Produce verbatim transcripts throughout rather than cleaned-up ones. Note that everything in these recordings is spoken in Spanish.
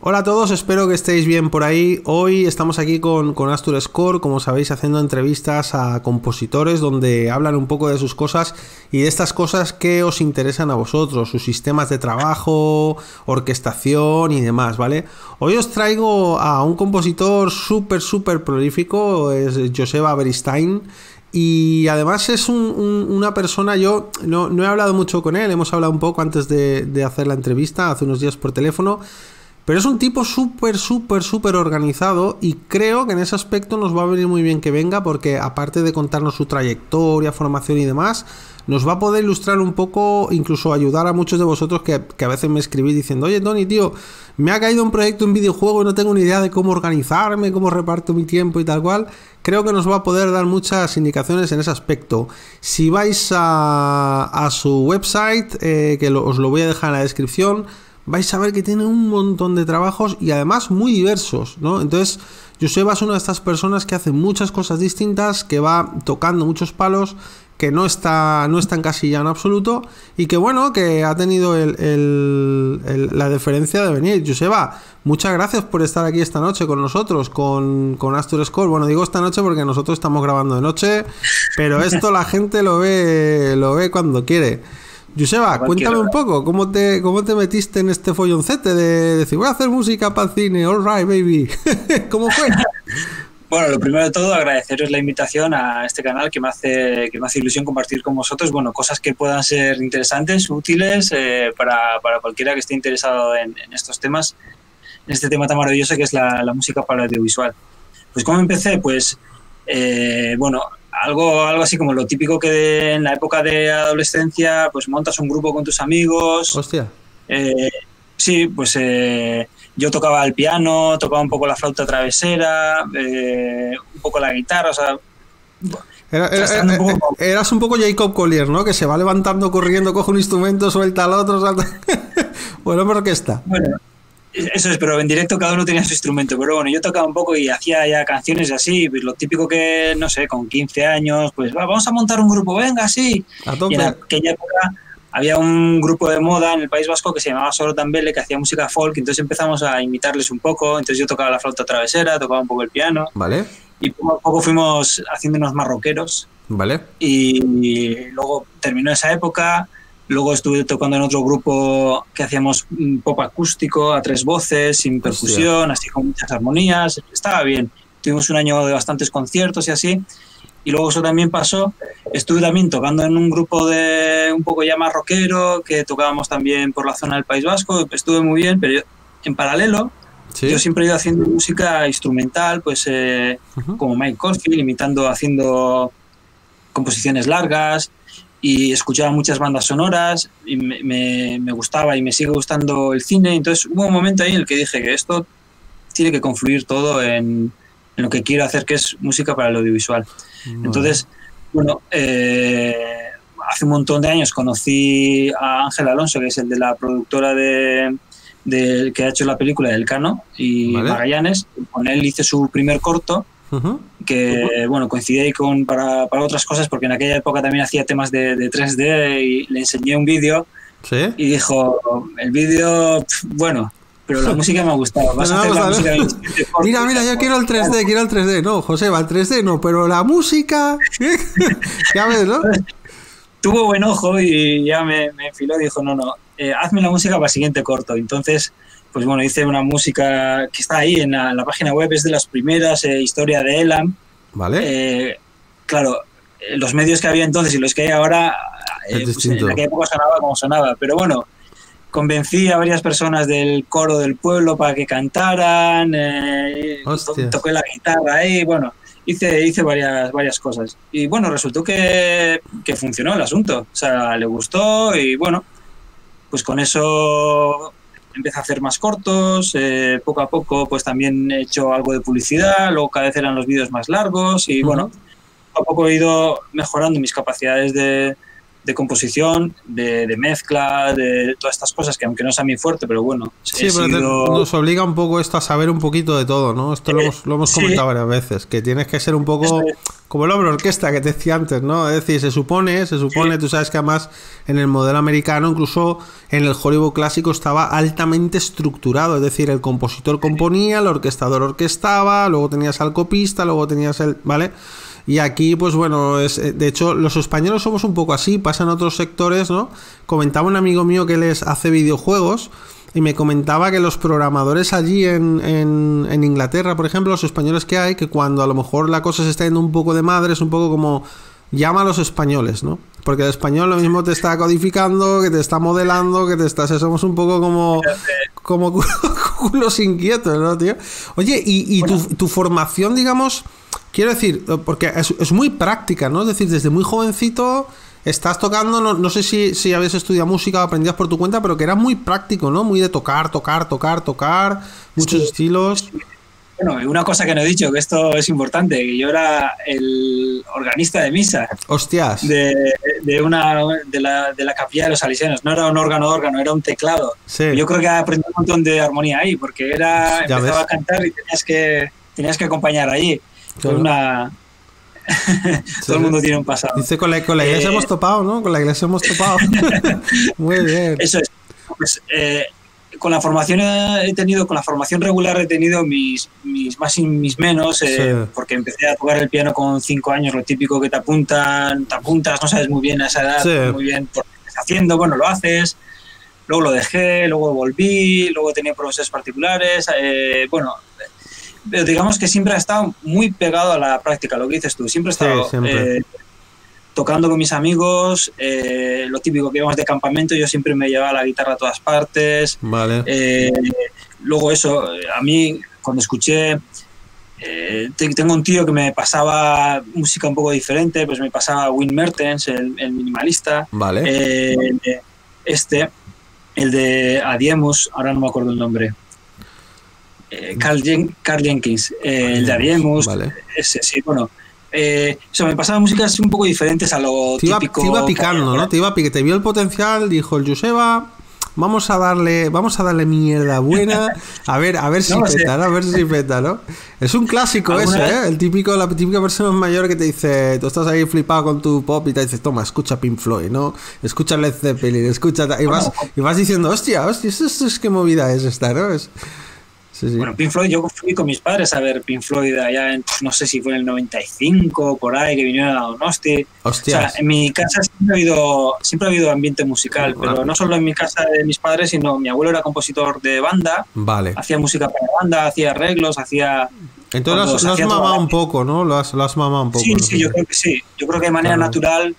Hola a todos, espero que estéis bien por ahí. Hoy estamos aquí con, con Astur Score, como sabéis, haciendo entrevistas a compositores donde hablan un poco de sus cosas y de estas cosas que os interesan a vosotros, sus sistemas de trabajo, orquestación y demás, ¿vale? Hoy os traigo a un compositor súper, súper prolífico, es Joseba Beristain. Y además es un, un, una persona, yo no, no he hablado mucho con él, hemos hablado un poco antes de, de hacer la entrevista, hace unos días por teléfono, pero es un tipo súper, súper, súper organizado y creo que en ese aspecto nos va a venir muy bien que venga porque aparte de contarnos su trayectoria, formación y demás, nos va a poder ilustrar un poco, incluso ayudar a muchos de vosotros que, que a veces me escribís diciendo, oye Tony, tío, me ha caído un proyecto, un videojuego y no tengo ni idea de cómo organizarme, cómo reparto mi tiempo y tal cual. Creo que nos va a poder dar muchas indicaciones en ese aspecto. Si vais a, a su website, eh, que lo, os lo voy a dejar en la descripción, vais a ver que tiene un montón de trabajos y además muy diversos, ¿no? Entonces, Joseba es una de estas personas que hace muchas cosas distintas, que va tocando muchos palos, que no está, no está encasillado en absoluto y que bueno, que ha tenido el, el, el, la deferencia de venir. Joseba, muchas gracias por estar aquí esta noche con nosotros, con, con Astur Score. Bueno, digo esta noche porque nosotros estamos grabando de noche, pero esto la gente lo ve, lo ve cuando quiere. Joseba, cuéntame un poco, ¿cómo te, cómo te metiste en este folloncete de decir, voy a hacer música para el cine, all right, baby? ¿Cómo fue? Bueno, lo primero de todo, agradeceros la invitación a este canal que me hace, que me hace ilusión compartir con vosotros, bueno, cosas que puedan ser interesantes, útiles eh, para, para cualquiera que esté interesado en, en estos temas, en este tema tan maravilloso que es la, la música para el audiovisual. Pues ¿cómo empecé? Pues, eh, bueno, algo, algo así como lo típico que de, en la época de adolescencia, pues montas un grupo con tus amigos. Hostia. Eh, sí, pues... Eh, Yo tocaba el piano, tocaba un poco la flauta travesera, eh, un poco la guitarra, o sea... Era, era, era, un poco... Eras un poco Jacob Collier, ¿no? Que se va levantando, corriendo, coge un instrumento, suelta al otro, salta... Bueno, pero ¿qué está? Bueno, eso es, pero en directo cada uno tenía su instrumento. Pero bueno, yo tocaba un poco y hacía ya canciones y así, pues lo típico que, no sé, con quince años, pues va, vamos a montar un grupo, venga, sí. A tope. Y en aquella época... Había un grupo de moda en el País Vasco que se llamaba Sorotan Belle, que hacía música folk, entonces empezamos a imitarles un poco, entonces yo tocaba la flauta travesera, tocaba un poco el piano, vale, y poco a poco fuimos haciéndonos más rockeros, vale, y, y luego terminó esa época, luego estuve tocando en otro grupo que hacíamos pop acústico, a tres voces, sin percusión, así con muchas armonías, estaba bien, tuvimos un año de bastantes conciertos y así. Y luego eso también pasó, estuve también tocando en un grupo de un poco ya más rockero, que tocábamos también por la zona del País Vasco, estuve muy bien, pero yo, en paralelo, ¿sí? Yo siempre he ido haciendo música instrumental, pues eh, uh-huh. Como Mike Corfield, imitando, haciendo composiciones largas, y escuchaba muchas bandas sonoras, y me, me, me gustaba y me sigue gustando el cine, entonces hubo un momento ahí en el que dije que esto tiene que confluir todo en... en lo que quiero hacer, que es música para el audiovisual. Bueno. Entonces, bueno, eh, hace un montón de años conocí a Ángel Alonso, que es el de la productora de, de que ha hecho la película de Elcano y ¿vale? Magallanes. Con él hice su primer corto, uh-huh. que uh-huh. bueno, coincidí con, para, para otras cosas, porque en aquella época también hacía temas de, de tres D y le enseñé un vídeo. ¿Sí? Y dijo, el vídeo, bueno... Pero la música me ha gustado. Vas no, a hacer la a música de mira, mira, yo quiero el tres D, quiero el tres D. No, Joseba, el tres D no, pero la música... Ya ves, ¿no? Tuvo buen ojo y ya me, me enfiló y dijo, no, no, eh, hazme la música para el siguiente corto. Entonces, pues bueno, hice una música que está ahí en la, en la página web, es de las primeras, eh, historia de Elam. Vale. Eh, claro, los medios que había entonces y los que hay ahora, eh, pues en aquella época sonaba como sonaba, pero bueno... Convencí a varias personas del coro del pueblo para que cantaran, eh, to toqué la guitarra ahí, bueno, hice, hice varias, varias cosas. Y bueno, resultó que, que funcionó el asunto, o sea, le gustó y bueno, pues con eso empecé a hacer más cortos, eh, poco a poco pues también he hecho algo de publicidad, luego cada vez eran los vídeos más largos y uh-huh. bueno, poco a poco he ido mejorando mis capacidades de... de composición, de, de mezcla, de todas estas cosas que aunque no sea mi fuerte, pero bueno. Sí, pero sido... te, nos obliga un poco esto a saber un poquito de todo, ¿no? Esto eh, lo hemos, lo hemos sí. comentado varias veces, que tienes que ser un poco este... como el hombre orquesta que te decía antes, ¿no? Es decir, se supone, se supone, sí. tú sabes que además en el modelo americano, incluso en el Hollywood clásico estaba altamente estructurado, es decir, el compositor componía, el orquestador orquestaba, luego tenías al copista, luego tenías el... ¿vale? Y aquí, pues bueno, es, de hecho, los españoles somos un poco así, pasan a otros sectores, ¿no? Comentaba un amigo mío que les hace videojuegos y me comentaba que los programadores allí en, en, en Inglaterra, por ejemplo, los españoles que hay, que cuando a lo mejor la cosa se está yendo un poco de madre, es un poco como... llama a los españoles, ¿no? Porque el español lo mismo te está codificando, que te está modelando, que te está... Somos un poco como... como culos inquietos, ¿no, tío? Oye, y, y tu, tu formación, digamos... Quiero decir, porque es, es muy práctica, ¿no? Es decir, desde muy jovencito estás tocando, no, no sé si, si habías estudiado música o aprendías por tu cuenta, pero que era muy práctico, ¿no? Muy de tocar, tocar, tocar, tocar, muchos sí. estilos... Bueno, una cosa que no he dicho, que esto es importante, que yo era el organista de misa. ¡Hostias! De, de, una, de, la, de la capilla de los salesianos. No era un órgano órgano, era un teclado. Sí. Yo creo que aprendí un montón de armonía ahí, porque era empezaba ves? a cantar y tenías que, tenías que acompañar allí. Claro. Una... Todo el mundo tiene un pasado. Dice, con la, con la iglesia eh... hemos topado, ¿no? Con la iglesia hemos topado. Muy bien. Eso es. Pues... Eh, con la formación he tenido, con la formación regular he tenido mis, mis más y mis menos, eh, sí. porque empecé a tocar el piano con cinco años, lo típico que te apuntan, te apuntas, no sabes muy bien a esa edad, sí. muy bien por qué estás haciendo, bueno, lo haces, luego lo dejé, luego volví, luego tenía profesores particulares, eh, bueno, pero digamos que siempre ha estado muy pegado a la práctica, lo que dices tú, siempre he estado... Sí, siempre. Eh, tocando con mis amigos, eh, lo típico que íbamos de campamento, yo siempre me llevaba la guitarra a todas partes. Vale. Eh, luego eso, a mí, cuando escuché, eh, tengo un tío que me pasaba música un poco diferente, pues me pasaba Wim Mertens, el, el minimalista. Vale. Eh, este, el de Adiemus, ahora no me acuerdo el nombre. Eh, Carl, Jen, Carl Jenkins, eh, vale. el de Adiemus. Vale. Ese, sí, bueno... Eh, o sea, me pasaban músicas un poco diferentes a lo te iba, típico. Te iba picando, ¿no? ¿no? Te iba a pique, te vio el potencial, dijo el Joseba, vamos a darle, vamos a darle mierda buena, a ver, a ver no, si peta, ¿no? a ver si peta, ¿no? Es un clásico eso, vez? ¿eh? El típico, la típica persona mayor que te dice, tú estás ahí flipado con tu pop y te dices, toma, escucha Pink Floyd, ¿no? Escucha Led Zeppelin, escucha, y vas, bueno, y vas diciendo, hostia, hostia, esto, esto es qué movida es esta, ¿no? Es... Sí, sí. Bueno, Pink Floyd, yo fui con mis padres a ver Pink Floyd allá en, no sé si fue en el noventa y cinco, por ahí, que vinieron a Donosti. Hostias. O sea, en mi casa siempre ha habido, siempre ha habido ambiente musical, claro, pero claro. no solo en mi casa de mis padres, sino mi abuelo era compositor de banda, vale. hacía música para banda, hacía arreglos, hacía... Entonces lo has mamado un poco, ¿no? Lo has, lo has mamado un poco. Sí, sí, yo creo que sí. Yo creo que de manera claro. natural,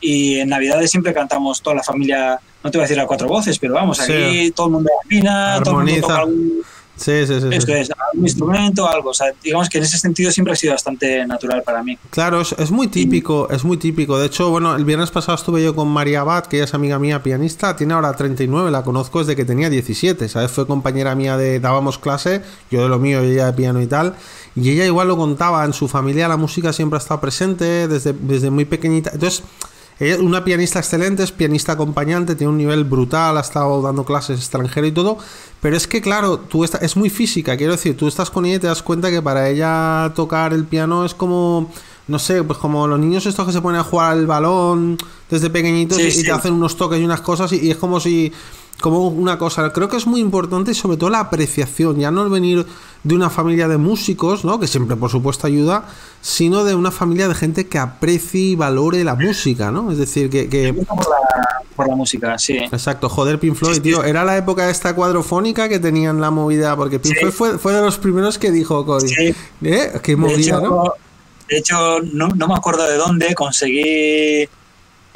y en Navidades siempre cantamos toda la familia, no te voy a decir a cuatro voces, pero vamos, sí. aquí todo el mundo afina, todo el mundo toca algún... Sí, sí, sí. Eso es, algún instrumento, algo. O sea, digamos que en ese sentido siempre ha sido bastante natural para mí. Claro, es, es muy típico, es muy típico. De hecho, bueno, el viernes pasado estuve yo con María Abad, que ella es amiga mía, pianista, tiene ahora treinta y nueve, la conozco desde que tenía diecisiete, ¿sabes? Fue compañera mía de, dábamos clase, yo de lo mío, ella de piano y tal, y ella igual lo contaba, en su familia la música siempre ha estado presente, desde, desde muy pequeñita. Entonces... una pianista excelente, es pianista acompañante, tiene un nivel brutal, ha estado dando clases extranjero y todo, pero es que claro, tú está, es muy física, quiero decir, tú estás con ella y te das cuenta que para ella tocar el piano es como, no sé, pues como los niños estos que se ponen a jugar al balón desde pequeñitos sí, y, sí. y te hacen unos toques y unas cosas y, y es como si... como una cosa, creo que es muy importante y sobre todo la apreciación, ya no el venir de una familia de músicos, ¿no? Que siempre por supuesto ayuda, sino de una familia de gente que aprecie y valore la música, ¿no? Es decir, que... que... Por, la, por la música, sí. Exacto, joder, Pink Floyd, sí, sí. tío, era la época esta cuadrofónica que tenían la movida, porque Pink sí. Floyd fue, fue de los primeros que dijo, Cody, sí. ¿eh? Qué movida, ¿no? De hecho, no, no me acuerdo de dónde conseguí...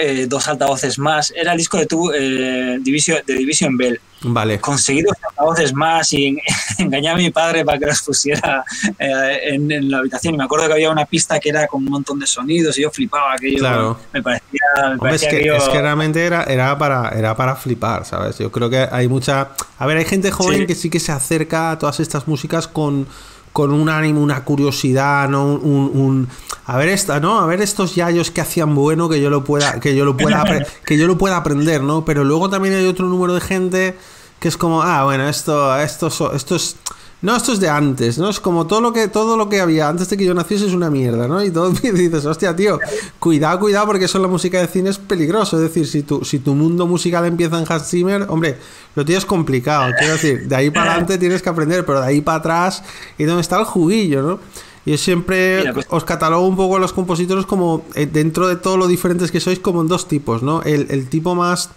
Eh, dos altavoces más, era el disco de tu eh, Division, de Division Bell. Vale. Conseguí dos altavoces más y engañé a mi padre para que los pusiera eh, en, en la habitación. Y me acuerdo que había una pista que era con un montón de sonidos y yo flipaba aquello. Claro. Me parecía, me Hombre, parecía es que, que yo... es que realmente era, era, para, era para flipar, ¿sabes? Yo creo que hay mucha... A ver, hay gente joven sí. que sí que se acerca a todas estas músicas con... con un ánimo, una curiosidad, ¿no? Un, un, un... a ver esta, ¿no? A ver estos yayos que hacían bueno, que yo lo pueda, que yo lo pueda, que yo lo pueda aprender, ¿no? Pero luego también hay otro número de gente que es como, ah, bueno, esto, esto, esto es, no, esto es de antes, ¿no? Es como todo lo que, todo lo que había antes de que yo naciese es una mierda, ¿no? Y todo y dices, hostia, tío, cuidado, cuidado, porque eso en la música de cine es peligroso. Es decir, si tu, si tu mundo musical empieza en Hans Zimmer, hombre, lo tienes complicado. Quiero decir, de ahí para adelante tienes que aprender, pero de ahí para atrás es donde está el juguillo, ¿no? Yo siempre Mira, pues, os catalogo un poco a los compositores como, eh, dentro de todo lo diferentes que sois, como en dos tipos, ¿no? El, el tipo más,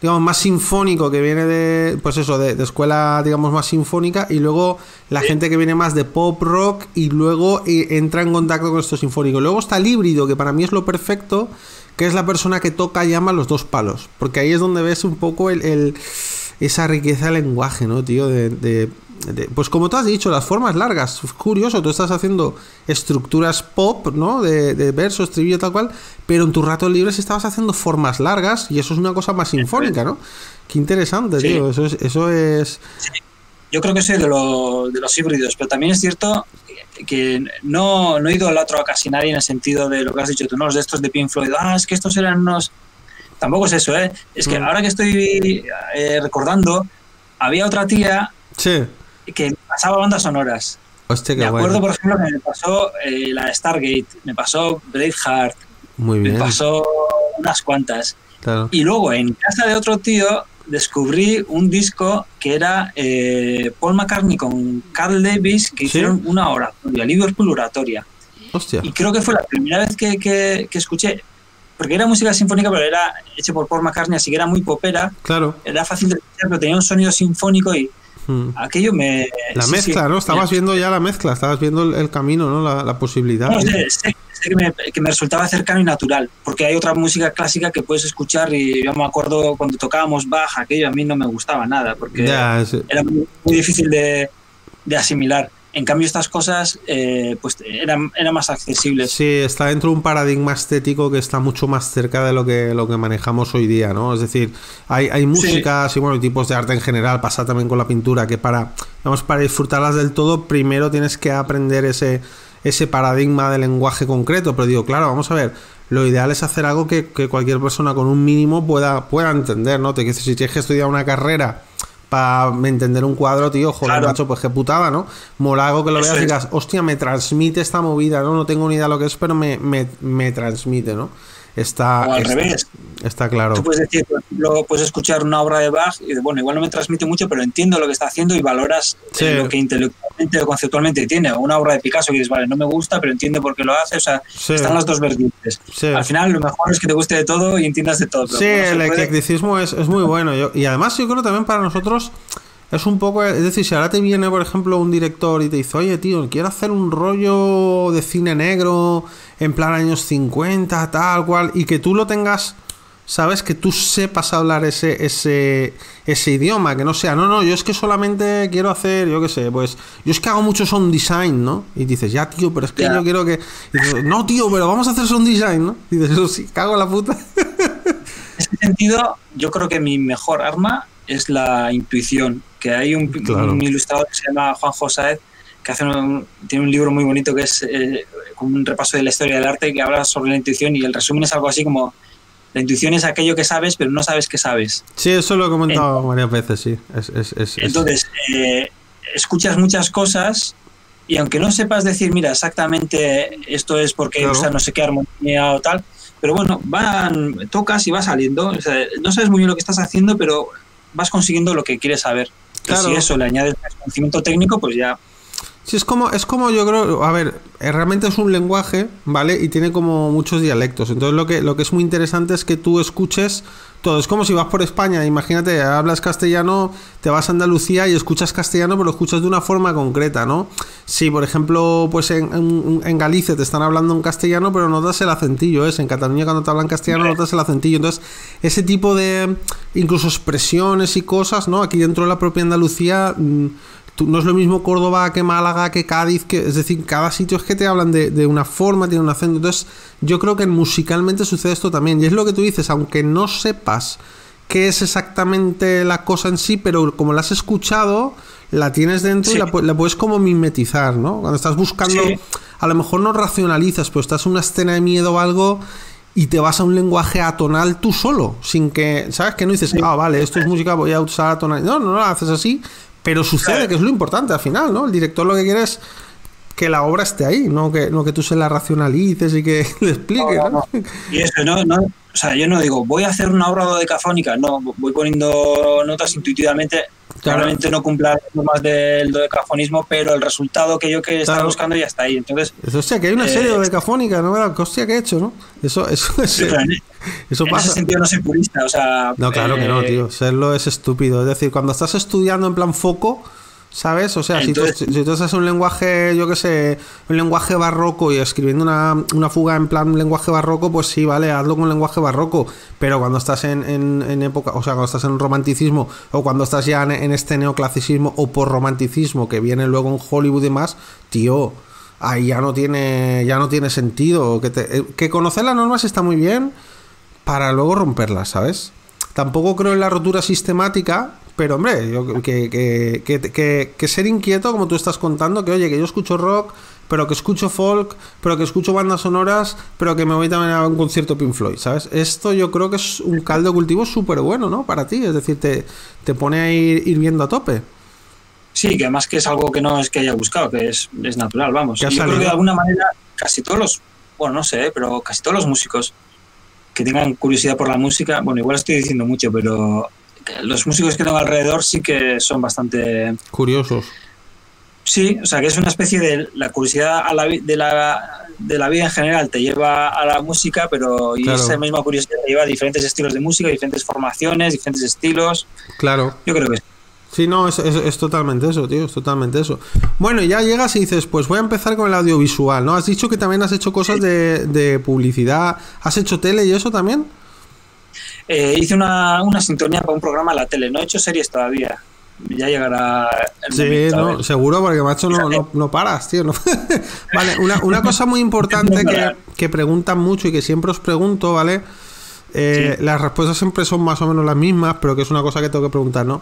digamos, más sinfónico, que viene de, pues eso, de, de escuela, digamos, más sinfónica, y luego la ¿sí? gente que viene más de pop rock y luego eh, entra en contacto con esto sinfónico. Luego está el híbrido, que para mí es lo perfecto, que es la persona que toca y ama los dos palos, porque ahí es donde ves un poco el, el, esa riqueza de lenguaje, ¿no, tío? De... de pues como tú has dicho, las formas largas. Es curioso, tú estás haciendo estructuras pop, ¿no? De, de verso, estribillo, tal cual, pero en tus ratos libres estabas haciendo formas largas y eso es una cosa más sinfónica, ¿no? Qué interesante, sí. tío. Eso es... Eso es... Sí. Yo creo que soy de, lo, de los híbridos, pero también es cierto que no, no idolatro a casi nadie en el sentido de lo que has dicho tú, ¿no? Los de estos de Pink Floyd, ah, es que estos eran unos... Tampoco es eso, ¿eh? Es que mm. ahora que estoy eh, recordando, había otra tía... Sí. que pasaba bandas sonoras. Hostia, qué me acuerdo, bueno. por ejemplo, que me pasó eh, la Stargate, me pasó Braveheart, Muy bien. me pasó unas cuantas. Claro. Y luego en casa de otro tío descubrí un disco que era eh, Paul McCartney con Carl Davis, que ¿sí? hicieron una oratoria, Liverpool oratoria. Hostia. Y creo que fue la primera vez que, que, que escuché, porque era música sinfónica, pero era hecha por Paul McCartney, así que era muy popera. Claro. Era fácil de escuchar, pero tenía un sonido sinfónico y aquello me... La sí, mezcla, sí, ¿no? Estabas viendo ya la mezcla, estabas viendo el, el camino, ¿no? La, la posibilidad. No, sé, sé, sé que, me, que me resultaba cercano y natural, porque hay otra música clásica que puedes escuchar y yo me acuerdo cuando tocábamos Bach, aquello a mí no me gustaba nada, porque ya, sí. era muy, muy difícil de, de asimilar. En cambio, estas cosas eh, pues eran, eran más accesibles. Sí, está dentro de un paradigma estético que está mucho más cerca de lo que, lo que manejamos hoy día, ¿no? Es decir, hay, hay músicas sí. y bueno, tipos de arte en general, pasa también con la pintura, que para, vamos, para disfrutarlas del todo, primero tienes que aprender ese, ese paradigma de lenguaje concreto. Pero digo, claro, vamos a ver, lo ideal es hacer algo que, que cualquier persona con un mínimo pueda, pueda entender, ¿no? Te, si tienes que estudiar una carrera para entender un cuadro, tío, joder, claro. macho, pues qué putada, ¿no? Mola algo que lo Eso veas y digas, hostia, me transmite esta movida, ¿no? No tengo ni idea de lo que es, pero me, me, me transmite, ¿no? Está, o al está, revés. Está claro. Tú puedes decir, por ejemplo, puedes escuchar una obra de Bach y, bueno, igual no me transmite mucho, pero entiendo lo que está haciendo y valoras sí. eh, lo que intelectualmente o conceptualmente tiene. O una obra de Picasso que dices, vale, no me gusta, pero entiendo por qué lo hace. O sea, sí. están las dos vertientes. Sí. Al final, lo mejor es que te guste de todo y entiendas de todo. Pero sí, el eclecticismo es, es muy bueno. Yo, y además, yo creo también para nosotros es un poco... Es decir, si ahora te viene, por ejemplo, un director y te dice, oye, tío, quiero hacer un rollo de cine negro en plan años cincuenta, tal cual, y que tú lo tengas, sabes, que tú sepas hablar ese ese ese idioma, que no sea, no, no, yo es que solamente quiero hacer, yo qué sé, pues, yo es que hago mucho sound design, ¿no? Y dices, ya, tío, pero es que yeah. yo quiero que... Dices, no, tío, pero vamos a hacer sound design, ¿no? Y dices, eso sí, cago en la puta. En ese sentido, yo creo que mi mejor arma es la intuición, que hay un, claro. un ilustrador que se llama Juan José, que hace un, tiene un libro muy bonito que es eh, un repaso de la historia del arte que habla sobre la intuición, y el resumen es algo así como: la intuición es aquello que sabes pero no sabes que sabes. Sí, eso lo he comentado entonces, varias veces, sí. Es, es, es, entonces, eh, escuchas muchas cosas y aunque no sepas decir, mira, exactamente esto es porque claro. usa no sé qué armonía o tal, pero bueno, van, tocas y va saliendo. O sea, no sabes muy bien lo que estás haciendo, pero vas consiguiendo lo que quieres saber. Claro. Y si eso le añades conocimiento técnico, pues ya... Sí, es como, es como yo creo, a ver, realmente es un lenguaje, ¿vale? Y tiene como muchos dialectos. Entonces lo que, lo que es muy interesante es que tú escuches todo. Es como si vas por España, imagínate, hablas castellano, te vas a Andalucía y escuchas castellano, pero lo escuchas de una forma concreta, ¿no? Si, por ejemplo, pues en, en, en Galicia te están hablando en castellano, pero notas el acentillo, ¿es? En Cataluña cuando te hablan castellano notas el acentillo. Entonces, ese tipo de incluso expresiones y cosas, ¿no? Aquí dentro de la propia Andalucía... No es lo mismo Córdoba que Málaga, que Cádiz, que, es decir, cada sitio es que te hablan de, de una forma, tiene un acento. Entonces yo creo que musicalmente sucede esto también, y es lo que tú dices, aunque no sepas qué es exactamente la cosa en sí, pero como la has escuchado, la tienes dentro sí. y la, la puedes como mimetizar, ¿no? Cuando estás buscando sí. a lo mejor no racionalizas, pero estás en una escena de miedo o algo y te vas a un lenguaje atonal tú solo, sin que, ¿sabes? Que no dices, ah, oh, vale, esto es música, voy a usar atonal. No, no lo haces así, pero sucede, que es lo importante al final, ¿no? El director lo que quiere es que la obra esté ahí, no que, no que tú se la racionalices y que le expliques. No, no, no. Y eso, no, no, o sea, yo no digo, voy a hacer una obra dodecafónica, no, voy poniendo notas intuitivamente, claramente no cumpla las normas del dodecafonismo, pero el resultado que yo que estaba claro. buscando ya está ahí. Entonces, eso, hostia, que hay una eh, serie dodecafónica, ¿no? ¿Qué hostia que he hecho, no? Eso, eso, eso, sí, en, eso en pasa. En ese sentido no soy purista, o sea... No, claro eh, que no, tío, serlo es estúpido. Es decir, cuando estás estudiando en plan foco... ¿Sabes? O sea, entonces, si, tú, si tú haces un lenguaje, yo qué sé, un lenguaje barroco y escribiendo una, una fuga en plan lenguaje barroco, pues sí, vale, hazlo con lenguaje barroco, pero cuando estás en, en, en época, o sea, cuando estás en romanticismo o cuando estás ya en, en este neoclasicismo o porromanticismo que viene luego en Hollywood y demás, tío, ahí ya no tiene, ya no tiene sentido. Que, te, que conocer las normas está muy bien para luego romperlas, ¿sabes? Tampoco creo en la rotura sistemática. Pero hombre, yo, que, que, que, que, que ser inquieto, como tú estás contando, que oye, que yo escucho rock, pero que escucho folk, pero que escucho bandas sonoras, pero que me voy también a un concierto Pink Floyd, ¿sabes? Esto yo creo que es un caldo de cultivo súper bueno, ¿no? Para ti, es decir, te, te pone a ir hirviendo a tope. Sí, que además que es algo que no es que haya buscado, que es, es natural, vamos. Yo salido? creo que de alguna manera casi todos los, bueno, no sé, pero casi todos los músicos que tengan curiosidad por la música, bueno, igual estoy diciendo mucho, pero... los músicos que tengo alrededor sí que son bastante... curiosos. Sí, o sea, que es una especie de... la curiosidad a la, de, la, de la vida en general te lleva a la música, pero y claro. esa misma curiosidad te lleva a diferentes estilos de música, diferentes formaciones, diferentes estilos. Claro. Yo creo que sí. Sí, no, es, es, es totalmente eso, tío, es totalmente eso. Bueno, ya llegas y dices, pues voy a empezar con el audiovisual, ¿no? Has dicho que también has hecho cosas sí. de, de publicidad, ¿has hecho tele y eso también? Eh, hice una, una sintonía para un programa a la tele. No he hecho series todavía. Ya llegará el sí, momento. No, seguro, porque macho no, no, no paras, tío. No. Vale, una, una cosa muy importante que, que preguntan mucho y que siempre os pregunto, ¿vale? Eh, sí. Las respuestas siempre son más o menos las mismas, pero que es una cosa que tengo que preguntar, ¿no?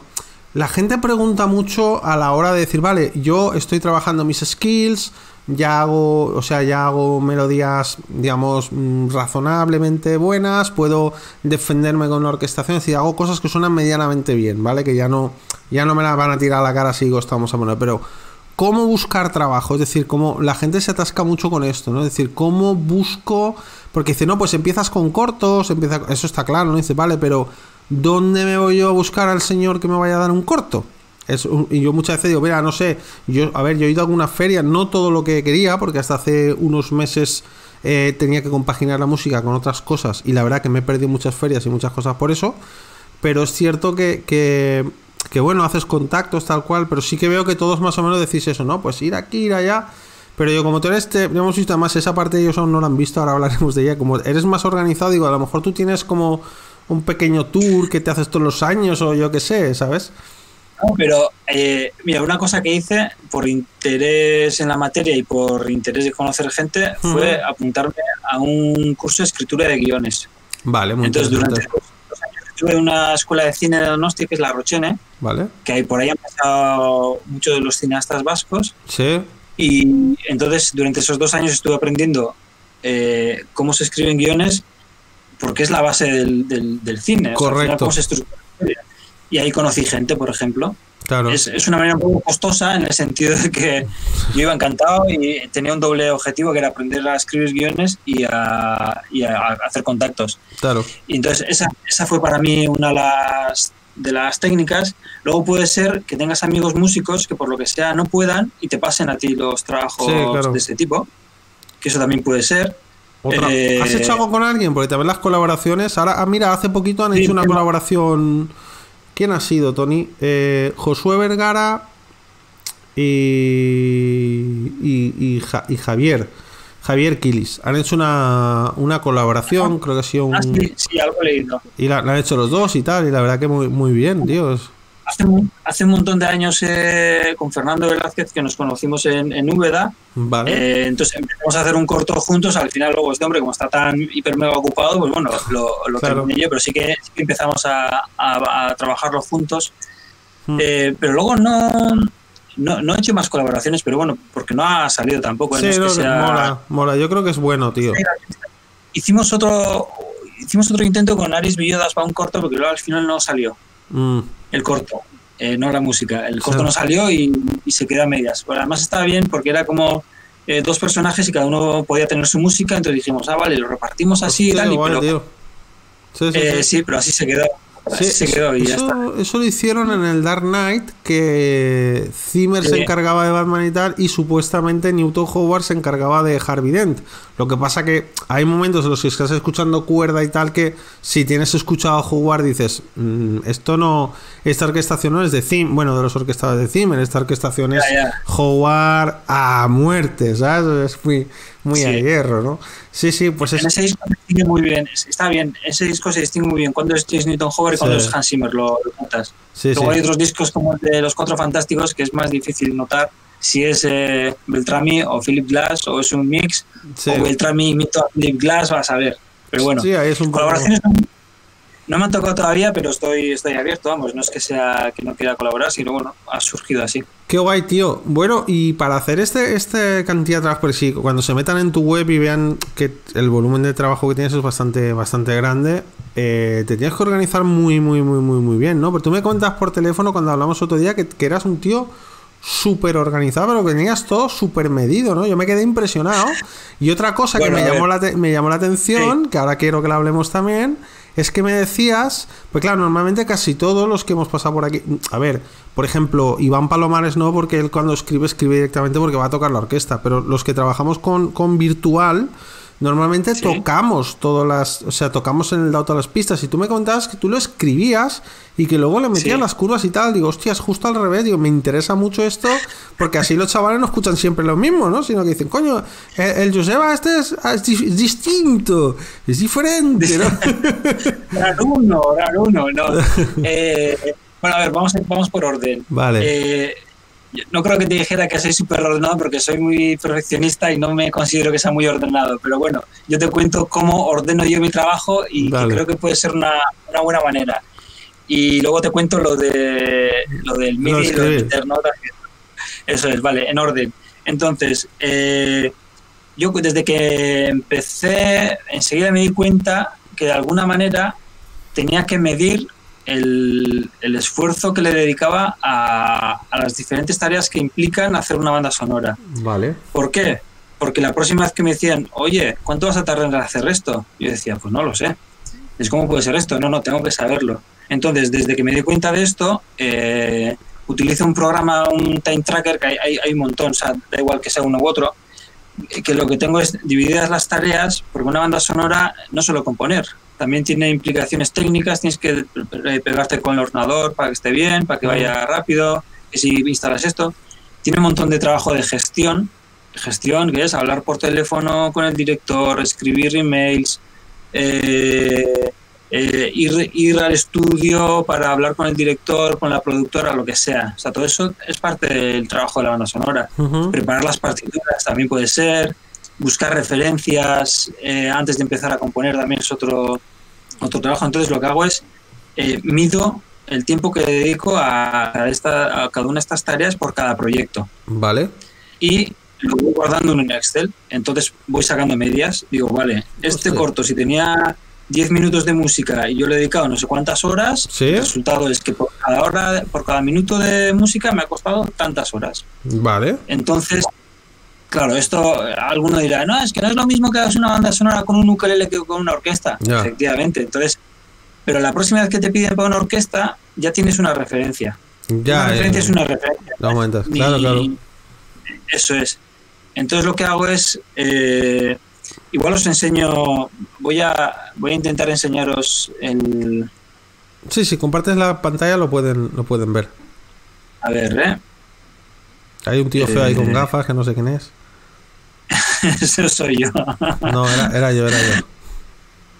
La gente pregunta mucho a la hora de decir, vale, yo estoy trabajando mis skills, ya hago, o sea, ya hago melodías, digamos, razonablemente buenas, puedo defenderme con la orquestación, es decir, hago cosas que suenan medianamente bien, ¿vale? Que ya no, ya no me las van a tirar a la cara si estamos a mano, pero ¿cómo buscar trabajo? Es decir, cómo la gente se atasca mucho con esto, ¿no? Es decir, ¿cómo busco? Porque dice, no, pues empiezas con cortos, empieza, eso está claro, ¿no? Dice, vale, pero ¿dónde me voy yo a buscar al señor que me vaya a dar un corto? Es un, y yo muchas veces digo, mira, no sé, yo a ver, yo he ido a alguna feria, no todo lo que quería, porque hasta hace unos meses eh, tenía que compaginar la música con otras cosas, y la verdad que me he perdido muchas ferias y muchas cosas por eso, pero es cierto que, que, que bueno, haces contactos tal cual, pero sí que veo que todos más o menos decís eso, ¿no? Pues ir aquí, ir allá, pero yo como tú eres, te, ya hemos visto además, esa parte de ellos aún no la han visto, ahora hablaremos de ella, como eres más organizado, digo, a lo mejor tú tienes como un pequeño tour que te haces todos los años, o yo qué sé, ¿sabes? No, pero eh, mira, una cosa que hice por interés en la materia y por interés de conocer gente uh-huh. fue apuntarme a un curso de escritura de guiones. Vale, muy Entonces, durante los años estuve en una escuela de cine de Donosti, que es la Rochene, vale. que ahí por ahí han pasado muchos de los cineastas vascos. Sí. Y entonces, durante esos dos años estuve aprendiendo eh, cómo se escriben guiones, porque es la base del, del, del cine. Correcto. O sea, y ahí conocí gente, por ejemplo. Claro. Es, es una manera un poco costosa en el sentido de que yo iba encantado y tenía un doble objetivo que era aprender a escribir guiones y a, y a hacer contactos. Claro. Y entonces esa, esa fue para mí una de las, de las técnicas. Luego puede ser que tengas amigos músicos que por lo que sea no puedan y te pasen a ti los trabajos sí, claro. de ese tipo, que eso también puede ser. Eh, ¿Has hecho algo con alguien? Porque también las colaboraciones... Ahora, ah, mira, hace poquito han sí, hecho una tema. colaboración... ¿Quién ha sido, Tony? Eh, Josué Vergara y, y, y, ja, y Javier Javier Quilis. Han hecho una, una colaboración, creo que ha sido un... Ah, sí, sí, algo he leído. Y la, la han hecho los dos y tal, y la verdad que muy, muy bien, Dios. Hace, hace un montón de años eh, con Fernando Velázquez, que nos conocimos en, en Úbeda. Vale. Eh, entonces empezamos a hacer un corto juntos, al final luego este hombre, como está tan hiper mega ocupado, pues bueno, lo, lo claro. terminé yo, pero sí que, sí que empezamos a, a, a trabajarlo juntos. Hmm. Eh, pero luego no... No, no he hecho más colaboraciones, pero bueno, porque no ha salido tampoco. Sí, no es no, que sea... mola, mola. Yo creo que es bueno, tío. Hicimos otro hicimos otro intento con Aris Villodas para un corto, porque luego al final no salió. Mm. El corto, eh, no la música. El corto sí. no salió y, y se queda a medias. Pero además estaba bien porque era como eh, dos personajes y cada uno podía tener su música, entonces dijimos, ah, vale, lo repartimos así pues y tal. Igual, y pero, tío. Sí, sí, eh, sí. sí, pero así se quedó. Sí, se quedó y eso, ya está. Eso lo hicieron en el Dark Knight, que Zimmer sí. se encargaba de Batman y tal, y supuestamente Newton Howard se encargaba de Harvey Dent. Lo que pasa que hay momentos en los que estás escuchando cuerda y tal que si tienes escuchado a Howard dices, mmm, esto no, esta orquestación no es de Zimmer, bueno, de los orquestadores de Zimmer, esta orquestación es yeah, yeah. Howard a muerte, ¿sabes? Es muy... Muy sí. a hierro, ¿no? Sí, sí, pues en es... ese disco se distingue muy bien, está bien, ese disco se distingue muy bien cuando es James Newton Howard y cuando sí. es Hans Zimmer, lo, lo notas. Sí, Luego sí. hay otros discos como el de Los Cuatro Fantásticos que es más difícil notar si es eh, Beltrami o Philip Glass o es un mix, sí. o Beltrami imita a Philip Glass, vas a ver. Pero bueno, sí, es un colaboraciones poco... no me han tocado todavía, pero estoy, estoy abierto, vamos, no es que sea que no quiera colaborar, sino bueno, ha surgido así. Qué guay, tío. Bueno, y para hacer este, este cantidad de trabajo, porque sí, cuando se metan en tu web y vean que el volumen de trabajo que tienes es bastante, bastante grande, eh, te tienes que organizar muy, muy, muy, muy, muy bien, ¿no? Pero tú me cuentas por teléfono cuando hablamos otro día que, que eras un tío súper organizado, pero que tenías todo súper medido, ¿no? Yo me quedé impresionado. Y otra cosa bueno, que me llamó, la te me llamó la atención, sí. que ahora quiero que la hablemos también, es que me decías, pues claro, normalmente casi todos los que hemos pasado por aquí, a ver, por ejemplo, Iván Palomares no, porque él cuando escribe, escribe directamente porque va a tocar la orquesta, pero los que trabajamos con, con virtual, normalmente ¿sí? tocamos todas las, o sea, tocamos en el dato a las pistas, y tú me contabas que tú lo escribías y que luego le metías ¿sí? las curvas y tal, digo, hostia, es justo al revés, digo, me interesa mucho esto, porque así los chavales no escuchan siempre lo mismo, ¿no? Sino que dicen, coño, el, el Joseba este es, es, es distinto, es diferente, ¿no? Raro uno, raro uno, no. Eh, bueno, a ver, vamos, vamos por orden. Vale. Eh, no creo que te dijera que soy súper ordenado porque soy muy perfeccionista y no me considero que sea muy ordenado, pero bueno, yo te cuento cómo ordeno yo mi trabajo y que creo que puede ser una, una buena manera. Y luego te cuento lo de lo del MIDI y lo del interno. Eso es, vale, en orden. Entonces, eh, yo desde que empecé, enseguida me di cuenta que de alguna manera tenía que medir El, el esfuerzo que le dedicaba a, a las diferentes tareas que implican hacer una banda sonora. Vale. ¿Por qué? Porque la próxima vez que me decían, oye, ¿cuánto vas a tardar en hacer esto? Yo decía, pues no lo sé. Es ¿cómo puede ser esto? No, no, tengo que saberlo. Entonces, desde que me di cuenta de esto, eh, utilizo un programa, un time tracker, que hay, hay, hay un montón, o sea, da igual que sea uno u otro, que lo que tengo es divididas las tareas, porque una banda sonora no solo componer, también tiene implicaciones técnicas, tienes que pegarte con el ordenador para que esté bien, para que vaya rápido, que si instalas esto. Tiene un montón de trabajo de gestión, gestión que es hablar por teléfono con el director, escribir emails, eh, eh, ir, ir al estudio para hablar con el director, con la productora, lo que sea. O sea, todo eso es parte del trabajo de la banda sonora. Uh-huh. Preparar las partituras también puede ser. Buscar referencias eh, antes de empezar a componer también es otro, otro trabajo. Entonces lo que hago es eh, mido el tiempo que dedico a, esta, a cada una de estas tareas por cada proyecto. Vale. Y lo voy guardando en un Excel. Entonces voy sacando medias. Digo, vale, este Hostia. corto, si tenía diez minutos de música y yo le he dedicado no sé cuántas horas, ¿sí? el resultado es que por cada hora, por cada minuto de música me ha costado tantas horas. Vale. Entonces... Claro, esto alguno dirá, no, es que no es lo mismo que hagas una banda sonora con un ukelele que con una orquesta, yeah. efectivamente. Entonces, pero la próxima vez que te piden para una orquesta, ya tienes una referencia. Ya, yeah, una referencia eh, es una referencia. No aumentas. Claro, claro. Eso es. Entonces lo que hago es, eh, igual os enseño, voy a, voy a intentar enseñaros el... Sí, si compartes la pantalla lo pueden, lo pueden ver. A ver, ¿eh? Hay un tío feo ahí con gafas que no sé quién es. Eso soy yo. No, era, era yo, era yo.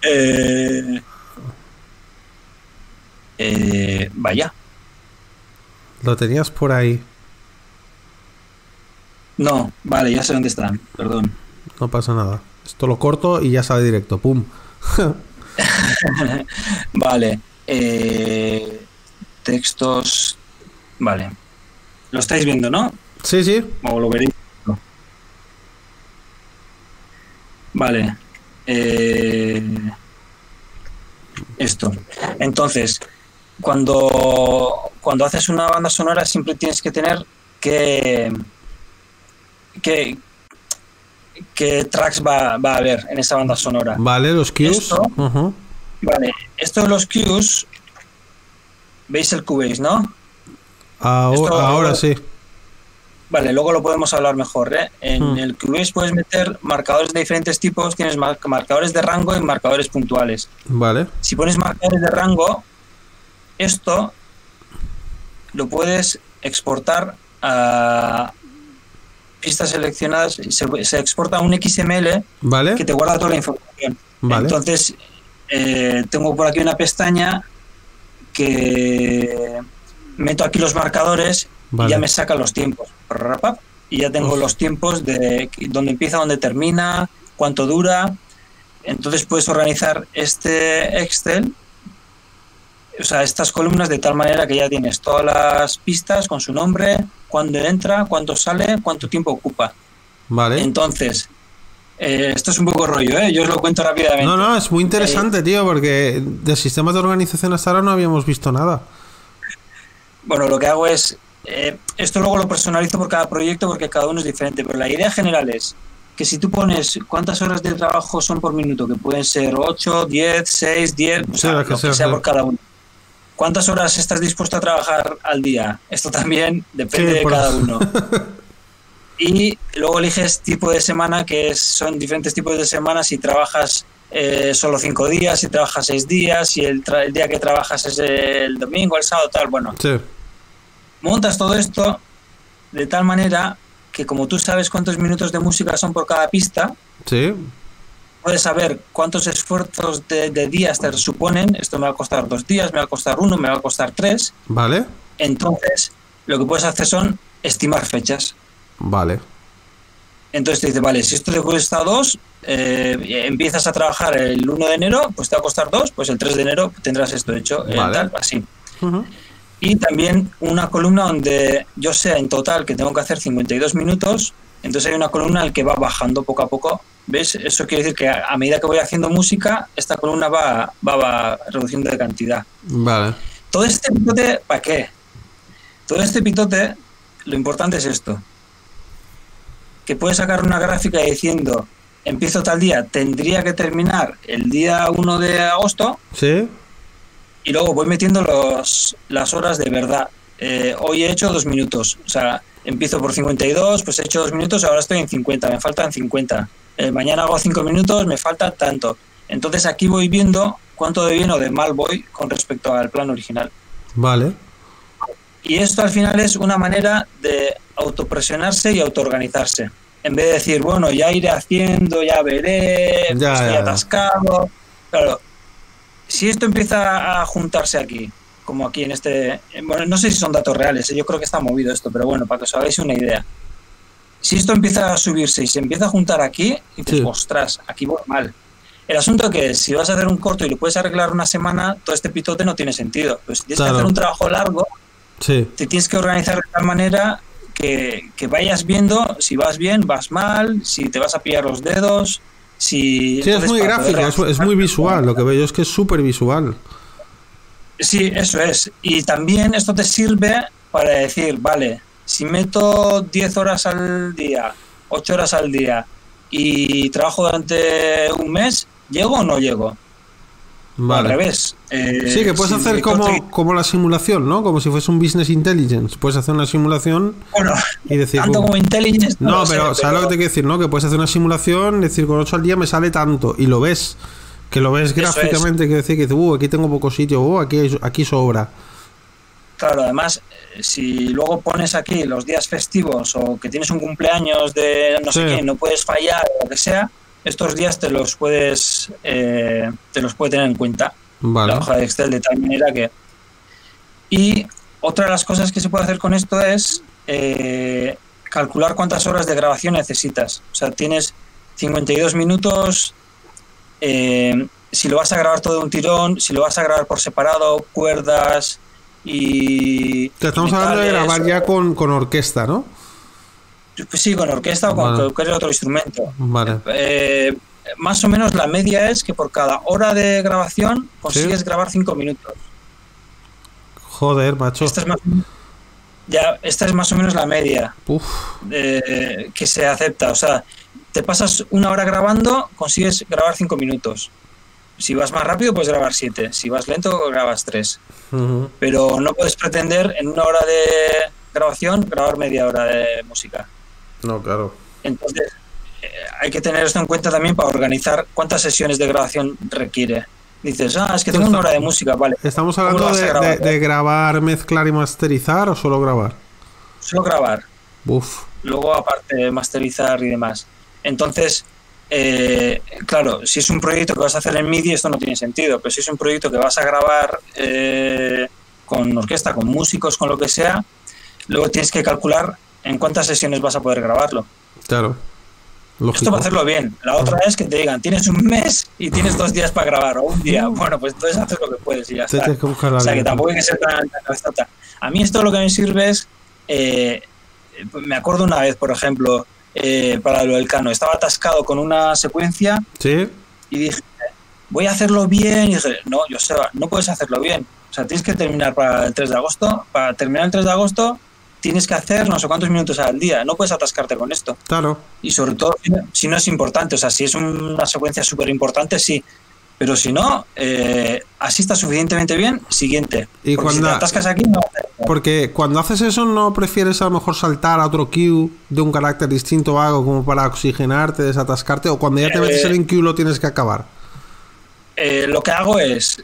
Eh, eh, vaya. Lo tenías por ahí. No, vale, ya sé dónde están, perdón. No pasa nada. Esto lo corto y ya sale directo, pum. Vale. Eh, textos. Vale. Lo estáis viendo, ¿no? Sí, sí. O lo veréis. Vale. Eh, esto. Entonces, cuando, cuando haces una banda sonora siempre tienes que tener que... que qué tracks va, va a haber en esa banda sonora. Vale, los cues. Esto, uh-huh. Vale, esto de los cues, veis el Cubase, ¿no? Ahora, esto, ahora luego, sí. Vale, luego lo podemos hablar mejor, ¿eh? En uh-huh. el Cubase puedes meter marcadores de diferentes tipos, tienes marcadores de rango y marcadores puntuales. Vale. Si pones marcadores de rango, esto lo puedes exportar a... pistas seleccionadas, se, se exporta un X M L, ¿vale?, que te guarda toda la información. Vale. Entonces, eh, tengo por aquí una pestaña que meto aquí los marcadores, vale, y ya me saca los tiempos. Y ya tengo Uf. los tiempos de dónde empieza, dónde termina, cuánto dura. Entonces puedes organizar este Excel, o sea, estas columnas de tal manera que ya tienes todas las pistas con su nombre, cuándo entra, cuánto sale, cuánto tiempo ocupa. Vale. Entonces, eh, esto es un poco rollo, ¿eh? Yo os lo cuento rápidamente. No, no, es muy interesante, eh, tío, porque de sistemas de organización hasta ahora no habíamos visto nada. Bueno, lo que hago es... Eh, esto luego lo personalizo por cada proyecto porque cada uno es diferente, pero la idea general es que si tú pones cuántas horas de trabajo son por minuto, que pueden ser ocho, diez, seis, diez, o sea, lo que sea, sea por cada uno. ¿Cuántas horas estás dispuesto a trabajar al día? Esto también depende sí, de cada eso. uno. Y luego eliges tipo de semana, que es, son diferentes tipos de semanas, si trabajas eh, solo cinco días, si trabajas seis días, si el, tra- el día que trabajas es el domingo, el sábado, tal, bueno. Sí. Montas todo esto de tal manera que como tú sabes cuántos minutos de música son por cada pista... Sí. Puedes saber cuántos esfuerzos de, de días te suponen. Esto me va a costar dos días, me va a costar uno, me va a costar tres. Vale. Entonces, lo que puedes hacer son estimar fechas. Vale. Entonces te dice, vale, si esto te cuesta dos, eh, empiezas a trabajar el uno de enero, pues te va a costar dos, pues el tres de enero tendrás esto hecho, vale, eh, tal, así. Uh-huh. Y también una columna donde yo sea en total que tengo que hacer cincuenta y dos minutos, entonces hay una columna en que va bajando poco a poco. ¿Ves? Eso quiere decir que a medida que voy haciendo música, esta columna va, va, va reduciendo de cantidad. Vale. Todo este pitote, ¿para qué? Todo este pitote, lo importante es esto. Que puedes sacar una gráfica diciendo, empiezo tal día, tendría que terminar el día uno de agosto. Sí. Y luego voy metiendo los, las horas de verdad. Eh, hoy he hecho dos minutos. O sea, empiezo por cincuenta y dos, pues he hecho dos minutos, ahora estoy en cincuenta, me faltan cincuenta. Eh, mañana hago cinco minutos, me falta tanto. Entonces aquí voy viendo cuánto de bien o de mal voy con respecto al plan original. Vale. Y esto al final es una manera de autopresionarse y autoorganizarse. En vez de decir, bueno, ya iré haciendo, ya veré, ya, estoy ya, atascado. Claro, si esto empieza a juntarse aquí, como aquí en este... Bueno, no sé si son datos reales, yo creo que está movido esto, pero bueno, para que os hagáis una idea. Si esto empieza a subirse y se empieza a juntar aquí, y dices, sí, ostras, aquí voy mal. El asunto que es, si vas a hacer un corto y lo puedes arreglar una semana, todo este pitote no tiene sentido. Pero si tienes claro. que hacer un trabajo largo, sí. te tienes que organizar de tal manera que, que vayas viendo si vas bien, vas mal, si te vas a pillar los dedos, si... Sí, es muy gráfica, es, es muy visual, lo que veo yo es que es súper visual. Sí, eso es. Y también esto te sirve para decir, vale... Si meto diez horas al día, ocho horas al día y trabajo durante un mes, ¿llego o no llego? Vale. Al revés. Eh, sí, que puedes si hacer como, contra... como la simulación, ¿no? Como si fuese un business intelligence. Puedes hacer una simulación bueno, y decir... Tanto como intelligence... No, no pero sé, ¿sabes pero... lo que te quiero decir? ¿No? Que puedes hacer una simulación, decir con ocho al día me sale tanto y lo ves. Que lo ves Eso gráficamente, es. que decir que uh, aquí tengo poco sitio, uh, aquí, aquí sobra. Claro, además, si luego pones aquí los días festivos o que tienes un cumpleaños de no sí. sé qué, no puedes fallar o lo que sea, estos días te los puedes eh, te los puede tener en cuenta vale. la hoja de Excel de tal manera que... Y otra de las cosas que se puede hacer con esto es eh, calcular cuántas horas de grabación necesitas. O sea, tienes cincuenta y dos minutos... Eh, si lo vas a grabar todo de un tirón, si lo vas a grabar por separado, cuerdas... y... Te estamos hablando de grabar ya con, con orquesta, ¿no? Pues sí, con orquesta o vale. con cualquier otro instrumento. Vale. Eh, más o menos la media es que por cada hora de grabación consigues ¿Sí? grabar cinco minutos. Joder, macho. Esta es más, ya, esta es más o menos la media de, que se acepta. O sea, te pasas una hora grabando, consigues grabar cinco minutos. Si vas más rápido, puedes grabar siete. Si vas lento, grabas tres. Uh-huh. Pero no puedes pretender en una hora de grabación grabar media hora de música. No, claro. Entonces, eh, hay que tener esto en cuenta también para organizar cuántas sesiones de grabación requiere. Dices, ah, es que tengo una hora de música, vale. ¿Estamos hablando de grabar? De, de grabar, mezclar y masterizar o solo grabar? Solo grabar. Uf. Luego, aparte, masterizar y demás. Entonces, eh, claro, si es un proyecto que vas a hacer en MIDI, esto no tiene sentido. Pero si es un proyecto que vas a grabar eh, con orquesta, con músicos, con lo que sea, luego tienes que calcular en cuántas sesiones vas a poder grabarlo. Claro. Lógico. Esto para hacerlo bien. La otra es que te digan, tienes un mes y tienes dos días para grabar, o un día. Bueno, pues entonces haces lo que puedes y ya está. O sea, que tampoco hay que ser tan... A mí esto lo que me sirve es... Eh, me acuerdo una vez, por ejemplo, eh, para lo del Cano. Estaba atascado con una secuencia ¿Sí? y dije, voy a hacerlo bien. Y dije, no, Joseba, no puedes hacerlo bien. O sea, tienes que terminar para el tres de agosto. Para terminar el tres de agosto... tienes que hacer no sé cuántos minutos al día. No puedes atascarte con esto. Claro. Y sobre todo, si no es importante. O sea, si es una secuencia súper importante, sí. Pero si no, eh, así está suficientemente bien, siguiente. Y porque cuando si te atascas aquí, no. Porque cuando haces eso, ¿no prefieres a lo mejor saltar a otro cue de un carácter distinto o algo como para oxigenarte, desatascarte? ¿O cuando ya te eh, metes en cue lo tienes que acabar? Eh, lo que hago es...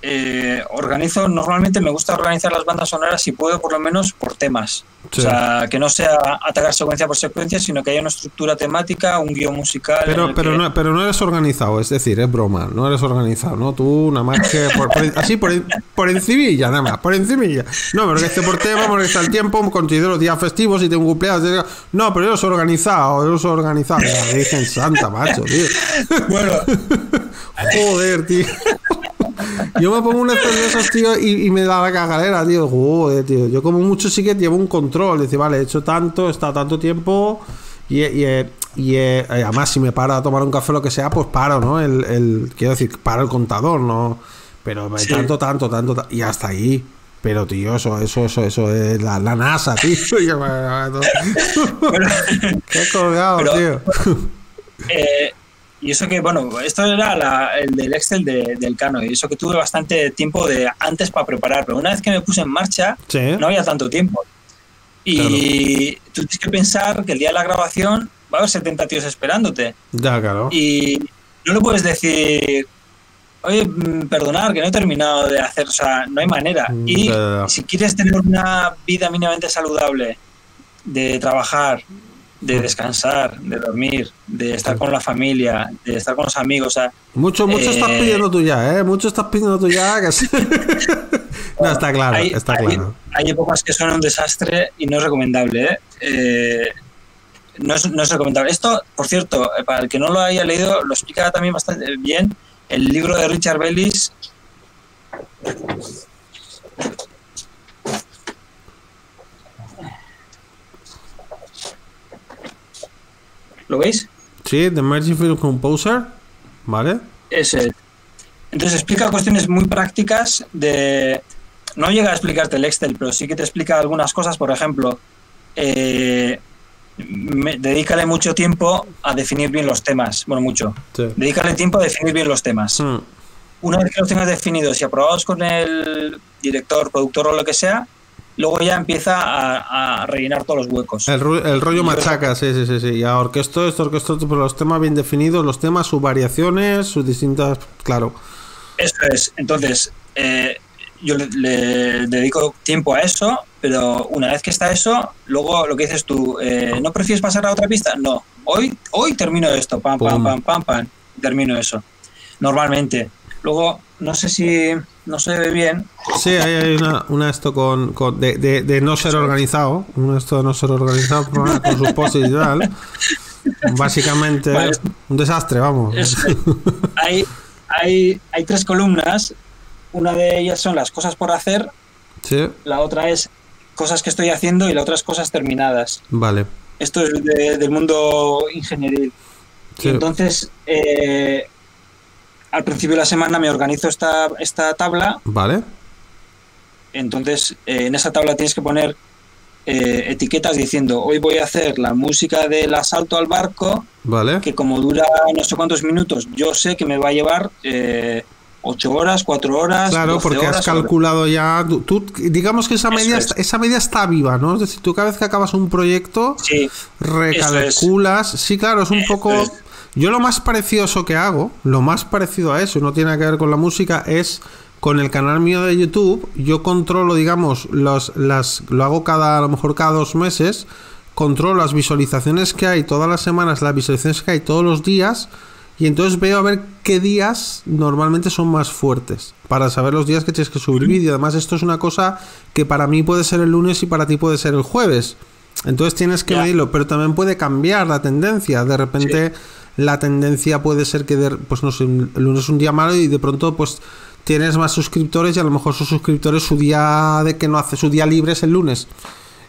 Eh, organizo, normalmente me gusta organizar las bandas sonoras si puedo, por lo menos por temas. Sí. O sea, que no sea atacar secuencia por secuencia, sino que haya una estructura temática, un guión musical. Pero, pero, que... no, pero no eres organizado, es decir, es broma, no eres organizado, ¿no? Tú nada más que por, por, así por, por encimilla, nada más, por encimilla. No, me organizo por tema, me organizo el tiempo, considero días festivos y tengo cumpleaños. No, pero yo soy organizado, yo soy organizado. Me dicen santa, macho, tío. Bueno. Joder, tío. Yo me pongo unas cervezas, tío, y, y me da la cagadera, tío. Joder, tío. Yo como mucho sí que llevo un control. Dice, vale, he hecho tanto, he estado tanto tiempo. Y, y, y, y además, si me paro a tomar un café o lo que sea, pues paro, ¿no? El, el, quiero decir, paro el contador, ¿no? Pero sí. tanto, tanto, tanto, tanto. Y hasta ahí. Pero, tío, eso, eso, eso, eso es la, la NASA, tío. Pero, qué colgado, pero, tío. Eh... Y eso que, bueno, esto era la, el del Excel de, del Cano, y eso que tuve bastante tiempo de antes para preparar, pero una vez que me puse en marcha, sí. no había tanto tiempo. Y claro. tú tienes que pensar que el día de la grabación va a haber setenta tíos esperándote. Ya, claro. Y no le puedes decir, oye, perdonad, que no he terminado de hacer, o sea, no hay manera. Y ya. si quieres tener una vida mínimamente saludable, de trabajar, de descansar, de dormir, de estar con la familia, de estar con los amigos, o sea, mucho, mucho eh... estás pidiendo tú ya, eh, mucho estás pidiendo tú ya, que sí. No, está claro, hay, está claro. Hay, hay épocas que son un desastre y no es recomendable, ¿eh? Eh, no es, no es recomendable. Esto, por cierto, para el que no lo haya leído, lo explica también bastante bien el libro de Richard Bellis. ¿Lo veis? Sí, The Emerging Film Composer, ¿vale? Ese. Entonces explica cuestiones muy prácticas de... No llega a explicarte el Excel, pero sí que te explica algunas cosas. Por ejemplo, eh, me, dedícale mucho tiempo a definir bien los temas. Bueno, mucho. Sí. Dedícale tiempo a definir bien los temas. Hmm. Una vez que los tengas definidos y aprobados con el director, productor o lo que sea, luego ya empieza a, a rellenar todos los huecos. El, ru- el rollo machaca, sí, sí, sí, sí. Ya orquestó esto, orquestó esto, pero los temas bien definidos, los temas, sus variaciones, sus distintas... Claro. Eso es. Entonces, eh, yo le, le dedico tiempo a eso, pero una vez que está eso, luego lo que dices tú, eh, ¿no prefieres pasar a otra pista? No. Hoy, hoy termino esto, pam, pam, pam, pam, pam, pam, termino eso. Normalmente. Luego, no sé si... No se ve bien. Sí, hay, hay una, una esto con, con de, de, de no ser organizado. Una esto de no ser organizado con sus poses y tal. Básicamente, vale. un desastre, vamos. Es, hay, hay, hay tres columnas. Una de ellas son las cosas por hacer, Sí. La otra es cosas que estoy haciendo y la otra es cosas terminadas. Vale. Esto es de, del mundo ingenieril. Sí. Entonces, eh, al principio de la semana me organizo esta, esta tabla. Vale. Entonces, eh, en esa tabla tienes que poner eh, etiquetas diciendo: hoy voy a hacer la música del asalto al barco. Vale. Que como dura no sé cuántos minutos, yo sé que me va a llevar eh, ocho horas, cuatro horas. Claro, porque horas, has calculado sobre... ya. Tú, digamos que esa media, es. esa media está viva, ¿no? Es decir, tú cada vez que acabas un proyecto, sí, recalculas. Es. Sí, claro, es un eso poco. Es. Yo lo más precioso que hago, lo más parecido a eso, no tiene que ver con la música, es. Con el canal mío de YouTube, yo controlo, digamos, los, las, lo hago cada, a lo mejor cada dos meses, controlo las visualizaciones que hay todas las semanas, las visualizaciones que hay todos los días, y entonces veo a ver qué días normalmente son más fuertes, para saber los días que tienes que subir vídeo. Además, esto es una cosa que para mí puede ser el lunes y para ti puede ser el jueves. Entonces tienes que medirlo, pero también puede cambiar la tendencia. De repente, sí, la tendencia puede ser que, de, pues no sé, el lunes es un día malo y de pronto, pues... tienes más suscriptores y a lo mejor sus suscriptores su día de que no hace su día libre es el lunes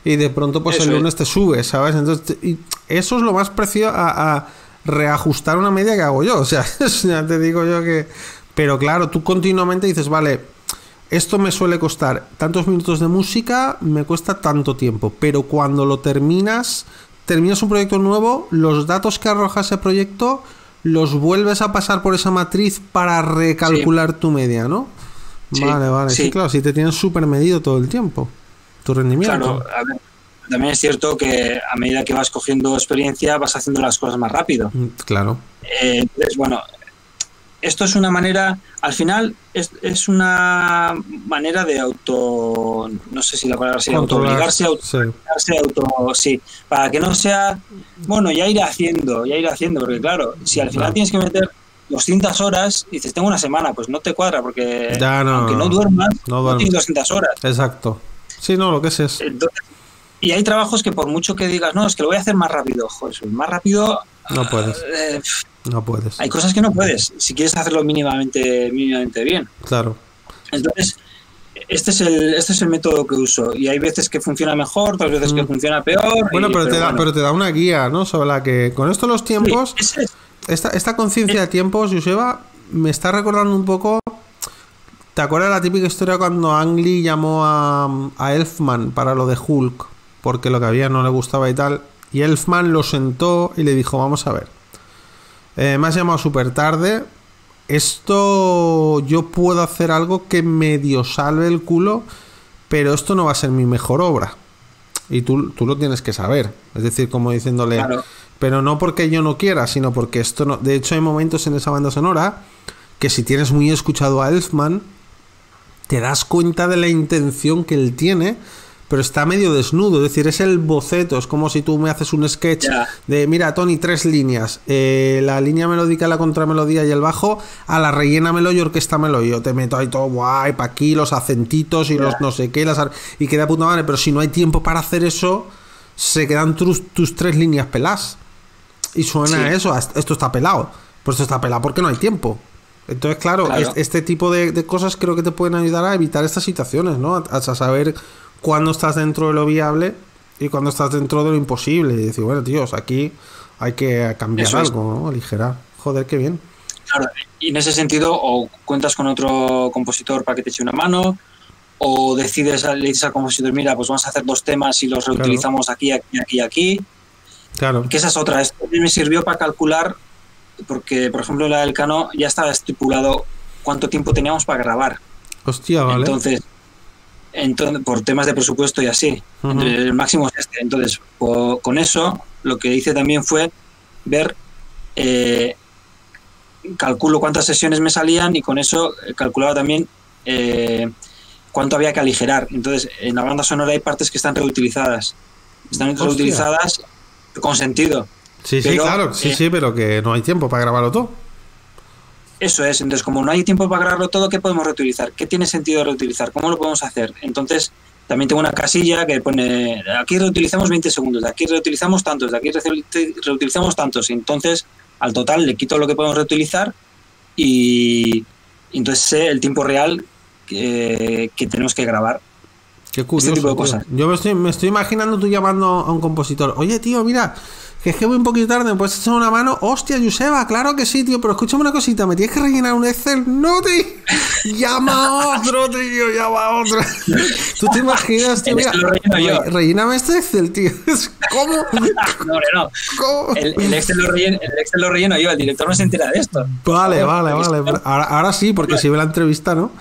y de pronto pues eso el lunes es. Te sube, ¿sabes? Entonces te, y eso es lo más preciso a, a reajustar una media que hago yo, o sea, ya te digo yo que, pero claro, tú continuamente dices, vale, esto me suele costar tantos minutos de música, me cuesta tanto tiempo, pero cuando lo terminas, terminas un proyecto nuevo, los datos que arroja ese proyecto los vuelves a pasar por esa matriz para recalcular, sí, tu media, ¿no? Sí, vale, vale. Sí, sí, claro, si te tienes súper medido todo el tiempo, tu rendimiento. Claro, a ver, también es cierto que a medida que vas cogiendo experiencia vas haciendo las cosas más rápido. Claro. Eh, entonces, bueno, esto es una manera, al final, es, es una manera de auto... no sé si la palabra sería auto-obligarse, auto-obligarse, auto... sí, para que no sea... bueno, ya ir haciendo, ya ir haciendo, porque claro, si al final claro. tienes que meter doscientas horas y dices, tengo una semana, pues no te cuadra, porque ya no, aunque no duermas, no, no tienes doscientas horas. Exacto. Sí, no, lo que es es... Entonces, y hay trabajos que por mucho que digas, no, es que lo voy a hacer más rápido, joder, más rápido... no puedes. Eh, No puedes. Hay cosas que no puedes, si quieres hacerlo mínimamente, mínimamente bien. Claro. Entonces, este es el, este es el método que uso. Y hay veces que funciona mejor, otras veces mm. que funciona peor. Bueno, y, pero, pero, te da, bueno. pero te da una guía, ¿no? Sobre la que con esto los tiempos, sí, es. esta, esta conciencia de tiempos, Joseba, me está recordando un poco... ¿Te acuerdas la típica historia cuando Ang Lee llamó a, a Elfman para lo de Hulk? Porque lo que había no le gustaba y tal. Y Elfman lo sentó y le dijo, vamos a ver. Eh, me has llamado súper tarde. Esto yo puedo hacer algo que medio salve el culo, pero esto no va a ser mi mejor obra. Y tú, tú lo tienes que saber. Es decir, como diciéndole, claro. pero no porque yo no quiera, sino porque esto no... De hecho, hay momentos en esa banda sonora que si tienes muy escuchado a Elfman, te das cuenta de la intención que él tiene... pero está medio desnudo, es decir, es el boceto, es como si tú me haces un sketch yeah. de, mira, Tony, tres líneas, eh, la línea melódica, la contramelodía y el bajo, a la rellénamelo y orquéstamelo, yo te meto ahí todo guay, pa' aquí, los acentitos y yeah. los no sé qué, las ar... y queda puta madre, pero si no hay tiempo para hacer eso, se quedan tus, tus tres líneas peladas, y suena sí. a eso, a esto está pelado, pues esto está pelado porque no hay tiempo. Entonces, claro, claro. Es, este tipo de, de cosas creo que te pueden ayudar a evitar estas situaciones, ¿no? A, a saber... cuando estás dentro de lo viable y cuando estás dentro de lo imposible. Y decir, bueno, tíos, aquí hay que cambiar eso algo, ¿no? Aligerar. Joder, qué bien. Claro, y en ese sentido, o cuentas con otro compositor para que te eche una mano, o decides, le dices al compositor, mira, pues vamos a hacer dos temas y los reutilizamos claro. aquí, aquí, aquí, aquí. Claro. Que esa es otra. Esto me sirvió para calcular, porque, por ejemplo, la del Elcano ya estaba estipulado cuánto tiempo teníamos para grabar. Hostia, vale. Entonces... Entonces, por temas de presupuesto y así uh-huh. entonces, el máximo es este. Entonces o, con eso lo que hice también fue ver eh, calculo cuántas sesiones me salían y con eso calculaba también eh, cuánto había que aligerar. Entonces en la banda sonora hay partes que están reutilizadas están Hostia. reutilizadas con sentido, sí, pero, sí, claro, sí, eh, sí, pero que no hay tiempo para grabarlo todo. Eso es, entonces como no hay tiempo para grabarlo todo, ¿qué podemos reutilizar? ¿Qué tiene sentido reutilizar? ¿Cómo lo podemos hacer? Entonces también tengo una casilla que pone aquí reutilizamos veinte segundos, de aquí reutilizamos tantos, de aquí reutilizamos tantos, entonces al total le quito lo que podemos reutilizar y entonces sé el tiempo real que, que tenemos que grabar. Qué curioso. Este tipo de cosas. Yo me estoy, me estoy imaginando tú llamando a un compositor. Oye, tío, mira, que es que voy un poquito tarde, ¿me puedes echar una mano? Hostia, Joseba, claro que sí, tío, pero escúchame una cosita, me tienes que rellenar un Excel. No, tío, llama a otro, tío, llama a otro. ¿Tú te imaginas, tío? Mira, relléname este Excel, tío. ¿Cómo? No, no. ¿Cómo? El, el, Excel lo relleno, el Excel lo relleno yo, el director no se entera de esto. Vale, vale, vale. Ahora, ahora sí, porque si ve la entrevista, ¿no?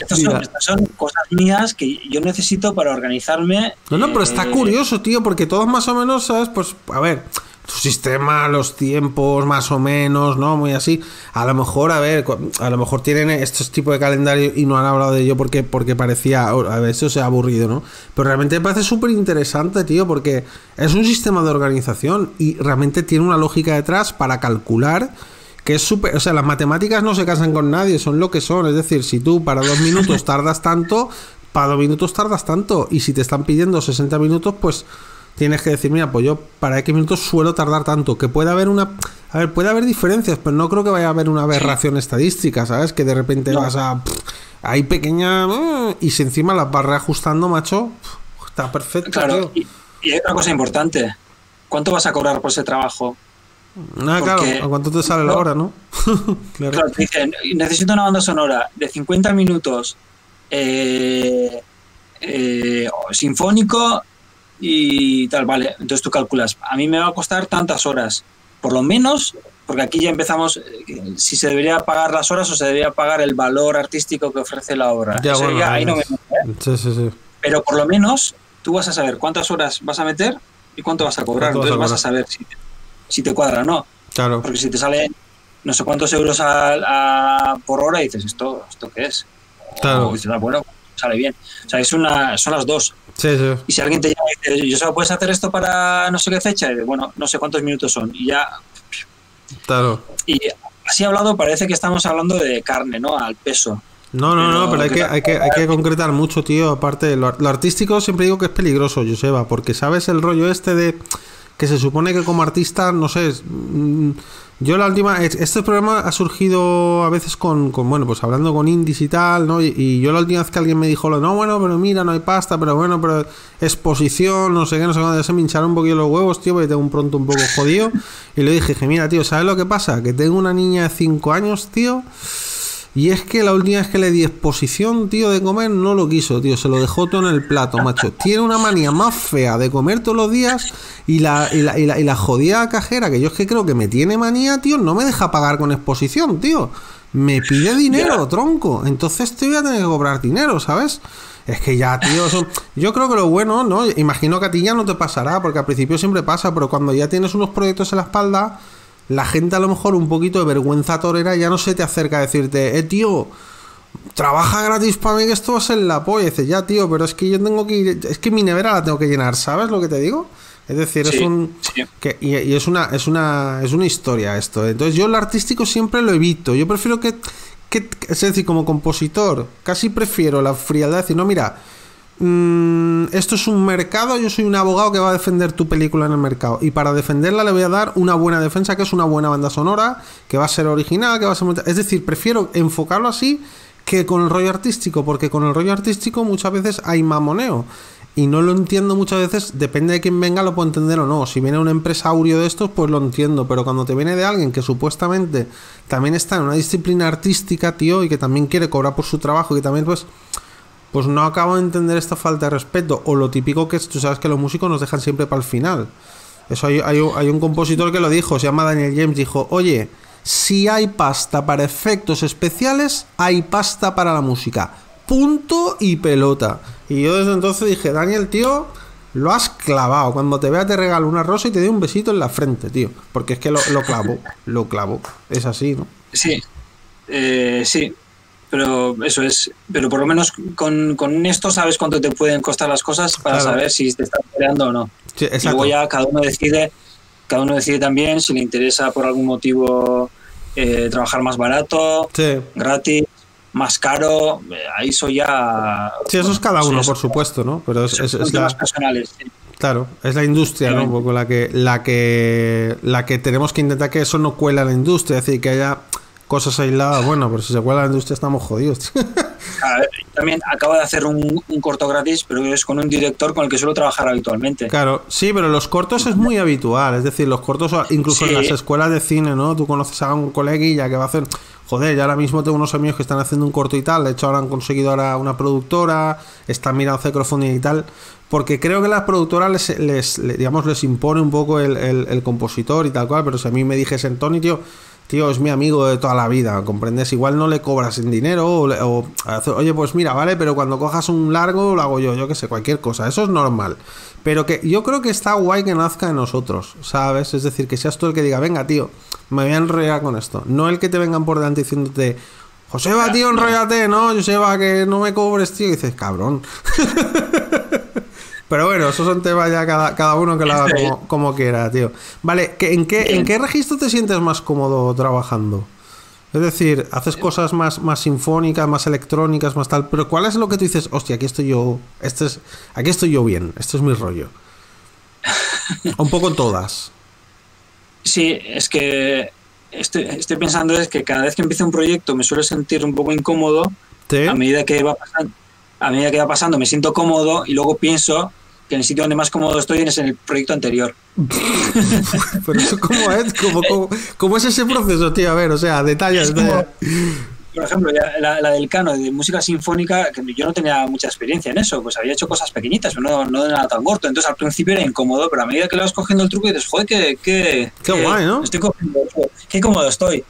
Estas son, son cosas mías que yo necesito para organizarme. No, no, pero está curioso, tío, porque todos más o menos, ¿sabes? Pues a ver, tu sistema, los tiempos más o menos, ¿no? Muy así. A lo mejor, a ver, a lo mejor tienen estos tipos de calendario y no han hablado de ello porque, porque parecía, a ver, esto sea aburrido, ¿no? Pero realmente me parece súper interesante, tío, porque es un sistema de organización y realmente tiene una lógica detrás para calcular que es súper... O sea, las matemáticas no se casan con nadie, son lo que son. Es decir, si tú para dos minutos tardas tanto, para dos minutos tardas tanto. Y si te están pidiendo sesenta minutos, pues... tienes que decir, mira, pues yo para X minutos suelo tardar tanto. Que puede haber una... A ver, puede haber diferencias, pero no creo que vaya a haber una aberración estadística, ¿sabes? Que de repente no. vas a... Pff, ahí pequeña... Y si encima las vas reajustando, macho, pff, está perfecto. Claro, y, y hay una cosa importante. ¿Cuánto vas a cobrar por ese trabajo? Ah, claro, ¿a cuánto te sale no, la hora, no? Claro, claro, te dicen, necesito una banda sonora de cincuenta minutos eh, eh, sinfónico... y tal, vale, entonces tú calculas, a mí me va a costar tantas horas por lo menos, porque aquí ya empezamos eh, si se debería pagar las horas o se debería pagar el valor artístico que ofrece la obra, ya, o sea, bueno, ya, ahí no me meto, ¿eh? Sí, sí, sí. Pero por lo menos tú vas a saber cuántas horas vas a meter y cuánto vas a cobrar, entonces vas a, vas a saber si te, si te cuadra o no, claro. Porque si te sale no sé cuántos euros a, a, por hora y dices, ¿esto, esto qué es? Claro. O dices, ah, bueno, sale bien, o sea, es una, son las dos. Sí, sí. Y si alguien te llama y dice, Joseba, ¿puedes hacer esto para no sé qué fecha? Y bueno, no sé cuántos minutos son. Y ya. Claro. Y así hablado, parece que estamos hablando de carne, ¿no? Al peso. No, no, pero no, pero hay que, hay, que, hay que concretar mucho, tío. Aparte, lo, lo artístico siempre digo que es peligroso, Joseba, porque sabes el rollo este de que se supone que como artista, no sé. Yo la última. Este programa ha surgido a veces con, con bueno, pues hablando con indies y tal, ¿no? Y, y yo la última vez que alguien me dijo, no, bueno, pero mira, no hay pasta, pero bueno, pero exposición, no sé qué, no sé cuándo, se me hincharon un poquillo los huevos, tío, porque tengo un pronto un poco jodido. Y le dije, que mira, tío, ¿sabes lo que pasa? Que tengo una niña de cinco años, tío. Y es que la última vez que le di exposición, tío, de comer, no lo quiso, tío. Se lo dejó todo en el plato, macho. Tiene una manía más fea de comer todos los días y la, y la, y la, y la jodida cajera, que yo es que creo que me tiene manía, tío, no me deja pagar con exposición, tío. Me pide dinero, yeah. Tronco. Entonces te voy a tener que cobrar dinero, ¿sabes? Es que ya, tío, son... yo creo que lo bueno, ¿no? Imagino que a ti ya no te pasará, porque al principio siempre pasa, pero cuando ya tienes unos proyectos en la espalda... la gente a lo mejor un poquito de vergüenza torera ya no se te acerca a decirte, eh, tío, trabaja gratis para mí que esto va a ser la polla. Y dices, ya, tío, pero es que yo tengo que ir, es que mi nevera la tengo que llenar, ¿sabes lo que te digo? Es decir, sí, es un... Sí. Que, y, y es una, es una, es una historia esto. Entonces yo lo artístico siempre lo evito. Yo prefiero que, que es decir, como compositor, casi prefiero la frialdad de decir, no, mira... Mm, esto es un mercado, yo soy un abogado que va a defender tu película en el mercado y para defenderla le voy a dar una buena defensa, que es una buena banda sonora, que va a ser original, que va a ser... Es decir, prefiero enfocarlo así que con el rollo artístico, porque con el rollo artístico muchas veces hay mamoneo y no lo entiendo muchas veces, depende de quién venga lo puedo entender o no. Si viene un empresario de estos, pues lo entiendo, pero cuando te viene de alguien que supuestamente también está en una disciplina artística, tío, y que también quiere cobrar por su trabajo y que también pues... pues no acabo de entender esta falta de respeto. O lo típico que es, tú sabes que los músicos nos dejan siempre para el final. Eso hay, hay, hay un compositor que lo dijo, se llama Daniel James, dijo, oye, si hay pasta para efectos especiales, hay pasta para la música. Punto y pelota. Y yo desde entonces dije, Daniel, tío, lo has clavado. Cuando te vea te regalo una rosa y te doy un besito en la frente, tío. Porque es que lo, lo clavo, lo clavo. Es así, ¿no? Sí, eh, sí. Pero eso es, pero por lo menos con, con esto sabes cuánto te pueden costar las cosas para claro. saber si te están peleando o no. Sí, exacto. Y luego ya cada uno decide, cada uno decide también si le interesa por algún motivo eh, trabajar más barato, sí. gratis, más caro, ahí soy ya... Sí, eso bueno, es cada uno, sí, por supuesto, ¿no? Pero es, es, es la... personales, sí. Claro, es la industria, sí, ¿no? Un poco la que, la que, la que tenemos que intentar que eso no cuela a la industria, es decir, que haya... cosas aisladas, bueno, pero si se cuela la industria estamos jodidos. Ah, también acaba de hacer un, un corto gratis, pero es con un director con el que suelo trabajar habitualmente. Claro, sí, pero los cortos es muy habitual. Es decir, los cortos, incluso sí. en las escuelas de cine, ¿no? Tú conoces a un coleguilla que va a hacer... Joder, yo ahora mismo tengo unos amigos que están haciendo un corto y tal. De hecho, ahora han conseguido ahora una productora, están mirando hacer crowdfunding y tal. Porque creo que las productoras les, les, les, digamos, les impone un poco el, el, el compositor y tal cual. Pero si a mí me dijesen, Tony, tío, tío, es mi amigo de toda la vida, ¿comprendes? Igual no le cobras en dinero o, o oye, pues mira, vale, pero cuando cojas un largo lo hago yo, yo qué sé, cualquier cosa. Eso es normal. Pero que yo creo que está guay que nazca de nosotros, ¿sabes? Es decir, que seas tú el que diga, venga, tío, me voy a enrollar con esto. No el que te vengan por delante diciéndote... Joseba, tío, enrollate, ¿no? Joseba, que no me cobres, tío. Y dices, cabrón. Pero bueno, esos son temas ya cada, cada uno que lo haga como, como quiera, tío. Vale, ¿que, en, qué, ¿en qué registro te sientes más cómodo trabajando? Es decir, haces cosas más, más sinfónicas, más electrónicas, más tal. Pero ¿cuál es lo que tú dices? Hostia, aquí estoy yo, este es, aquí estoy yo bien, este es mi rollo. Un poco en todas. Sí, es que... Estoy, estoy pensando es que cada vez que empiezo un proyecto me suelo sentir un poco incómodo. ¿Sí? A medida que va pasando, a medida que va pasando me siento cómodo y luego pienso que en el sitio donde más cómodo estoy es en el proyecto anterior. Pero eso ¿cómo es? ¿Cómo, cómo, ¿Cómo es ese proceso, tío? A ver, o sea, detalles. Como, por ejemplo, la, la del Cano, de música sinfónica, que yo no tenía mucha experiencia en eso, pues había hecho cosas pequeñitas, pero no, no de nada tan corto. Entonces al principio era incómodo, pero a medida que le vas cogiendo el truco y dices, joder, qué, qué, qué, qué guay, ¿no? Estoy cogiendo, qué cómodo estoy.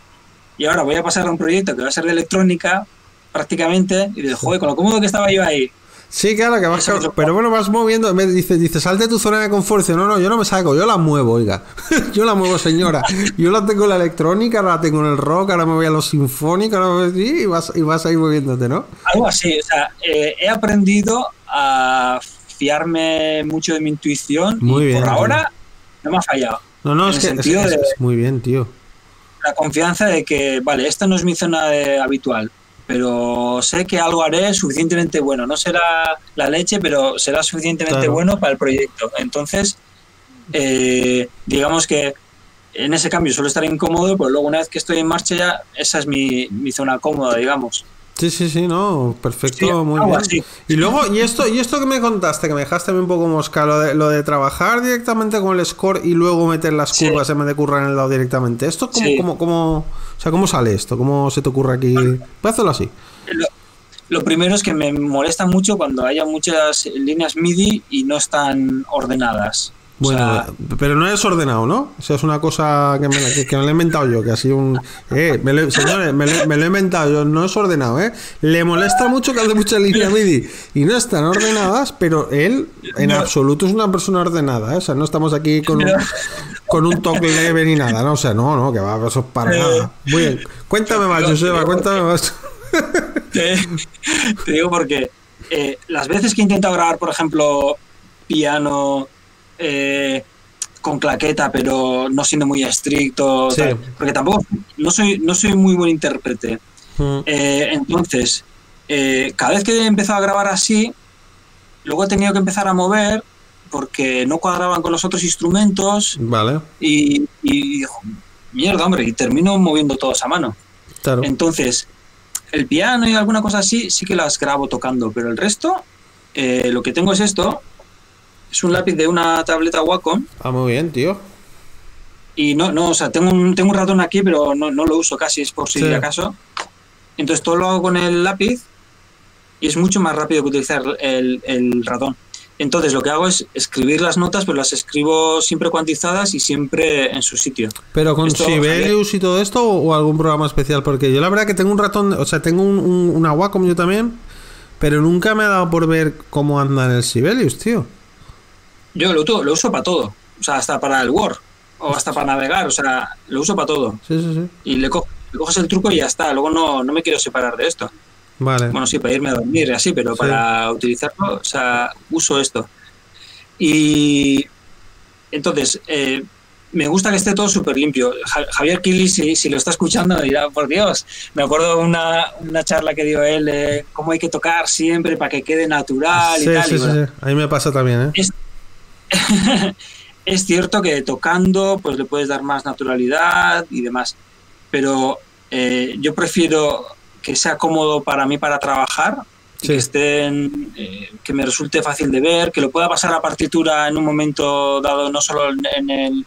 Y ahora voy a pasar a un proyecto que va a ser de electrónica, prácticamente, y dices, joder, con lo cómodo que estaba yo ahí. Sí, claro, que vas, pero bueno, vas moviendo, me dices, dices, sal de tu zona de confort, dice, no, no, yo no me salgo, yo la muevo, oiga, yo la muevo, señora, yo la tengo en la electrónica, ahora la tengo en el rock, ahora me voy a los sinfónicos, ahora me... y, vas, y vas ahí moviéndote, ¿no? Algo así, o sea, eh, he aprendido a fiarme mucho de mi intuición muy y bien, por ahora no me ha fallado. No, no, en es el que sentido es, de, es muy bien, tío. La confianza de que, vale, esta no es mi zona de, habitual. Pero sé que algo haré suficientemente bueno. No será la leche, pero será suficientemente claro. bueno para el proyecto. Entonces, eh, digamos que en ese cambio suelo estar incómodo, pero luego una vez que estoy en marcha ya, esa es mi, mi zona cómoda, digamos. Sí, sí, sí, no, perfecto, sí, muy bien. Así. Y luego, y esto, y esto que me contaste, que me dejaste un poco mosca, lo de, lo de trabajar directamente con el score y luego meter las curvas, sí. en vez de currar en el lado directamente. ¿Esto cómo, sí. cómo, cómo, o sea, cómo sale esto? ¿Cómo se te ocurre aquí? Pues hazlo así. Lo, lo primero es que me molesta mucho cuando haya muchas líneas MIDI y no están ordenadas. Bueno, o sea, pero no es ordenado, ¿no? O sea, es una cosa que me, que, que me lo he inventado yo, que ha sido un... Eh, me lo, señores, me lo, me lo he inventado yo, no es ordenado, ¿eh? Le molesta mucho que hace muchas líneas MIDI y no están ordenadas, pero él en no. absoluto es una persona ordenada, ¿eh? O sea, no estamos aquí con un, con un toque leve ni nada, ¿no? O sea, no, no, que va, eso es para nada. Muy bien, cuéntame más, Joseba, cuéntame más. Te, te digo porque eh, las veces que he intentado grabar, por ejemplo, piano... Eh, con claqueta, pero no siendo muy estricto, sí. tal, porque tampoco no soy no soy muy buen intérprete. Mm. Eh, entonces, eh, cada vez que he empezado a grabar así, luego he tenido que empezar a mover porque no cuadraban con los otros instrumentos. Vale. Y, y, y mierda, hombre, y termino moviendo todos a mano. Claro. Entonces, el piano y alguna cosa así sí que las grabo tocando, pero el resto, eh, lo que tengo es esto. Es un lápiz de una tableta Wacom. Ah, muy bien, tío. Y no, no, o sea, tengo un, tengo un ratón aquí, pero no, no lo uso casi, es por si sí. acaso. Entonces todo lo hago con el lápiz y es mucho más rápido que utilizar el, el ratón. Entonces lo que hago es escribir las notas, pero las escribo siempre cuantizadas y siempre en su sitio. ¿Pero con Sibelius y todo esto o algún programa especial? Porque yo la verdad que tengo un ratón, o sea, tengo un, un, una Wacom yo también, pero nunca me ha dado por ver cómo anda en el Sibelius, tío. Yo lo, lo uso para todo, o sea, hasta para el Word, o hasta para navegar, o sea, lo uso para todo. Sí, sí, sí. Y le, co le coges el truco y ya está, luego no, no me quiero separar de esto. Vale. Bueno, sí, para irme a dormir y así, pero sí. para utilizarlo, o sea, uso esto. Y entonces, eh, me gusta que esté todo súper limpio. Javier Quilis, si, si lo está escuchando, dirá, por Dios, me acuerdo una, una charla que dio él, eh, cómo hay que tocar siempre para que quede natural sí, y tal. Sí, y sí, bueno. sí, a mí me pasa también, ¿eh? Es, es cierto que tocando pues le puedes dar más naturalidad y demás, pero eh, yo prefiero que sea cómodo para mí para trabajar, sí. que estén, eh, que me resulte fácil de ver, que lo pueda pasar la partitura en un momento dado, no solo en el,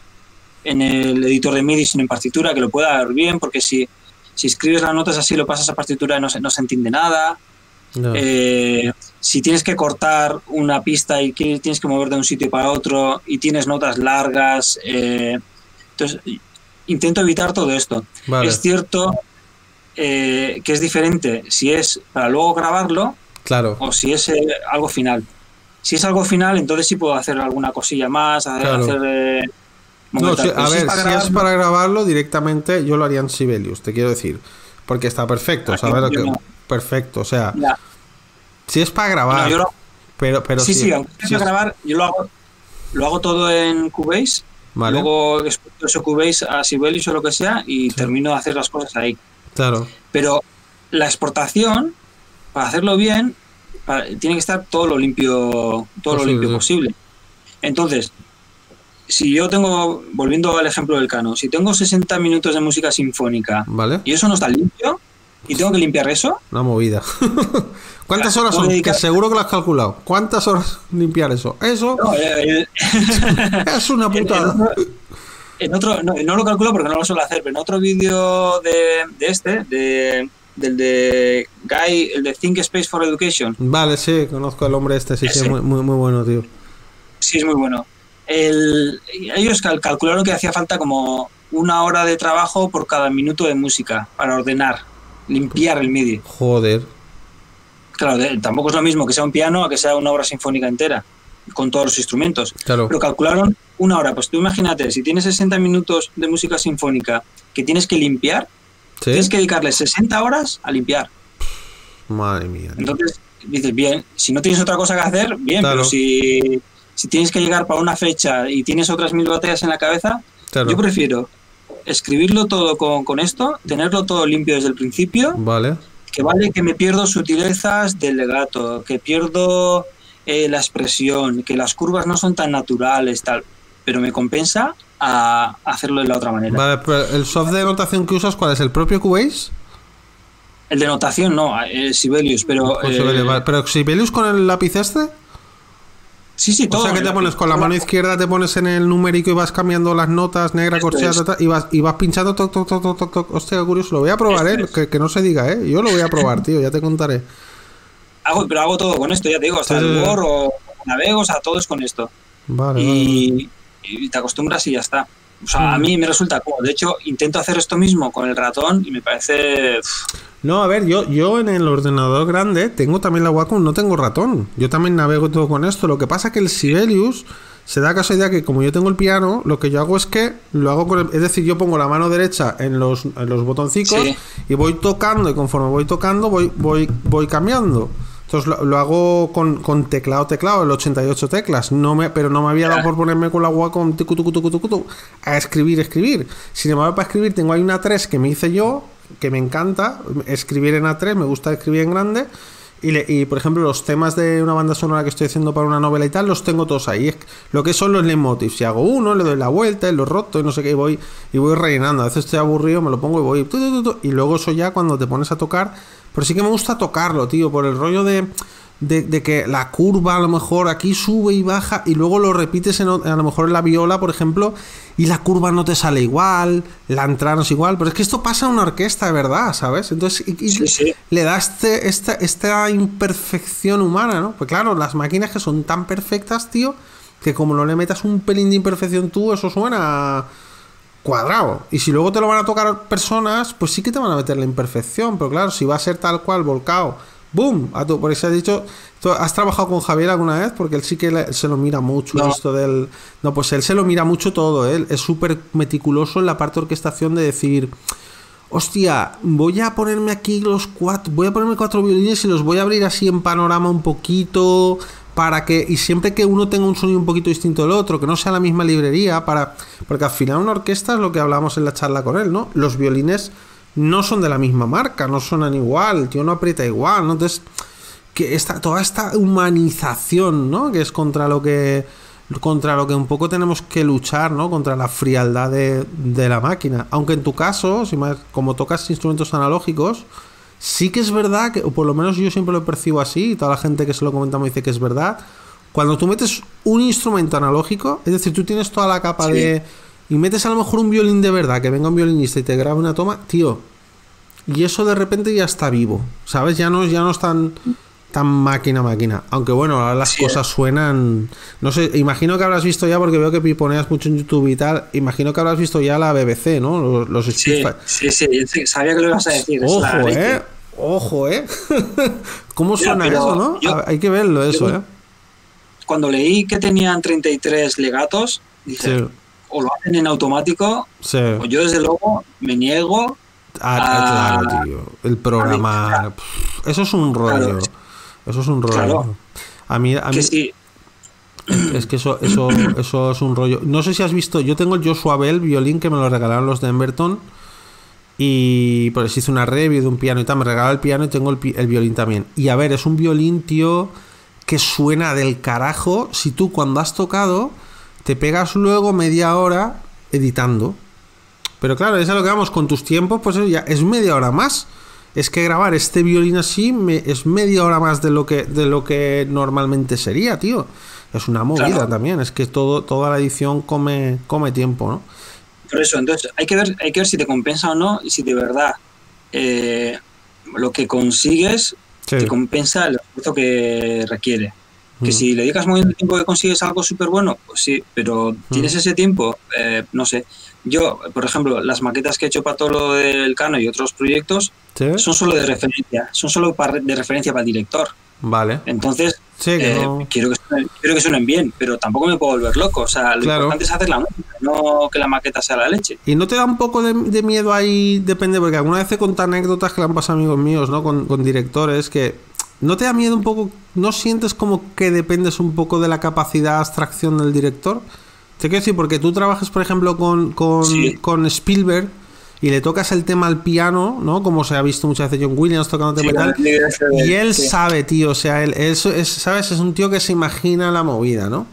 en el editor de MIDI, sino en partitura, que lo pueda ver bien, porque si, si escribes las notas así, lo pasas a partitura, no se, no se entiende nada. No. Eh, si tienes que cortar una pista y tienes que mover de un sitio para otro y tienes notas largas, eh, entonces intento evitar todo esto. Vale. Es cierto eh, que es diferente si es para luego grabarlo, claro, o si es eh, algo final. Si es algo final, entonces sí puedo hacer alguna cosilla más, hacer... Claro. hacer eh, no, si, a si ver, es si grabarlo, es para grabarlo directamente, yo lo haría en Sibelius, te quiero decir, porque está perfecto, ¿sabes? Lo que... no. Perfecto, o sea, ya. si es para grabar, no, lo, pero, pero sí, si, sí, aunque si es para grabar, yo lo hago, lo hago todo en Cubase, ¿vale? Luego exporto eso Cubase a Sibelius o lo que sea y sí. termino de hacer las cosas ahí. Claro. Pero la exportación, para hacerlo bien, para, tiene que estar todo lo limpio, todo posible, lo limpio sí. posible. Entonces, si yo tengo, volviendo al ejemplo del Elcano, si tengo sesenta minutos de música sinfónica, ¿vale? Y eso no está limpio, ¿y tengo que limpiar eso? Una movida. ¿Cuántas horas son? Dedicar... Que seguro que lo has calculado. ¿Cuántas horas limpiar eso? Eso no, eh, eh... es una putada. En otro, en otro, no, no lo calculo porque no lo suelo hacer, pero en otro vídeo de, de este, de, del de Guy, el de Think Space for Education. Vale, sí, conozco al hombre este, sí, sí, sí. Muy, muy, muy bueno, tío. Sí, es muy bueno. El, ellos cal- calcularon que hacía falta como una hora de trabajo por cada minuto de música para ordenar. Limpiar el MIDI. Joder. Claro, tampoco es lo mismo que sea un piano a que sea una obra sinfónica entera, con todos los instrumentos. Claro. Pero calcularon una hora. Pues tú imagínate, si tienes sesenta minutos de música sinfónica que tienes que limpiar, ¿sí? Tienes que dedicarle sesenta horas a limpiar. Madre mía. Entonces, dices, bien, si no tienes otra cosa que hacer, bien, claro. Pero si, si tienes que llegar para una fecha y tienes otras mil batallas en la cabeza, claro. Yo prefiero... escribirlo todo con, con esto, tenerlo todo limpio desde el principio, vale. que vale que me pierdo sutilezas del legato, que pierdo eh, la expresión, que las curvas no son tan naturales, tal, pero me compensa a hacerlo de la otra manera. Vale, pero el soft de notación que usas, ¿cuál es? ¿El propio Cubase? El de notación no, el Sibelius, pero... Eh, Sibelius, vale. ¿Pero Sibelius con el lápiz este? Sí, sí, todo. O sea que te pones con la mano izquierda, te pones en el numérico y vas cambiando las notas, negra, corcheada, y vas, y vas pinchando, toc, toc, toc, toc, toc. Hostia, curioso, lo voy a probar, esto eh, es. que, que no se diga, eh. Yo lo voy a probar, tío, ya te contaré. Hago, pero hago todo con esto, ya te digo, hasta sí. el Word o navego, o sea, todo es con esto. Vale. Y, vale. y te acostumbras y ya está. O sea, mm. a mí me resulta como, de hecho, intento hacer esto mismo con el ratón y me parece... No, a ver, yo, yo en el ordenador grande tengo también la Wacom, no tengo ratón. Yo también navego todo con esto. Lo que pasa es que el Sibelius se da casualidad que como yo tengo el piano, lo que yo hago es que lo hago con el, es decir, yo pongo la mano derecha en los, en los botoncicos sí. y voy tocando, y conforme voy tocando voy voy voy cambiando. Entonces lo, lo hago con, con teclado, teclado, el ochenta y ocho teclas, no me, pero no me había dado por ponerme con la Wacom tucu, tucu, tucu, tucu, tucu, a escribir, escribir. Sin embargo, para escribir tengo ahí una tres que me hice yo, que me encanta escribir en A tres, me gusta escribir en grande, y, le, y por ejemplo los temas de una banda sonora que estoy haciendo para una novela y tal, los tengo todos ahí. Lo que son los leitmotivs, si hago uno, le doy la vuelta, lo roto y no sé qué, y voy, y voy rellenando. A veces estoy aburrido, me lo pongo y voy... Tu, tu, tu, tu, y luego eso ya cuando te pones a tocar... Pero sí que me gusta tocarlo, tío, por el rollo de, de, de que la curva a lo mejor aquí sube y baja y luego lo repites en, a lo mejor en la viola, por ejemplo, y la curva no te sale igual, la entrada no es igual, pero es que esto pasa en una orquesta, de verdad, ¿sabes? Entonces y, y sí, sí. le da este, esta, esta imperfección humana, ¿no? Pues claro, las máquinas que son tan perfectas, tío, que como no le metas un pelín de imperfección tú, eso suena... cuadrado, y si luego te lo van a tocar personas, pues sí que te van a meter la imperfección, pero claro, si va a ser tal cual, volcado, boom, a tu, por eso has dicho, ¿tú has trabajado con Javier alguna vez? Porque él sí que le, se lo mira mucho, no. esto del, no, pues él se lo mira mucho todo, él es súper meticuloso en la parte de orquestación de decir, hostia, voy a ponerme aquí los cuatro, voy a ponerme cuatro violines y los voy a abrir así en panorama un poquito... para que, y siempre que uno tenga un sonido un poquito distinto del otro, que no sea la misma librería, para porque al final una orquesta es lo que hablamos en la charla con él, ¿no? Los violines no son de la misma marca, no suenan igual, el tío no aprieta igual, ¿no? Entonces, que esta, toda esta humanización, ¿no? Que es contra lo que contra lo que un poco tenemos que luchar, ¿no? Contra la frialdad de, de la máquina. Aunque en tu caso, si más, como tocas instrumentos analógicos, Sí que es verdad, que, o por lo menos yo siempre lo percibo así, y toda la gente que se lo comenta me dice que es verdad, cuando tú metes un instrumento analógico, es decir, tú tienes toda la capa sí. de... y metes a lo mejor un violín de verdad, que venga un violinista y te grabe una toma, tío, y eso de repente ya está vivo, ¿sabes? Ya no, ya no es tan, tan máquina máquina, aunque bueno, ahora las sí. cosas suenan... No sé, imagino que habrás visto ya, porque veo que piponeas mucho en YouTube y tal, imagino que habrás visto ya la B B C, ¿no? Los, los sí, sí, sí, sabía que lo ibas a decir. Ojo, es la eh, ojo, eh. ¿Cómo suena Mira, eso, no? Yo, Hay que verlo eso, yo, eh. Cuando leí que tenían treinta y tres legatos, dije... Sí. O lo hacen en automático, sí. o yo desde luego me niego ah, a... Claro, tío. El programar... Claro. Eso es un rollo. Claro. Eso es un rollo. Claro. A mí... A mí... Que sí. Es que eso, eso, eso es un rollo. No sé si has visto... Yo tengo el Joseba Bell violín que me lo regalaron los de Emberton. Y pues hice una review de un piano y tal. Me regalaron el piano y tengo el, el violín también. Y a ver, es un violín, tío, que suena del carajo si tú cuando has tocado... Te pegas luego media hora editando. Pero claro, es a lo que vamos con tus tiempos, pues ya es media hora más. Es que grabar este violín así me, es media hora más de lo que de lo que normalmente sería, tío. Es una movida claro. también. Es que todo, toda la edición come, come tiempo, ¿no? Por eso, entonces, hay que ver, hay que ver si te compensa o no, y si de verdad eh, lo que consigues sí. te compensa el esfuerzo que requiere. Que si le dedicas muy bien el tiempo que consigues algo súper bueno, pues sí, pero tienes ese tiempo, eh, no sé. Yo, por ejemplo, las maquetas que he hecho para todo lo del Elcano y otros proyectos ¿Sí? son solo de referencia, son solo para, de referencia para el director. Vale. Entonces, sí, eh, no... quiero, que suenen, quiero que suenen bien, pero tampoco me puedo volver loco. O sea, lo claro. importante es hacer la música, no que la maqueta sea la leche. ¿Y no te da un poco de, de miedo ahí? Depende, porque alguna vez he contado anécdotas que le han pasado amigos míos, ¿no? Con, con directores que... ¿No te da miedo un poco? ¿No sientes como que dependes un poco de la capacidad de abstracción del director? Te quiero decir, porque tú trabajas, por ejemplo, con, con, sí. con Spielberg y le tocas el tema al piano, ¿no? Como se ha visto muchas veces John Williams tocando sí, metal. No, y él sí. sabe, tío, o sea, él, él es, ¿sabes? Es un tío que se imagina la movida, ¿no?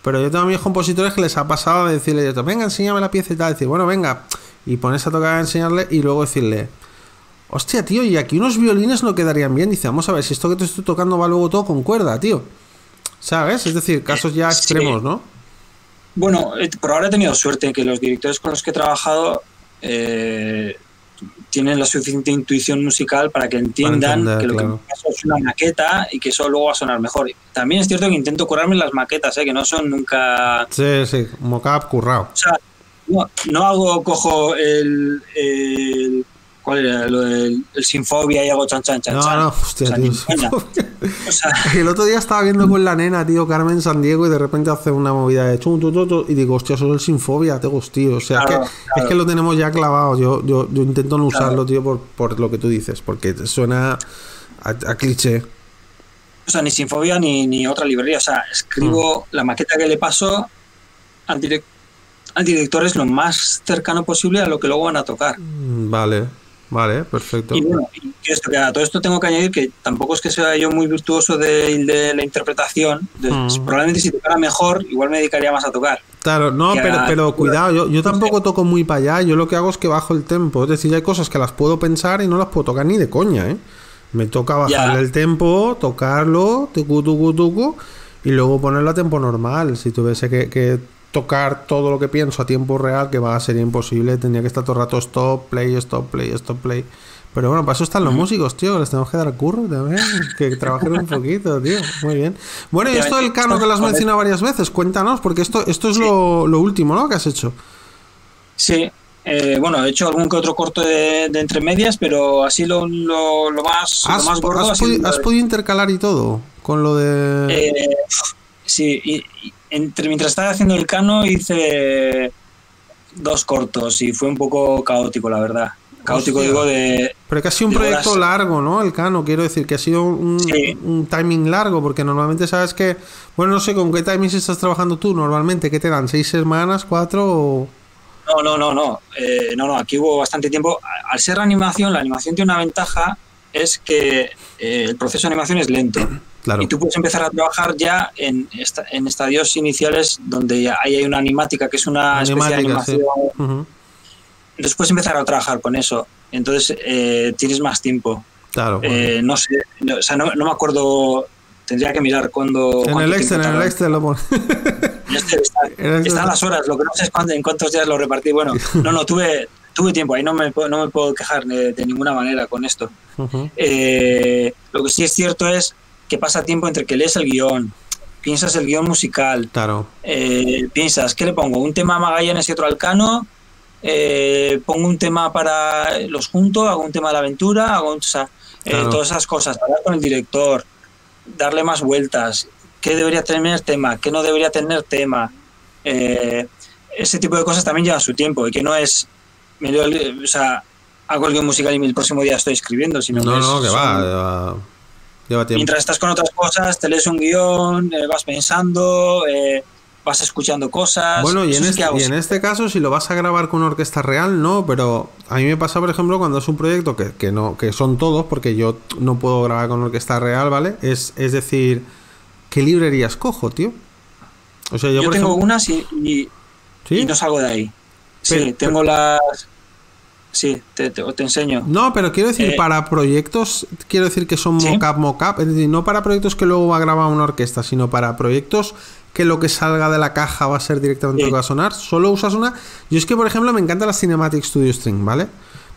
Pero yo tengo a mis compositores que les ha pasado de decirle, venga, enséñame la pieza y tal. Decir, bueno, venga. Y pones a tocar, a enseñarle y luego decirle... Hostia, tío, y aquí unos violines no quedarían bien. Dice, vamos a ver, si esto que te estoy tocando va luego todo con cuerda, tío. ¿Sabes? Es decir, casos ya extremos, sí. ¿no? Bueno, por ahora he tenido suerte que los directores con los que he trabajado eh, tienen la suficiente intuición musical para que entiendan para entender, que lo claro. que me pasa es una maqueta y que eso luego va a sonar mejor. También es cierto que intento currarme las maquetas, ¿eh? Que no son nunca... Sí, sí, mocap currado. O sea, no, no hago, cojo el... el ¿Cuál era? Lo del el Sinfobia y hago chan chan chan. No, chan. no, hostia, o sea, tío. O sea, el otro día estaba viendo con la nena, tío, Carmen San Diego, y de repente hace una movida de chum, chum, chum, chum, y digo, hostia, eso es el Sinfobia, te gustío. O sea, claro, es, que, claro. es que lo tenemos ya clavado. Yo, yo, yo intento no claro. usarlo, tío, por, por lo que tú dices, porque suena a, a cliché. O sea, ni Sinfobia ni, ni otra librería. O sea, escribo mm. la maqueta que le paso al director, al director es lo más cercano posible a lo que luego van a tocar. Vale. Vale, perfecto. Y bueno, y esto, que a todo esto tengo que añadir que tampoco es que sea yo muy virtuoso de, de la interpretación. De, mm. Probablemente si tocara mejor, igual me dedicaría más a tocar. Claro, no, pero, a, pero cuidado, yo, yo tampoco toco muy para allá. Yo lo que hago es que bajo el tempo. Es decir, hay cosas que las puedo pensar y no las puedo tocar ni de coña, ¿eh? Me toca bajarle ya. el tempo, tocarlo, tucu, tucu, tucu, y luego ponerlo a tiempo normal. Si tuviese que, que tocar todo lo que pienso a tiempo real, que va a ser imposible, tendría que estar todo el rato stop, play, stop, play, stop, play. Pero bueno, para eso están los músicos, tío, les tenemos que dar curro también, que trabajen un poquito, tío. Muy bien. Bueno, y esto del Elcano que lo has mencionado varias veces, cuéntanos, porque esto, esto es sí. lo, lo último, ¿no?, que has hecho. Sí, eh, bueno, he hecho algún que otro corto de, de entre medias, pero así lo, lo, lo más, lo más gordo. ¿Has, podi has podido intercalar y todo con lo de...? Eh, sí, y, y Entre, mientras estaba haciendo el Elcano hice dos cortos y fue un poco caótico, la verdad. Caótico, Hostia. digo, de... Pero que ha sido un proyecto horas. largo, ¿no? El Elcano, quiero decir, que ha sido un, sí. un timing largo, porque normalmente sabes que... Bueno, no sé, ¿con qué timings estás trabajando tú normalmente? ¿Qué te dan? ¿Seis semanas? ¿Cuatro? O... No, no, no, no. Eh, no, no, aquí hubo bastante tiempo. Al ser animación, la animación tiene una ventaja, es que eh, el proceso de animación es lento. Claro. Y tú puedes empezar a trabajar ya en, esta, en estadios iniciales donde ya hay una animática, que es una especie de animación. Sí. Uh-huh. Entonces puedes empezar a trabajar con eso. Entonces eh, tienes más tiempo. Claro. Bueno. Eh, no sé, no, o sea, no, no me acuerdo. Tendría que mirar cuándo. En el Excel, en el Excel lo pongo. Este, está, están las horas, lo que no sé es cuándo, en cuántos días lo repartí. Bueno, no, no, tuve, tuve tiempo, ahí no me, no me puedo quejar de, de ninguna manera con esto. Uh-huh. Eh, lo que sí es cierto es que pasa tiempo entre que lees el guión, piensas el guión musical. Claro. Eh, piensas, ¿qué le pongo? ¿Un tema a Magallanes y otro al Cano? Eh, ¿Pongo un tema para los juntos? ¿Hago un tema de la aventura? Hago un, o sea, claro. eh, todas esas cosas, hablar con el director, darle más vueltas, qué debería tener tema, qué no debería tener tema, eh, ese tipo de cosas también lleva su tiempo, y que no es me leo el, o sea, hago el guión musical y el próximo día estoy escribiendo, sino no, que, no, es, que va, lleva, lleva tiempo. Mientras estás con otras cosas, te lees un guión, eh, vas pensando, eh, vas escuchando cosas. Bueno, y en, este, y en este caso, si lo vas a grabar con una orquesta real, no, pero a mí me pasa, por ejemplo, cuando es un proyecto que, que no, que son todos, porque yo no puedo grabar con orquesta real, ¿vale? Es, es decir, ¿qué librerías cojo, tío? O sea, yo, yo por tengo ejemplo, unas y, y, ¿sí? y no salgo de ahí. Sí, pero, tengo pero, las... Sí, te, te, te enseño. No, pero quiero decir, eh, para proyectos, quiero decir que son ¿sí? mocap, mocap, es decir, no para proyectos que luego va a grabar una orquesta, sino para proyectos que lo que salga de la caja va a ser directamente sí. lo que va a sonar, solo usas una. Yo es que, por ejemplo, me encanta la Cinematic Studio String, ¿vale?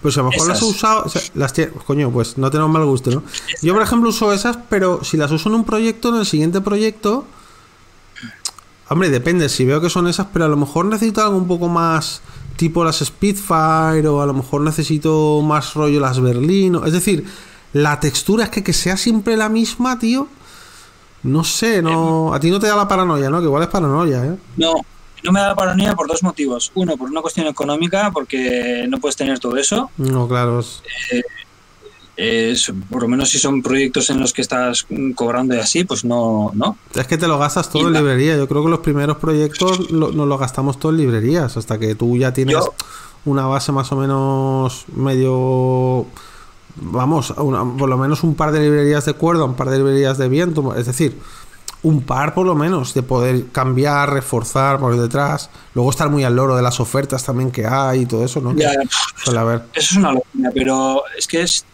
Pues a lo mejor esas. las he usado, o sea, las tie... coño, pues no tenemos mal gusto, ¿no? Yo, por ejemplo, uso esas, pero si las uso en un proyecto, en el siguiente proyecto, hombre, depende, si veo que son esas, pero a lo mejor necesito algo un poco más tipo las Spitfire, o a lo mejor necesito más rollo las Berlino, es decir, la textura es que que sea siempre la misma, tío. No sé, no. A ti no te da la paranoia, ¿no? Que igual es paranoia, ¿eh? No, no me da la paranoia por dos motivos. Uno, por una cuestión económica, porque no puedes tener todo eso. No, claro. Eh, eh, por lo menos si son proyectos en los que estás cobrando y así, pues no, no. Es que te lo gastas todo y en la... librería. Yo creo que los primeros proyectos lo, nos los gastamos todo en librerías, hasta que tú ya tienes Yo... una base más o menos medio... Vamos, una, por lo menos un par de librerías de cuerda, un par de librerías de viento, es decir, un par por lo menos de poder cambiar, reforzar por detrás, luego estar muy al loro de las ofertas también que hay y todo eso, ¿no? Ya, pues, a ver. Eso es una locura, pero es que es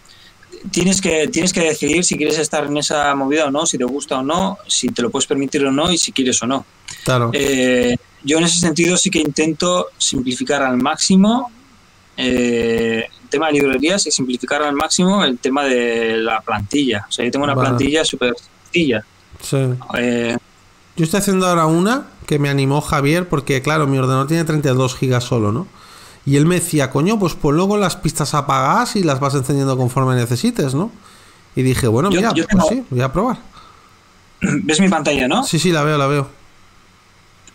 tienes que tienes que decidir si quieres estar en esa movida o no, si te gusta o no, si te lo puedes permitir o no y si quieres o no. Claro. Eh, yo en ese sentido sí que intento simplificar al máximo. Eh, tema de librerías y simplificar al máximo el tema de la plantilla. O sea, yo tengo una vale. plantilla súper sencilla. Sí. Eh, yo estoy haciendo ahora una que me animó Javier porque, claro, mi ordenador tiene treinta y dos gigas solo, ¿no? Y él me decía, coño, pues pues luego las pistas apagadas y las vas encendiendo conforme necesites, ¿no? Y dije, bueno, yo, mira, yo tengo... pues sí, voy a probar. ¿Ves mi pantalla, no? Sí, sí, la veo, la veo.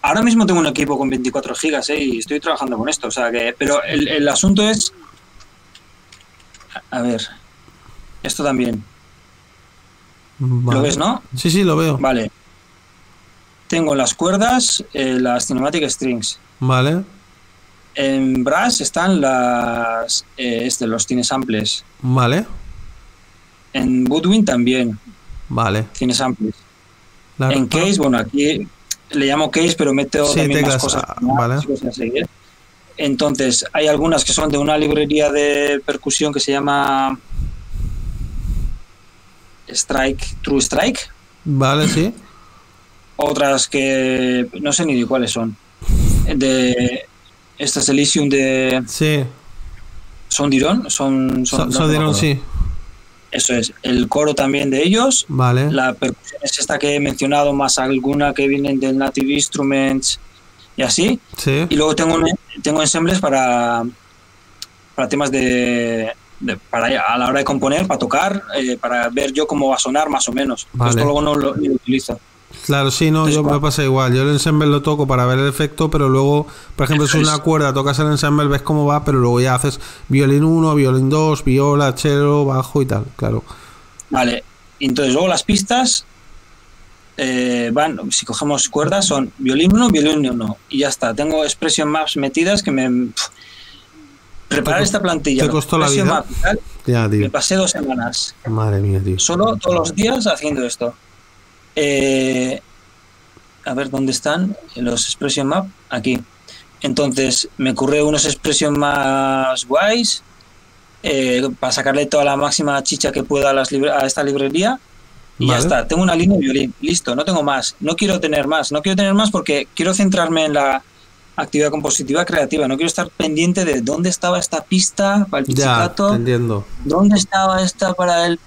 Ahora mismo tengo un equipo con veinticuatro gigas, ¿eh? Y estoy trabajando con esto, o sea que... Pero el, el asunto es... A ver... Esto también. Vale. ¿Lo ves, no? Sí, sí, lo veo. Vale. Tengo las cuerdas, eh, las Cinematic Strings. Vale. En brass están las... Eh, este, los Cine Samples. Vale. En Woodwind también. Vale. Cine Samples. La en case, bueno, aquí... Le llamo case, pero meto sí, también más cosas. Ah, vale. Entonces, hay algunas que son de una librería de percusión que se llama Strike, True Strike. Vale, sí. Otras que no sé ni de cuáles son. De Estas Elysium de... Sí. ¿Son Diron? Son, son, so, son Diron, sí. Eso es, el coro también de ellos. Vale. La percusión es esta que he mencionado, más alguna que vienen del Native Instruments y así. Sí. Y luego tengo, tengo ensembles para, para temas de, de. para a la hora de componer, para tocar, eh, para ver yo cómo va a sonar más o menos. Vale. Esto luego no lo, lo utilizo. Claro, sí, no, Entonces, yo me pasa igual. Yo el ensemble lo toco para ver el efecto, pero luego, por ejemplo, es una cuerda, tocas el ensemble, ves cómo va, pero luego ya haces violín uno, violín dos, viola, cello, bajo y tal, claro. Vale, entonces luego las pistas eh, van, si cogemos cuerdas, son violín uno, violín uno, y ya está. Tengo expression maps metidas que me... Pff, preparar esta plantilla. ¿Te costó la vida? Map, ya, tío. Me pasé dos semanas. Madre mía, tío. Solo todos los días haciendo esto. Eh, a ver dónde están los expression map, aquí. Entonces me ocurre unos expression maps guays, eh, para sacarle toda la máxima chicha que pueda a, las libra a esta librería. Y vale. Ya está, tengo una línea de violín, listo, no tengo más, no quiero tener más, no quiero tener más porque quiero centrarme en la actividad compositiva creativa, no quiero estar pendiente de dónde estaba esta pista para el pizzicato, dónde estaba esta para él,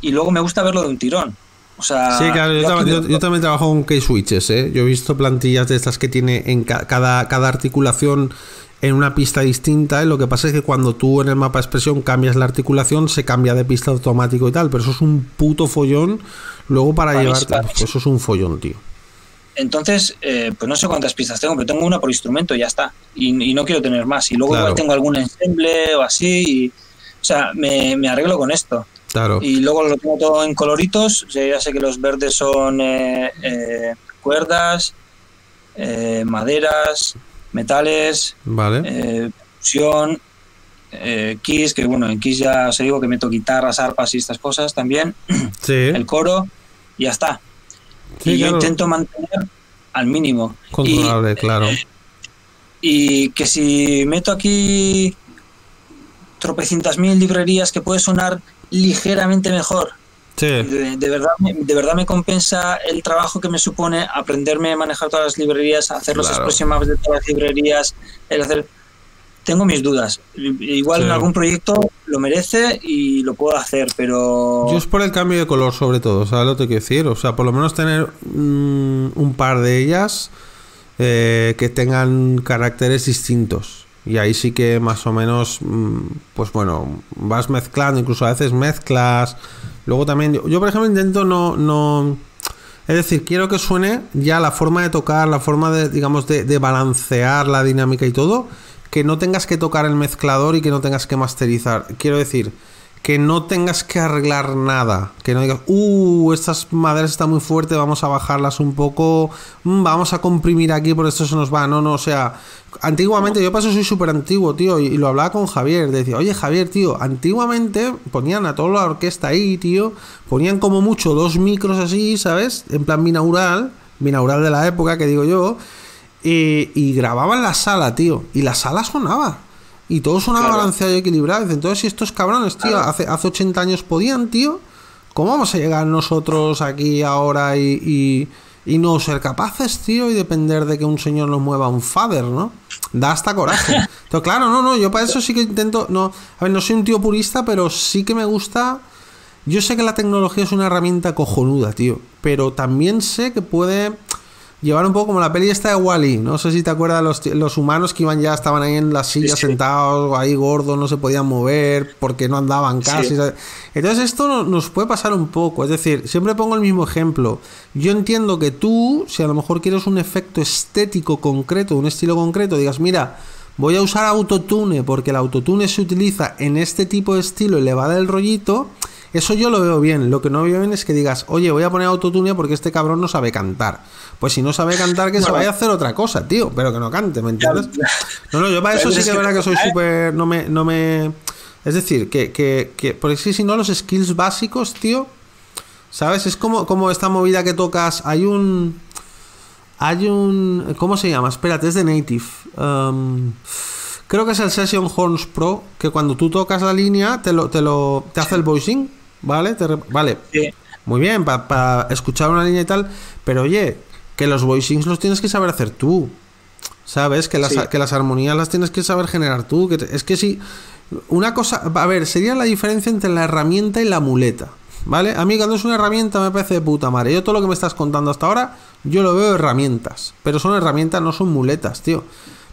y luego me gusta verlo de un tirón. O sea, sí, claro, yo, yo, tra yo, yo también trabajo con key switches, ¿eh? Yo he visto plantillas de estas que tiene en ca cada, cada articulación en una pista distinta, ¿eh? Lo que pasa es que cuando tú en el mapa de expresión cambias la articulación, se cambia de pista automático y tal, pero eso es un puto follón luego para, para llevarte, pues eso es un follón, tío. Entonces, eh, pues no sé cuántas pistas tengo, pero tengo una por instrumento y ya está, y, y no quiero tener más, y luego claro. Igual tengo algún ensemble o así, y, o sea, me, me arreglo con esto. Claro. Y luego lo tengo todo en coloritos, o sea, ya sé que los verdes son eh, eh, cuerdas, eh, maderas, metales, vale. eh, percusión, eh, keys, que bueno, en keys ya os digo que meto guitarras, arpas y estas cosas también, sí. El coro, y ya está. Sí, y claro. Yo intento mantener al mínimo. Controlable, y, claro. Eh, y que si meto aquí tropecientas mil librerías que puede sonar ligeramente mejor. Sí. De, de, verdad, de verdad me compensa el trabajo que me supone aprenderme a manejar todas las librerías, hacer los claro. expression maps de todas las librerías, el hacer... Tengo mis dudas. Igual sí. En algún proyecto lo merece y lo puedo hacer, pero... Yo es por el cambio de color sobre todo, ¿sabes lo que te quiero decir? O sea, por lo menos tener mm, un par de ellas eh, que tengan caracteres distintos. Y ahí sí que más o menos, pues bueno, vas mezclando, incluso a veces mezclas. Luego también, yo, yo por ejemplo intento no, no... Es decir, quiero que suene ya la forma de tocar, la forma de, digamos, de, de balancear la dinámica y todo, que no tengas que tocar el mezclador y que no tengas que masterizar. Quiero decir, que no tengas que arreglar nada, que no digas, uh, estas maderas están muy fuertes, vamos a bajarlas un poco, mmm, vamos a comprimir aquí, por esto se nos va, no, no, o sea, antiguamente, yo paso soy súper antiguo, tío, y, y lo hablaba con Javier, decía, oye, Javier, tío, antiguamente ponían a toda la orquesta ahí, tío, ponían como mucho dos micros así, ¿sabes? En plan binaural, binaural de la época, que digo yo, y, y grababan la sala, tío, y la sala sonaba. Y todo sonaba claro. balanceado y equilibrado. Entonces, si estos cabrones, tío, claro. hace, hace ochenta años podían, tío, ¿cómo vamos a llegar nosotros aquí ahora y, y, y no ser capaces, tío, y depender de que un señor nos mueva un fader, ¿no? Da hasta coraje. Entonces, claro, no, no, yo para eso sí que intento... No, a ver, no soy un tío purista, pero sí que me gusta... Yo sé que la tecnología es una herramienta cojonuda, tío, pero también sé que puede... Llevar un poco como la peli esta de Wall-E. No sé si te acuerdas, los, los humanos que iban ya estaban ahí en la silla, sí, sí. sentados, ahí gordos, no se podían mover porque no andaban casi. Sí. Entonces esto nos puede pasar un poco. Es decir, siempre pongo el mismo ejemplo. Yo entiendo que tú, si a lo mejor quieres un efecto estético concreto, un estilo concreto, digas, mira, voy a usar autotune porque el autotune se utiliza en este tipo de estilo y le va del rollito. Eso yo lo veo bien. Lo que no veo bien es que digas, oye, voy a poner autotune porque este cabrón no sabe cantar. Pues si no sabe cantar, que no, se vaya a hacer otra cosa, tío, pero que no cante, ¿me entiendes? No, no, yo para eso sí que es verdad que soy súper... No me, no me... Es decir, que... que, que porque sí, si no, los skills básicos, tío, ¿sabes? Es como, como esta movida que tocas. Hay un... Hay un... ¿Cómo se llama? Espérate, es de Native. Um, creo que es el Session Horns Pro, que cuando tú tocas la línea, te lo... Te, lo, te hace el voicing, ¿vale? Te, vale. Sí. Muy bien, para pa escuchar una línea y tal, pero oye... Que los voicings los tienes que saber hacer tú, ¿sabes? Que las, sí. que las armonías las tienes que saber generar tú. Que te, es que sí, una cosa... A ver, sería la diferencia entre la herramienta y la muleta, ¿vale? A mí cuando es una herramienta me parece de puta madre. Yo todo lo que me estás contando hasta ahora, yo lo veo herramientas. Pero son herramientas, no son muletas, tío.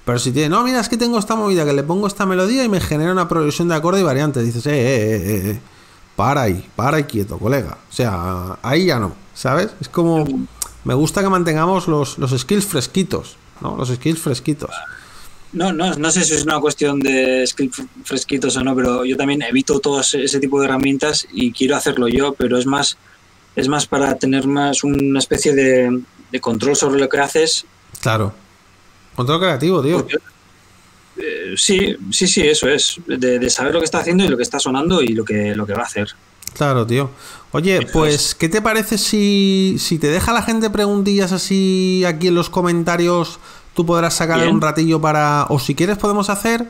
Pero si tienes... No, mira, es que tengo esta movida, que le pongo esta melodía y me genera una progresión de acorde y variantes. Dices, eh, eh, eh, eh. Para ahí, para ahí quieto, colega. O sea, ahí ya no, ¿sabes? Es como... Me gusta que mantengamos los, los skills fresquitos, ¿no? Los skills fresquitos. No, no, no sé si es una cuestión de skills fresquitos o no, pero yo también evito todo ese tipo de herramientas y quiero hacerlo yo, pero es más, es más para tener más una especie de, de control sobre lo que haces. Claro. Control creativo, tío. Porque, eh, sí, sí, sí, eso es. De, de saber lo que está haciendo y lo que está sonando y lo que, lo que va a hacer. Claro, tío. Oye, pues, ¿qué te parece si, si te deja la gente preguntillas así aquí en los comentarios? Tú podrás sacar Bien. un ratillo para... O si quieres podemos hacer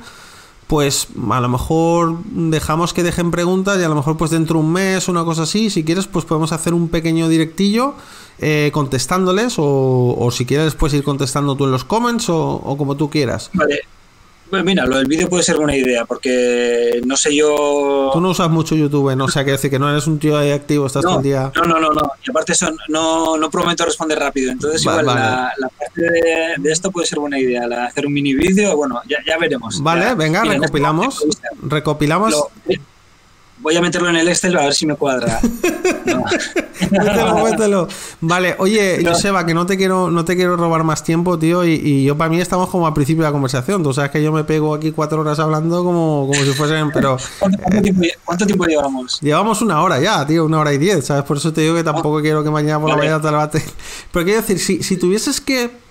pues a lo mejor dejamos que dejen preguntas y a lo mejor pues dentro de un mes, una cosa así, si quieres pues podemos hacer un pequeño directillo eh, contestándoles o, o si quieres puedes ir contestando tú en los comments o, o como tú quieras. Vale, pues mira, lo del vídeo puede ser buena idea porque no sé yo... Tú no usas mucho YouTube, ¿no? O sea, que decir que no eres un tío ahí activo, estás no, todo el día... No, no, no, no, y aparte eso no, no prometo responder rápido, entonces vale, igual vale. La, la parte de, de esto puede ser buena idea, la, hacer un mini vídeo, bueno, ya, ya veremos. Vale, ya, venga, mira, recopilamos, recopilamos... Lo, voy a meterlo en el Excel a ver si me cuadra. No. Mételo, mételo. Vale, oye, no. Joseba, que no te quiero no te quiero robar más tiempo, tío, y, y yo para mí estamos como al principio de la conversación. Tú sabes que yo me pego aquí cuatro horas hablando como, como si fuesen, pero... ¿Cuánto, cuánto, eh, tiempo, ¿Cuánto tiempo llevamos? Llevamos una hora ya, tío, una hora y diez, ¿sabes? Por eso te digo que tampoco ah, quiero que mañana por vale. la mañana te lo bate. Pero quiero decir, si, si tuvieses que...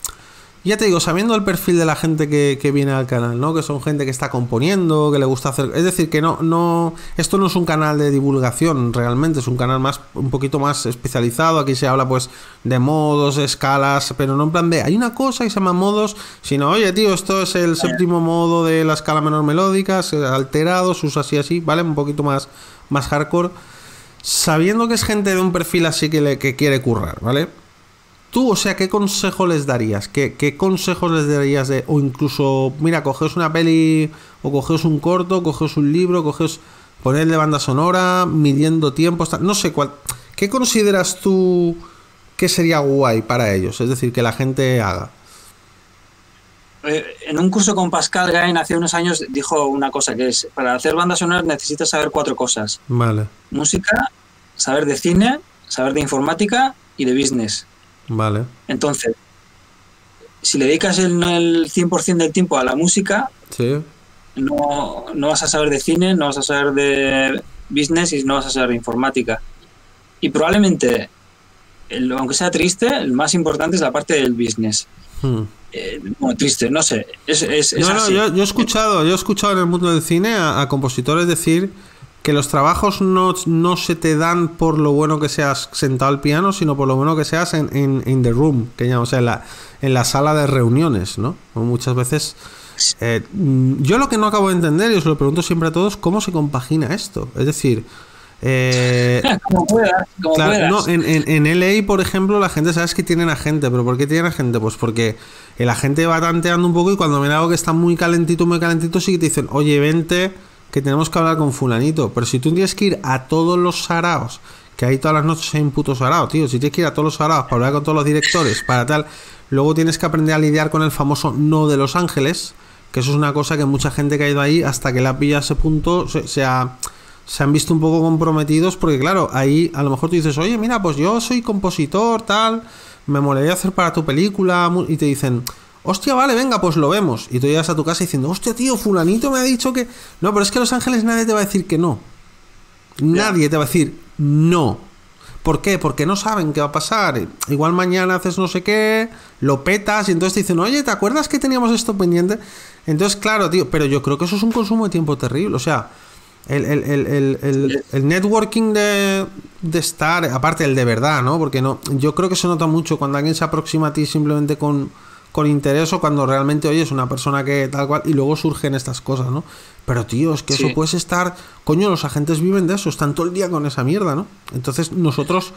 Ya te digo, sabiendo el perfil de la gente que, que viene al canal, ¿no? Que son gente que está componiendo, que le gusta hacer... Es decir, que no, no... Esto no es un canal de divulgación, realmente. Es un canal más un poquito más especializado. Aquí se habla, pues, de modos, escalas, pero no en plan de... Hay una cosa que se llama modos, sino... Oye, tío, esto es el séptimo modo de la escala menor melódica, alterado, se usa así, así, ¿vale? Un poquito más, más hardcore. Sabiendo que es gente de un perfil así que, le, que quiere currar, ¿vale? Tú, o sea, ¿qué consejo les darías? ¿Qué, qué consejos les darías? De, o incluso, mira, cogeos una peli, o cogeos un corto, cogeos un libro, cogeos ponerle banda sonora, midiendo tiempos, no sé cuál. ¿Qué consideras tú que sería guay para ellos? Es decir, que la gente haga. Eh, en un curso con Pascal Gain hace unos años dijo una cosa, que es, para hacer bandas sonoras necesitas saber cuatro cosas. Vale. Música, saber de cine, saber de informática y de business. Vale. Entonces, si le dedicas el, el cien por cien del tiempo a la música, sí. no, no vas a saber de cine, no vas a saber de business y no vas a saber de informática. Y probablemente, el, aunque sea triste, el más importante es la parte del business. Hmm. Eh, bueno, triste, no sé. Es, es, es no, no, yo, yo he escuchado, yo he escuchado en el mundo del cine a, a compositores decir que los trabajos no, no se te dan por lo bueno que seas sentado al piano, sino por lo bueno que seas en, en in the room, que ya, o sea, en la, en la sala de reuniones, ¿no? Como muchas veces... Eh, yo lo que no acabo de entender, y os lo pregunto siempre a todos, ¿cómo se compagina esto? Es decir... Eh, como puedas, como claro, puedas. No, en, en, en L A, por ejemplo, la gente, sabes que tienen agente, pero ¿por qué tienen agente? Pues porque el agente va tanteando un poco y cuando ven algo que está muy calentito, muy calentito, sí que te dicen, oye, vente... que tenemos que hablar con fulanito, pero si tú tienes que ir a todos los saraos, que hay todas las noches hay un puto sarao, tío, si tienes que ir a todos los saraos para hablar con todos los directores, para tal, luego tienes que aprender a lidiar con el famoso no de Los Ángeles, que eso es una cosa que mucha gente que ha ido ahí, hasta que la pilla a ese punto, se, se, ha, se han visto un poco comprometidos, porque claro, ahí a lo mejor tú dices, oye, mira, pues yo soy compositor, tal, me molaría hacer para tu película, y te dicen... Hostia, vale, venga, pues lo vemos. Y tú llegas a tu casa diciendo, hostia, tío, fulanito me ha dicho que... No, pero es que en Los Ángeles nadie te va a decir que no. Nadie yeah. te va a decir no. ¿Por qué? Porque no saben qué va a pasar. Igual mañana haces no sé qué, lo petas y entonces te dicen, oye, ¿te acuerdas que teníamos esto pendiente? Entonces, claro, tío, pero yo creo que eso es un consumo de tiempo terrible. O sea, el, el, el, el, el, el networking de, de estar... Aparte, el de verdad, ¿no? Porque no, yo creo que se nota mucho cuando alguien se aproxima a ti simplemente con... con interés o cuando realmente oyes una persona que tal cual y luego surgen estas cosas, ¿no? Pero tío, es que sí. eso puedes estar... Coño, los agentes viven de eso, están todo el día con esa mierda, ¿no? Entonces nosotros...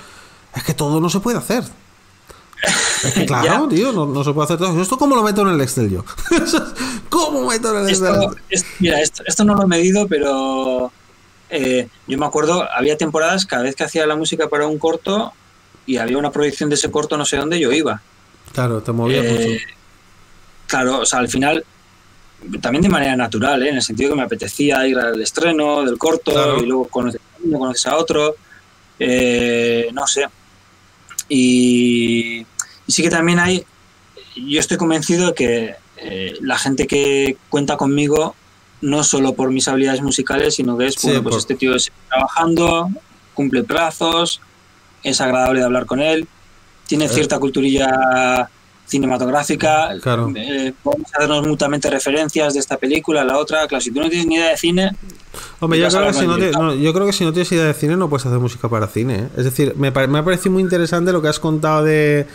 Es que todo no se puede hacer. Es que claro, tío, no, no se puede hacer todo. ¿Esto cómo lo meto en el Excel yo? ¿Cómo meto en el Excel? Esto, es, mira, esto, esto no lo he medido, pero... Eh, yo me acuerdo, había temporadas, cada vez que hacía la música para un corto y había una proyección de ese corto no sé dónde, yo iba. Claro, te movía eh, mucho. Claro, o sea, al final, también de manera natural, ¿eh? En el sentido que me apetecía ir al estreno del corto, claro. Y luego conoces a uno, conoces a otro, eh, no sé. Y, y sí que también hay, yo estoy convencido de que eh, la gente que cuenta conmigo, no solo por mis habilidades musicales, sino que es, sí, bueno, pues por... este tío sigue trabajando, cumple plazos, es agradable de hablar con él. Tiene cierta culturilla cinematográfica. Claro. Eh, podemos hacernos mutuamente referencias de esta película, la otra. Claro, si tú no tienes ni idea de cine... Hombre, yo creo, que si no te, no, yo creo que si no tienes idea de cine no puedes hacer música para cine. ¿eh? Es decir, me, me ha parecido muy interesante lo que has contado de,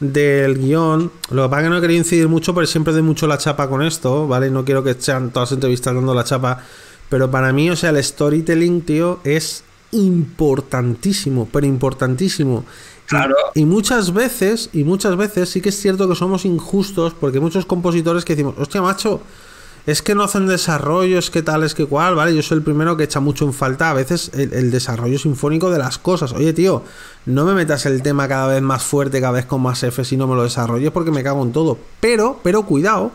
del guión. Lo que pasa es que no he querido incidir mucho, porque siempre doy mucho la chapa con esto, ¿vale? No quiero que sean todas las entrevistas dando la chapa, pero para mí, o sea, el storytelling, tío, es importantísimo, pero importantísimo. Claro. Y, y muchas veces, y muchas veces sí que es cierto que somos injustos, porque muchos compositores que decimos, hostia, macho, es que no hacen desarrollo, es que tal, es que cual, ¿vale? Yo soy el primero que echa mucho en falta a veces el, el desarrollo sinfónico de las cosas. Oye, tío, no me metas el tema cada vez más fuerte, cada vez con más F, si no me lo desarrolles, porque me cago en todo. Pero, pero cuidado,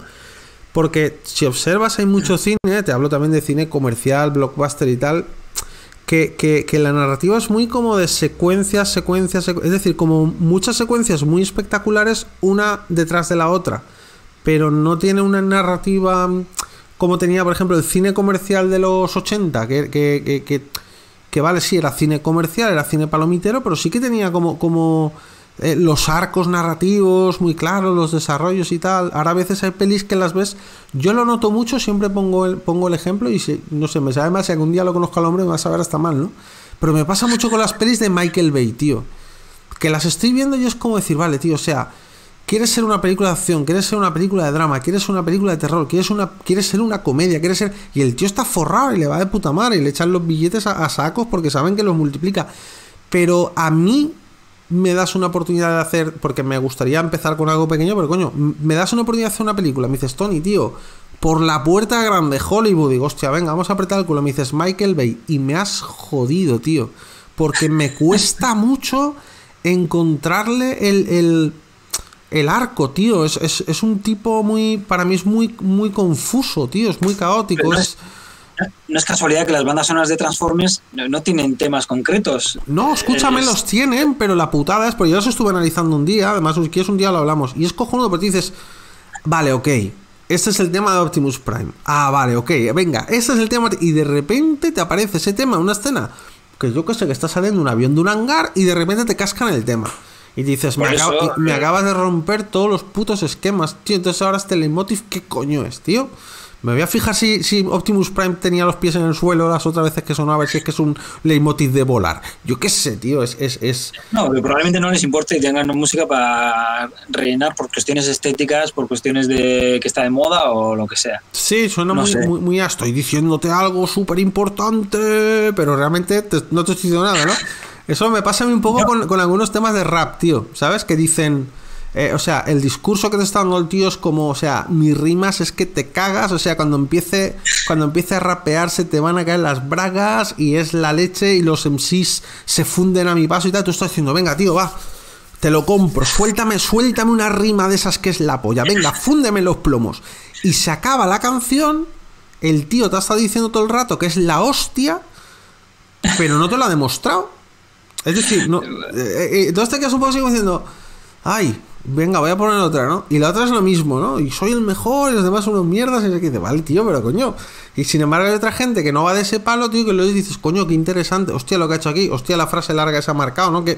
porque si observas hay mucho cine, te hablo también de cine comercial, blockbuster y tal, que, que, que la narrativa es muy como de secuencias, secuencias, secu es decir, como muchas secuencias muy espectaculares una detrás de la otra. Pero no tiene una narrativa como tenía, por ejemplo, el cine comercial de los ochenta, que, que, que, que, que vale, sí, era cine comercial, era cine palomitero, pero sí que tenía como, como eh, los arcos narrativos muy claros, los desarrollos y tal. Ahora a veces hay pelis que las ves, yo lo noto mucho, siempre pongo el, pongo el ejemplo y si, no sé, me sabe mal, si algún día lo conozco al hombre me va a saber hasta mal, ¿no? Pero me pasa mucho con las pelis de Michael Bay, tío, que las estoy viendo y es como decir, vale, tío, o sea... ¿Quieres ser una película de acción? ¿Quieres ser una película de drama? ¿Quieres ser una película de terror? ¿Quieres, una, ¿quieres ser una comedia? ¿Quieres ser...? Y el tío está forrado y le va de puta madre y le echan los billetes a, a sacos porque saben que los multiplica. Pero a mí me das una oportunidad de hacer... Porque me gustaría empezar con algo pequeño, pero coño, me das una oportunidad de hacer una película. Me dices, Tony, tío, por la puerta grande, Hollywood. Digo, hostia, venga, vamos a apretar el culo. Me dices, Michael Bay. Y me has jodido, tío. Porque me cuesta mucho encontrarle el... el El arco, tío, es, es, es un tipo muy... Para mí es muy, muy confuso, tío, es muy caótico. No es, no es casualidad que las bandas sonoras de Transformers no, no tienen temas concretos. No, escúchame, es... los tienen, pero la putada es... Porque yo los estuve analizando un día, además, si quieres un día lo hablamos. Y es cojonudo, porque dices, vale, ok, este es el tema de Optimus Prime. Ah, vale, ok, venga, este es el tema... Y de repente te aparece ese tema en una escena, que yo que sé, que está saliendo un avión de un hangar y de repente te cascan el tema. Y dices, me, eso, acabo, me acabas de romper todos los putos esquemas, tío. Entonces ahora este leitmotiv, ¿qué coño es, tío? Me voy a fijar si, si Optimus Prime tenía los pies en el suelo las otras veces que sonaba, si es que es un leitmotiv de volar. Yo qué sé, tío, es... es, es... No, pero probablemente no les importe que tengan música para rellenar por cuestiones estéticas, por cuestiones de que está de moda o lo que sea. Sí, suena no muy, muy, muy a estoy diciéndote algo súper importante, pero realmente te, no te estoy diciendo nada, ¿no? Eso me pasa a mí un poco con, con algunos temas de rap, tío, ¿sabes? Que dicen, eh, o sea, el discurso que te está dando el tío es como, o sea, mis rimas es que te cagas, o sea, cuando empiece, cuando empiece a rapearse te van a caer las bragas y es la leche y los M Cs se funden a mi paso y tal, tú estás diciendo, venga, tío, va, te lo compro, suéltame, suéltame una rima de esas que es la polla, venga, fúndeme los plomos. Y se acaba la canción, el tío te ha estado diciendo todo el rato que es la hostia, pero no te lo ha demostrado. Es decir, no, eh, entonces te quedas un poco así diciendo, ay, venga, voy a poner otra, ¿no? Y la otra es lo mismo, ¿no? Y soy el mejor, y los demás son unos mierdas, y es que dices, vale, tío, pero coño. Y sin embargo hay otra gente que no va de ese palo, tío, que lo dices, coño, qué interesante, hostia, lo que ha hecho aquí, hostia, la frase larga que se ha marcado, ¿no? Que,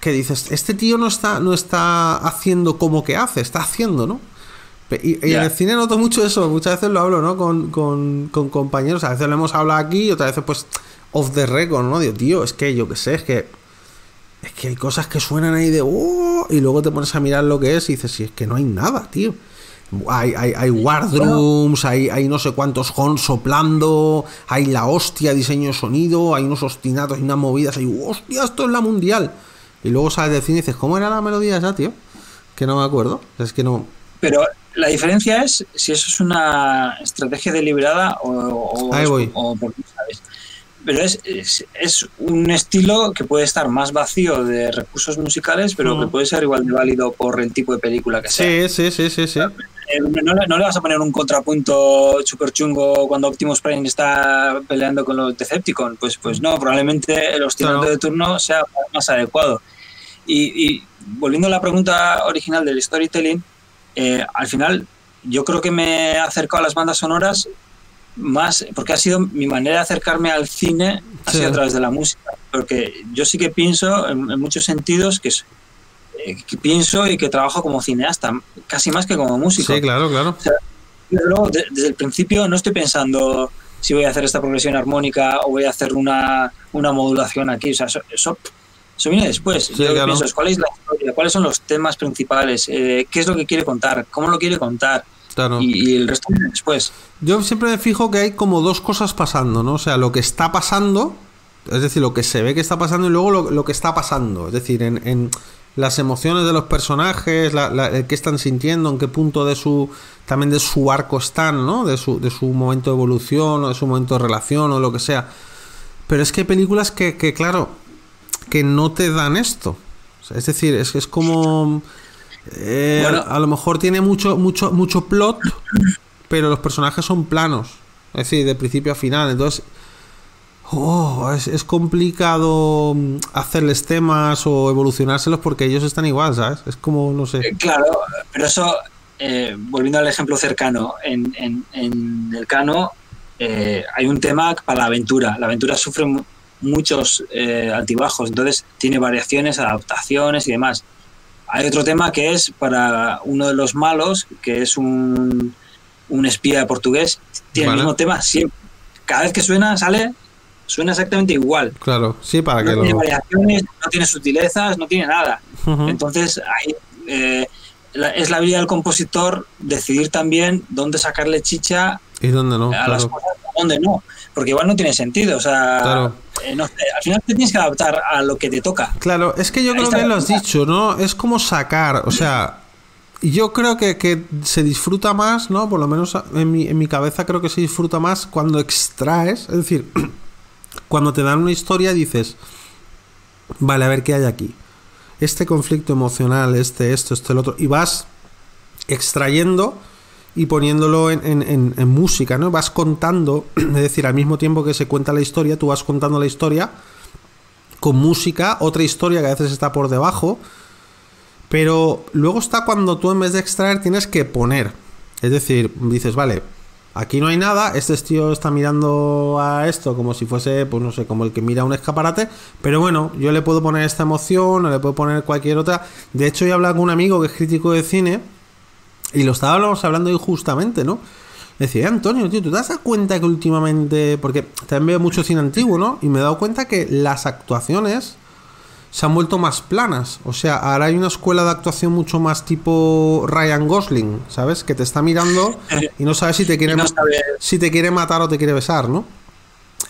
que dices, este tío no está, no está haciendo como que hace, está haciendo, ¿no? Y, y yeah. En el cine noto mucho eso, muchas veces lo hablo, ¿no? Con, con, con compañeros, a veces lo hemos hablado aquí, y otras veces, pues... off the record, ¿no? Digo, tío, es que yo qué sé, es que es que hay cosas que suenan ahí de oh, y luego te pones a mirar lo que es y dices, sí, es que no hay nada, tío. Hay, hay, hay war drums, hay, hay no sé cuántos horns soplando, hay la hostia, diseño sonido, hay unos ostinatos, hay unas movidas, hay hostia, esto es la mundial. Y luego sales del cine y dices, ¿cómo era la melodía esa, tío? Que no me acuerdo, es que no... Pero la diferencia es si eso es una estrategia deliberada o... o ahí voy. O, o porque, ¿sabes? Pero es, es, es un estilo que puede estar más vacío de recursos musicales, pero uh-huh. que puede ser igual de válido por el tipo de película que sea. Sí, sí, sí, sí, sí. No, no le vas a poner un contrapunto super chungo cuando Optimus Prime está peleando con los Decepticon. Pues, pues no, probablemente el hostilante claro. de turno sea más adecuado. Y, y volviendo a la pregunta original del storytelling, eh, al final yo creo que me he acercado a las bandas sonoras más, porque ha sido mi manera de acercarme al cine, ha sido sí. a través de la música, porque yo sí que pienso en, en muchos sentidos que, eh, que pienso y que trabajo como cineasta, casi más que como músico. Sí, claro, claro. O sea, pero luego, de, desde el principio no estoy pensando si voy a hacer esta progresión armónica o voy a hacer una, una modulación aquí, o sea, eso, eso Eso viene después. Sí, yo claro. pienso es cuál es la historia, cuáles son los temas principales, eh, qué es lo que quiere contar, cómo lo quiere contar. Claro. Y, y el resto viene después. Yo siempre me fijo que hay como dos cosas pasando, ¿no? O sea, lo que está pasando, es decir, lo que se ve que está pasando, y luego lo, lo que está pasando. Es decir, en, en las emociones de los personajes, la, la, el qué están sintiendo, en qué punto de su también de su arco están, ¿no? De su, de su momento de evolución, o de su momento de relación, o lo que sea. Pero es que hay películas que, que claro, que no te dan esto. O sea, es decir, es que es como... Eh, bueno. a, a lo mejor tiene mucho, mucho, mucho plot, pero los personajes son planos. Es decir, de principio a final. Entonces, oh, es, es complicado hacerles temas o evolucionárselos porque ellos están igual, ¿sabes? Es como, no sé. Eh, claro, pero eso, eh, volviendo al ejemplo cercano, en, en, en Elcano eh, hay un tema para la aventura. La aventura sufre muchos eh, altibajos, entonces tiene variaciones, adaptaciones y demás. Hay otro tema que es para uno de los malos, que es un, un espía portugués, tiene vale. el mismo tema siempre. Cada vez que suena, sale, suena exactamente igual. Claro, sí, para no que tiene lo... variaciones, no tiene sutilezas, no tiene nada. Uh-huh. Entonces, ahí, eh, la, es la habilidad del compositor decidir también dónde sacarle chicha y dónde no, a claro. las cosas, dónde no. Porque igual no tiene sentido, o sea... Claro. No, al final te tienes que adaptar a lo que te toca. Claro, es que yo creo que lo has dicho, ¿no? Es como sacar, o sea, yo creo que, que se disfruta más, ¿no? Por lo menos en mi, en mi cabeza creo que se disfruta más cuando extraes, es decir, cuando te dan una historia dices, vale, a ver qué hay aquí. Este conflicto emocional, este, esto, este, el otro, y vas extrayendo y poniéndolo en, en, en, en música, ¿no? Vas contando, es decir, al mismo tiempo que se cuenta la historia, tú vas contando la historia con música, otra historia que a veces está por debajo, pero luego está cuando tú en vez de extraer tienes que poner. Es decir, dices, vale, aquí no hay nada, este tío está mirando a esto como si fuese, pues no sé, como el que mira un escaparate, pero bueno, yo le puedo poner esta emoción, o le puedo poner cualquier otra. De hecho, he hablado con un amigo que es crítico de cine, y lo estábamos hablando hoy justamente, ¿no? Decía, Antonio, tío, ¿tú te das cuenta que últimamente...? Porque también veo mucho cine antiguo, ¿no? Y me he dado cuenta que las actuaciones se han vuelto más planas. O sea, ahora hay una escuela de actuación mucho más tipo Ryan Gosling, ¿sabes? Que te está mirando y no sabes si te quiere, no sabe. si te quiere matar o te quiere besar, ¿no?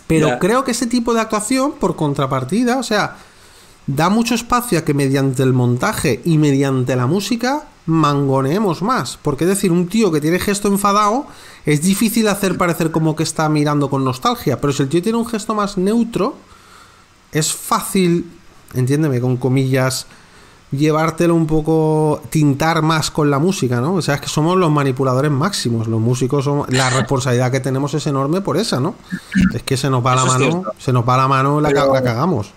Pero yeah. creo que ese tipo de actuación, por contrapartida, o sea, da mucho espacio a que mediante el montaje y mediante la música... mangoneemos más, porque es decir, un tío que tiene gesto enfadado, es difícil hacer parecer como que está mirando con nostalgia, pero si el tío tiene un gesto más neutro, es fácil, entiéndeme, con comillas, llevártelo un poco, tintar más con la música, ¿no? O sea, es que somos los manipuladores máximos, los músicos, somos, la responsabilidad que tenemos es enorme por esa, ¿no? Es que se nos va la mano, se nos va la mano y la, pero... la cagamos.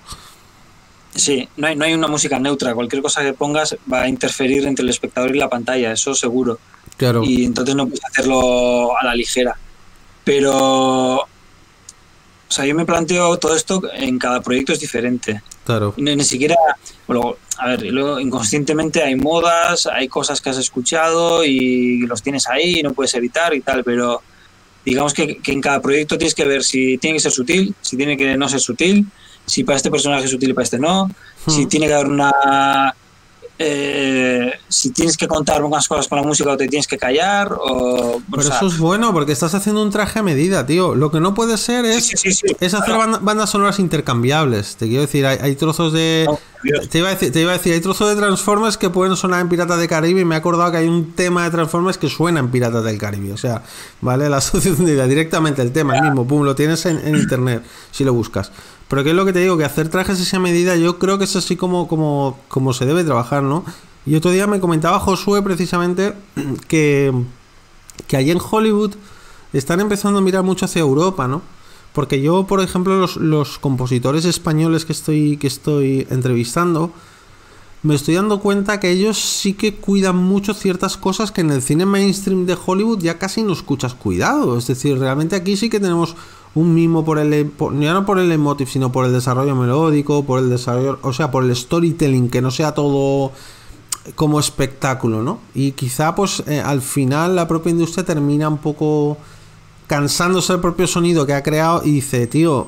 Sí, no hay, no hay una música neutra. Cualquier cosa que pongas va a interferir entre el espectador y la pantalla, eso seguro. Claro. Y entonces no puedes hacerlo a la ligera. Pero... O sea, yo me planteo todo esto, en cada proyecto es diferente. Claro. Ni, ni siquiera... Bueno, a ver, y luego inconscientemente hay modas, hay cosas que has escuchado y los tienes ahí y no puedes evitar y tal, pero digamos que, que en cada proyecto tienes que ver si tiene que ser sutil, si tiene que no ser sutil, si para este personaje es útil y para este no, hmm. si tiene que haber una... Eh, si tienes que contar unas cosas con la música o te tienes que callar o... Pero o sea, eso es bueno porque estás haciendo un traje a medida, tío. Lo que no puede ser es, sí, sí, sí, sí, es hacer claro. bandas sonoras intercambiables. Te quiero decir, hay, hay trozos de... Oh, te, iba a decir, te iba a decir, hay trozos de Transformers que pueden sonar en Piratas del Caribe y me he acordado que hay un tema de Transformers que suena en Piratas del Caribe. O sea, ¿vale? La asociación de directamente el tema, claro. el mismo, pum, lo tienes en, en internet si lo buscas. Pero que es lo que te digo, que hacer trajes a esa medida, yo creo que es así como, como, como se debe trabajar, ¿no? Y otro día me comentaba Josué precisamente que, que allí en Hollywood están empezando a mirar mucho hacia Europa, ¿no? Porque yo, por ejemplo, los, los compositores españoles que estoy, que estoy entrevistando, me estoy dando cuenta que ellos sí que cuidan mucho ciertas cosas que en el cine mainstream de Hollywood ya casi no escuchas cuidado. Es decir, realmente aquí sí que tenemos... un mimo por el por, ya no por el emotive, sino por el desarrollo melódico, por el desarrollo, o sea, por el storytelling, que no sea todo como espectáculo, ¿no? Y quizá pues eh, al final la propia industria termina un poco cansándose del propio sonido que ha creado y dice, tío,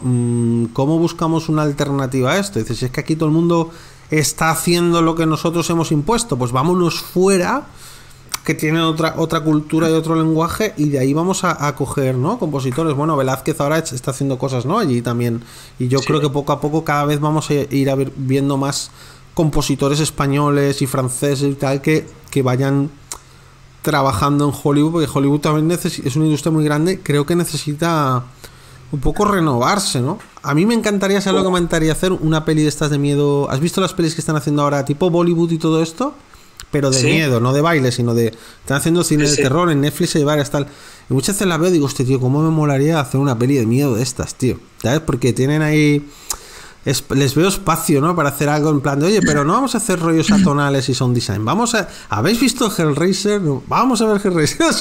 ¿cómo buscamos una alternativa a esto? Dice, si es que aquí todo el mundo está haciendo lo que nosotros hemos impuesto, pues vámonos fuera, que tienen otra, otra cultura y otro lenguaje, y de ahí vamos a, a coger, ¿no?, compositores. Bueno, Velázquez ahora está haciendo cosas, ¿no?, allí también, y yo sí. creo que poco a poco cada vez vamos a ir a ver, viendo más compositores españoles y franceses y tal, que, que vayan trabajando en Hollywood, porque Hollywood también es una industria muy grande, creo que necesita un poco renovarse, ¿no? A mí me encantaría, ¿sabes lo que me encantaría hacer? Una peli de estas de miedo. ¿Has visto las pelis que están haciendo ahora, tipo Bollywood y todo esto? Pero de sí. miedo, no de baile, sino de... Están haciendo cine sí. de terror en Netflix y varias tal. Y muchas veces las veo y digo, hostia, tío, ¿cómo me molaría hacer una peli de miedo de estas, tío? ¿Sabes? Porque tienen ahí... Es, les veo espacio, ¿no?, para hacer algo en plan de, oye, pero no vamos a hacer rollos atonales y sound design, vamos a... ¿Habéis visto Hellraiser? Vamos a ver Hellraiser.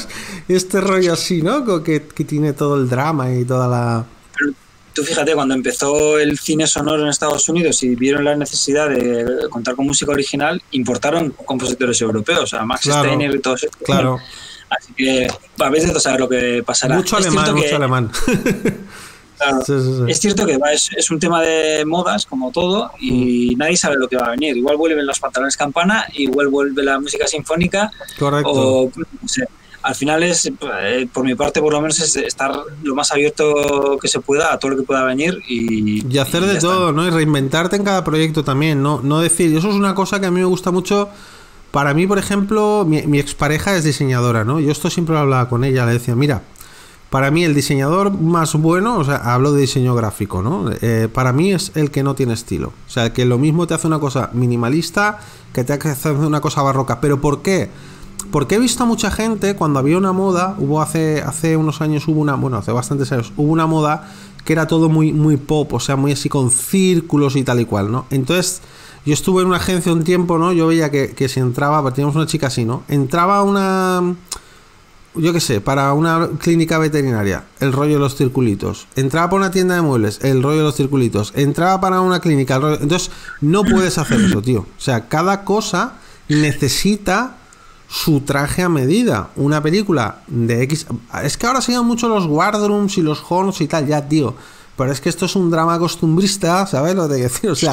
Este rollo así, ¿no?, que, que tiene todo el drama y toda la... Pero tú fíjate, cuando empezó el cine sonoro en Estados Unidos y vieron la necesidad de contar con música original, importaron compositores europeos, a Max claro, Steiner y todos estos. Claro. Así que a veces no sabes lo que pasará. Mucho alemán, mucho que... alemán. Claro. Sí, sí, sí. Es cierto que va, es, es un tema de modas, como todo, y mm. nadie sabe lo que va a venir. Igual vuelven los pantalones campana, igual vuelve la música sinfónica. Correcto. O, no sé, al final es, eh, por mi parte, por lo menos, es estar lo más abierto que se pueda a todo lo que pueda venir. Y, y hacer y de todo, está. ¿no? Y reinventarte en cada proyecto también, ¿no? No decir, eso es una cosa que a mí me gusta mucho. Para mí, por ejemplo, mi, mi expareja es diseñadora, ¿no? Yo esto siempre lo hablaba con ella, le decía, mira... Para mí el diseñador más bueno, o sea, hablo de diseño gráfico, ¿no? Eh, para mí es el que no tiene estilo. O sea, que lo mismo te hace una cosa minimalista que te hace una cosa barroca. ¿Pero por qué? Porque he visto a mucha gente, cuando había una moda, hubo hace, hace unos años, hubo una, bueno, hace bastantes años, hubo una moda que era todo muy, muy pop, o sea, muy así con círculos y tal y cual, ¿no? Entonces, yo estuve en una agencia un tiempo, ¿no? Yo veía que, que si entraba, teníamos una chica así, ¿no? Entraba una... yo qué sé, para una clínica veterinaria, el rollo de los circulitos. Entraba para una tienda de muebles, el rollo de los circulitos. Entraba para una clínica, el rollo... Entonces, no puedes hacer eso, tío. O sea, cada cosa necesita su traje a medida. Una película de X... Es que ahora se llevan mucho los wardrooms y los horns y tal, ya, tío. Pero es que esto es un drama costumbrista, ¿sabes lo que decir? O sea,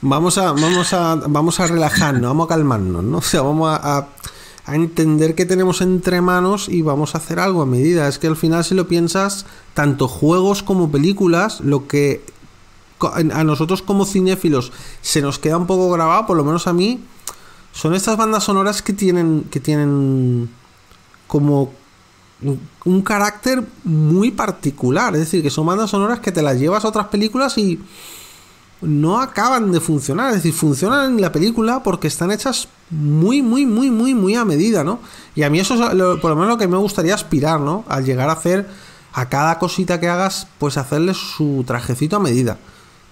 vamos a, vamos a, vamos a relajarnos, vamos a calmarnos, ¿no? O sea, vamos a... a... a entender que tenemos entre manos y vamos a hacer algo a medida. Es que al final, si lo piensas, tanto juegos como películas, lo que a nosotros como cinéfilos se nos queda un poco grabado, por lo menos a mí, son estas bandas sonoras que tienen, que tienen como un carácter muy particular. Es decir, que son bandas sonoras que te las llevas a otras películas y no acaban de funcionar. Es decir, funcionan en la película porque están hechas muy, muy, muy, muy, muy a medida, ¿no? Y a mí eso es lo, por lo menos lo que me gustaría aspirar, ¿no? Al llegar a hacer a cada cosita que hagas, pues hacerle su trajecito a medida,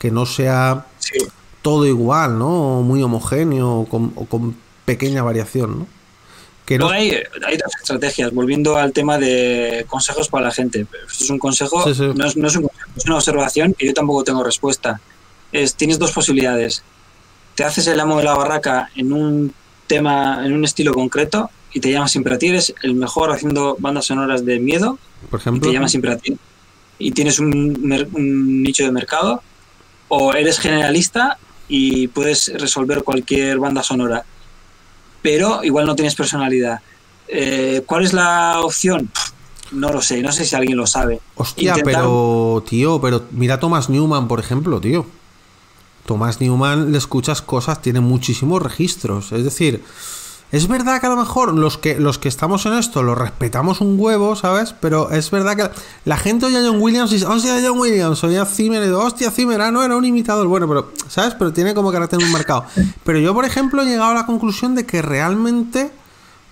que no sea sí. todo igual, ¿no? O muy homogéneo o con, o con pequeña variación, ¿no? Que no... Bueno, hay, hay dos estrategias. Volviendo al tema de consejos para la gente. Esto es un consejo, sí, sí. No, es, no es un consejo, es una observación y yo tampoco tengo respuesta. Es, tienes dos posibilidades. Te haces el amo de la barraca en un tema, en un estilo concreto, y te llamas siempre a ti, eres el mejor haciendo bandas sonoras de miedo, por ejemplo, y te llamas siempre a ti y tienes un, un nicho de mercado. O eres generalista y puedes resolver cualquier banda sonora, pero igual no tienes personalidad. eh, ¿cuál es la opción? No lo sé, no sé si alguien lo sabe. Hostia, intentar... pero tío, pero mira Thomas Newman, por ejemplo, tío. Thomas Newman, le escuchas cosas, tiene muchísimos registros. Es decir, es verdad que a lo mejor los que, los que estamos en esto lo respetamos un huevo, ¿sabes? Pero es verdad que la gente oye a John Williams y dice, hostia, John Williams, oye a Zimmer, y digo, hostia, Zimmer, ah, no, era un imitador. Bueno, pero, ¿sabes? Pero tiene como carácter muy marcado. Pero yo, por ejemplo, he llegado a la conclusión de que realmente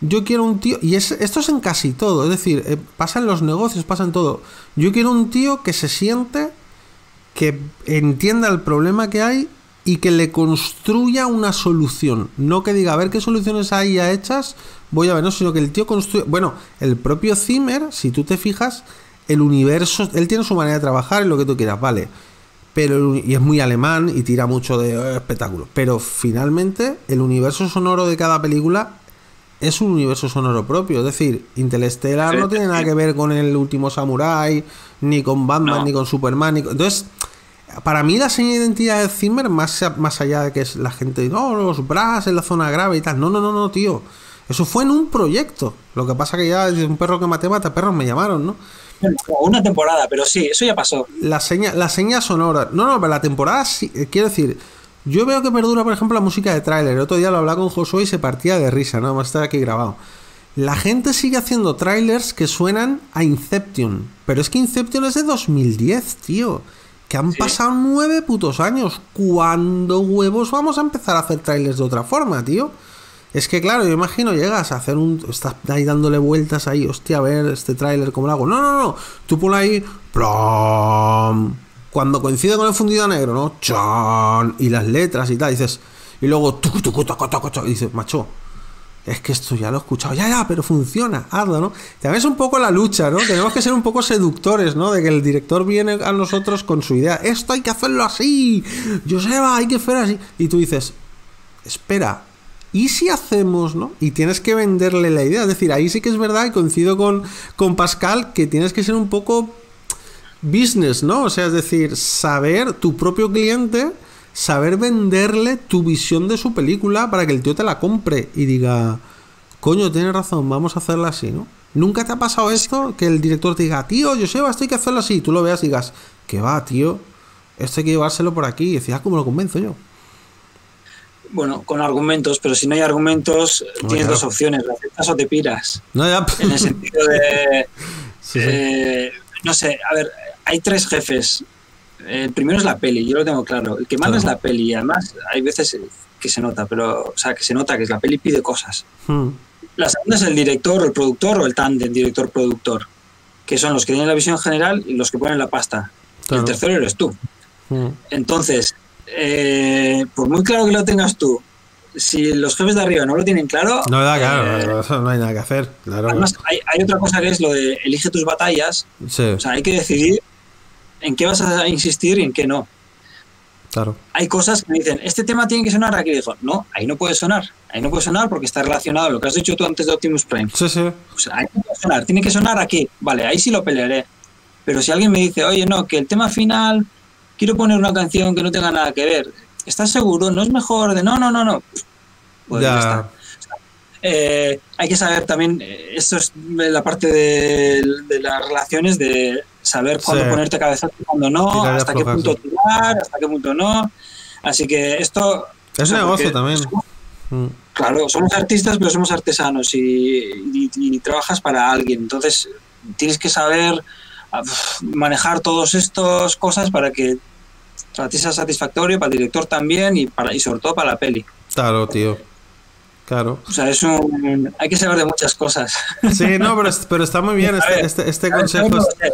yo quiero un tío, y es, esto es en casi todo, es decir, pasa en los negocios, pasa en todo. Yo quiero un tío que se siente... que entienda el problema que hay y que le construya una solución. No que diga, a ver qué soluciones hay ya hechas, voy a ver, no, sino que el tío construye... Bueno, el propio Zimmer, si tú te fijas, el universo... Él tiene su manera de trabajar y lo que tú quieras, vale. Pero, y es muy alemán y tira mucho de eh, espectáculo. Pero finalmente, el universo sonoro de cada película es un universo sonoro propio. Es decir, Interestelar sí, no tiene nada sí. que ver con El Último Samurái, ni con Batman, no. ni con Superman. Ni con... Entonces, para mí la seña de identidad de Zimmer, más, más allá de que es la gente, no, los brass en la zona grave y tal. No, no, no, no, tío. Eso fue en un proyecto. Lo que pasa que ya un perro que maté mata, perros me llamaron, ¿no? Una temporada, pero sí, eso ya pasó. La seña, la seña sonora. No, no, pero la temporada sí. Quiero decir, yo veo que perdura, por ejemplo, la música de tráiler. El otro día lo hablaba con Josué y se partía de risa, nada más estar aquí grabado. La gente sigue haciendo trailers que suenan a Inception. Pero es que Inception es de dos mil diez, tío. Que han sí. pasado nueve putos años. ¿Cuándo huevos vamos a empezar a hacer trailers de otra forma, tío? Es que claro, yo imagino, llegas a hacer un... Estás ahí dándole vueltas ahí, hostia, a ver este tráiler, ¿cómo lo hago? No, no, no, tú ponlo ahí... Plom, cuando coincide con el fundido negro, ¿no? Chon, y las letras y tal, dices... Y luego... Tucu, tucu, tucu, tucu, tucu, y dices, macho, es que esto ya lo he escuchado, ya, ya, pero funciona, hazlo, ¿no? También es un poco la lucha, ¿no? Tenemos que ser un poco seductores, ¿no? De que el director viene a nosotros con su idea. Esto hay que hacerlo así, Joseba, hay que hacer así. Y tú dices, espera... ¿Y si hacemos, no? Y tienes que venderle la idea. Es decir, ahí sí que es verdad, y coincido con, con Pascal, que tienes que ser un poco business, ¿no? O sea, es decir, saber tu propio cliente, saber venderle tu visión de su película para que el tío te la compre y diga, coño, tienes razón, vamos a hacerla así, ¿no? ¿Nunca te ha pasado esto? Que el director te diga, tío, Joseba, esto hay que hacerlo así. Y tú lo veas y digas, que va, tío, esto hay que llevárselo por aquí. Y decías, ah, ¿cómo lo convenzo yo? Bueno, con argumentos, pero si no hay argumentos, bueno, tienes claro. dos opciones, lo aceptas o te piras. No, ya. En el sentido de... sí, eh, sí. No sé, a ver, hay tres jefes. El primero es la peli, yo lo tengo claro. El que manda claro. es la peli, además hay veces que se nota, pero, o sea, que se nota que la peli pide cosas. Hmm. La segunda es el director, el productor o el tándem, director-productor, que son los que tienen la visión general y los que ponen la pasta. Claro. El tercero eres tú. Hmm. Entonces... Eh, por muy claro que lo tengas tú, si los jefes de arriba no lo tienen claro, no, da, claro, eh, no, no hay nada que hacer. Claro. Además, hay, hay otra cosa que es lo de elige tus batallas. Sí. O sea, hay que decidir en qué vas a insistir y en qué no. Claro. Hay cosas que me dicen, este tema tiene que sonar aquí. Digo, no, ahí no puede sonar. Ahí no puede sonar porque está relacionado a lo que has dicho tú antes de Optimus Prime. Sí, sí. O sea, ahí no puede sonar, tiene que sonar aquí. Vale, ahí sí lo pelearé. Pero si alguien me dice, oye, no, que el tema final... quiero poner una canción que no tenga nada que ver. ¿Estás seguro? ¿No es mejor de no, no, no, no? Pues ya, ya está. O sea, eh, hay que saber también, eh, esto es la parte de, de las relaciones, de saber cuándo sí. ponerte cabezazo, cuándo no, hasta qué punto tirar, hasta qué punto no. Así que esto... es un negocio también. Somos, mm. Claro, somos artistas, pero somos artesanos y, y, y trabajas para alguien. Entonces, tienes que saber... manejar todas estas cosas para que para ti sea satisfactorio, para el director también y para y sobre todo para la peli. Claro, tío. Claro. O sea, es un, hay que saber de muchas cosas. Sí, no, pero, pero está muy bien este, ver, este, este concepto. Es,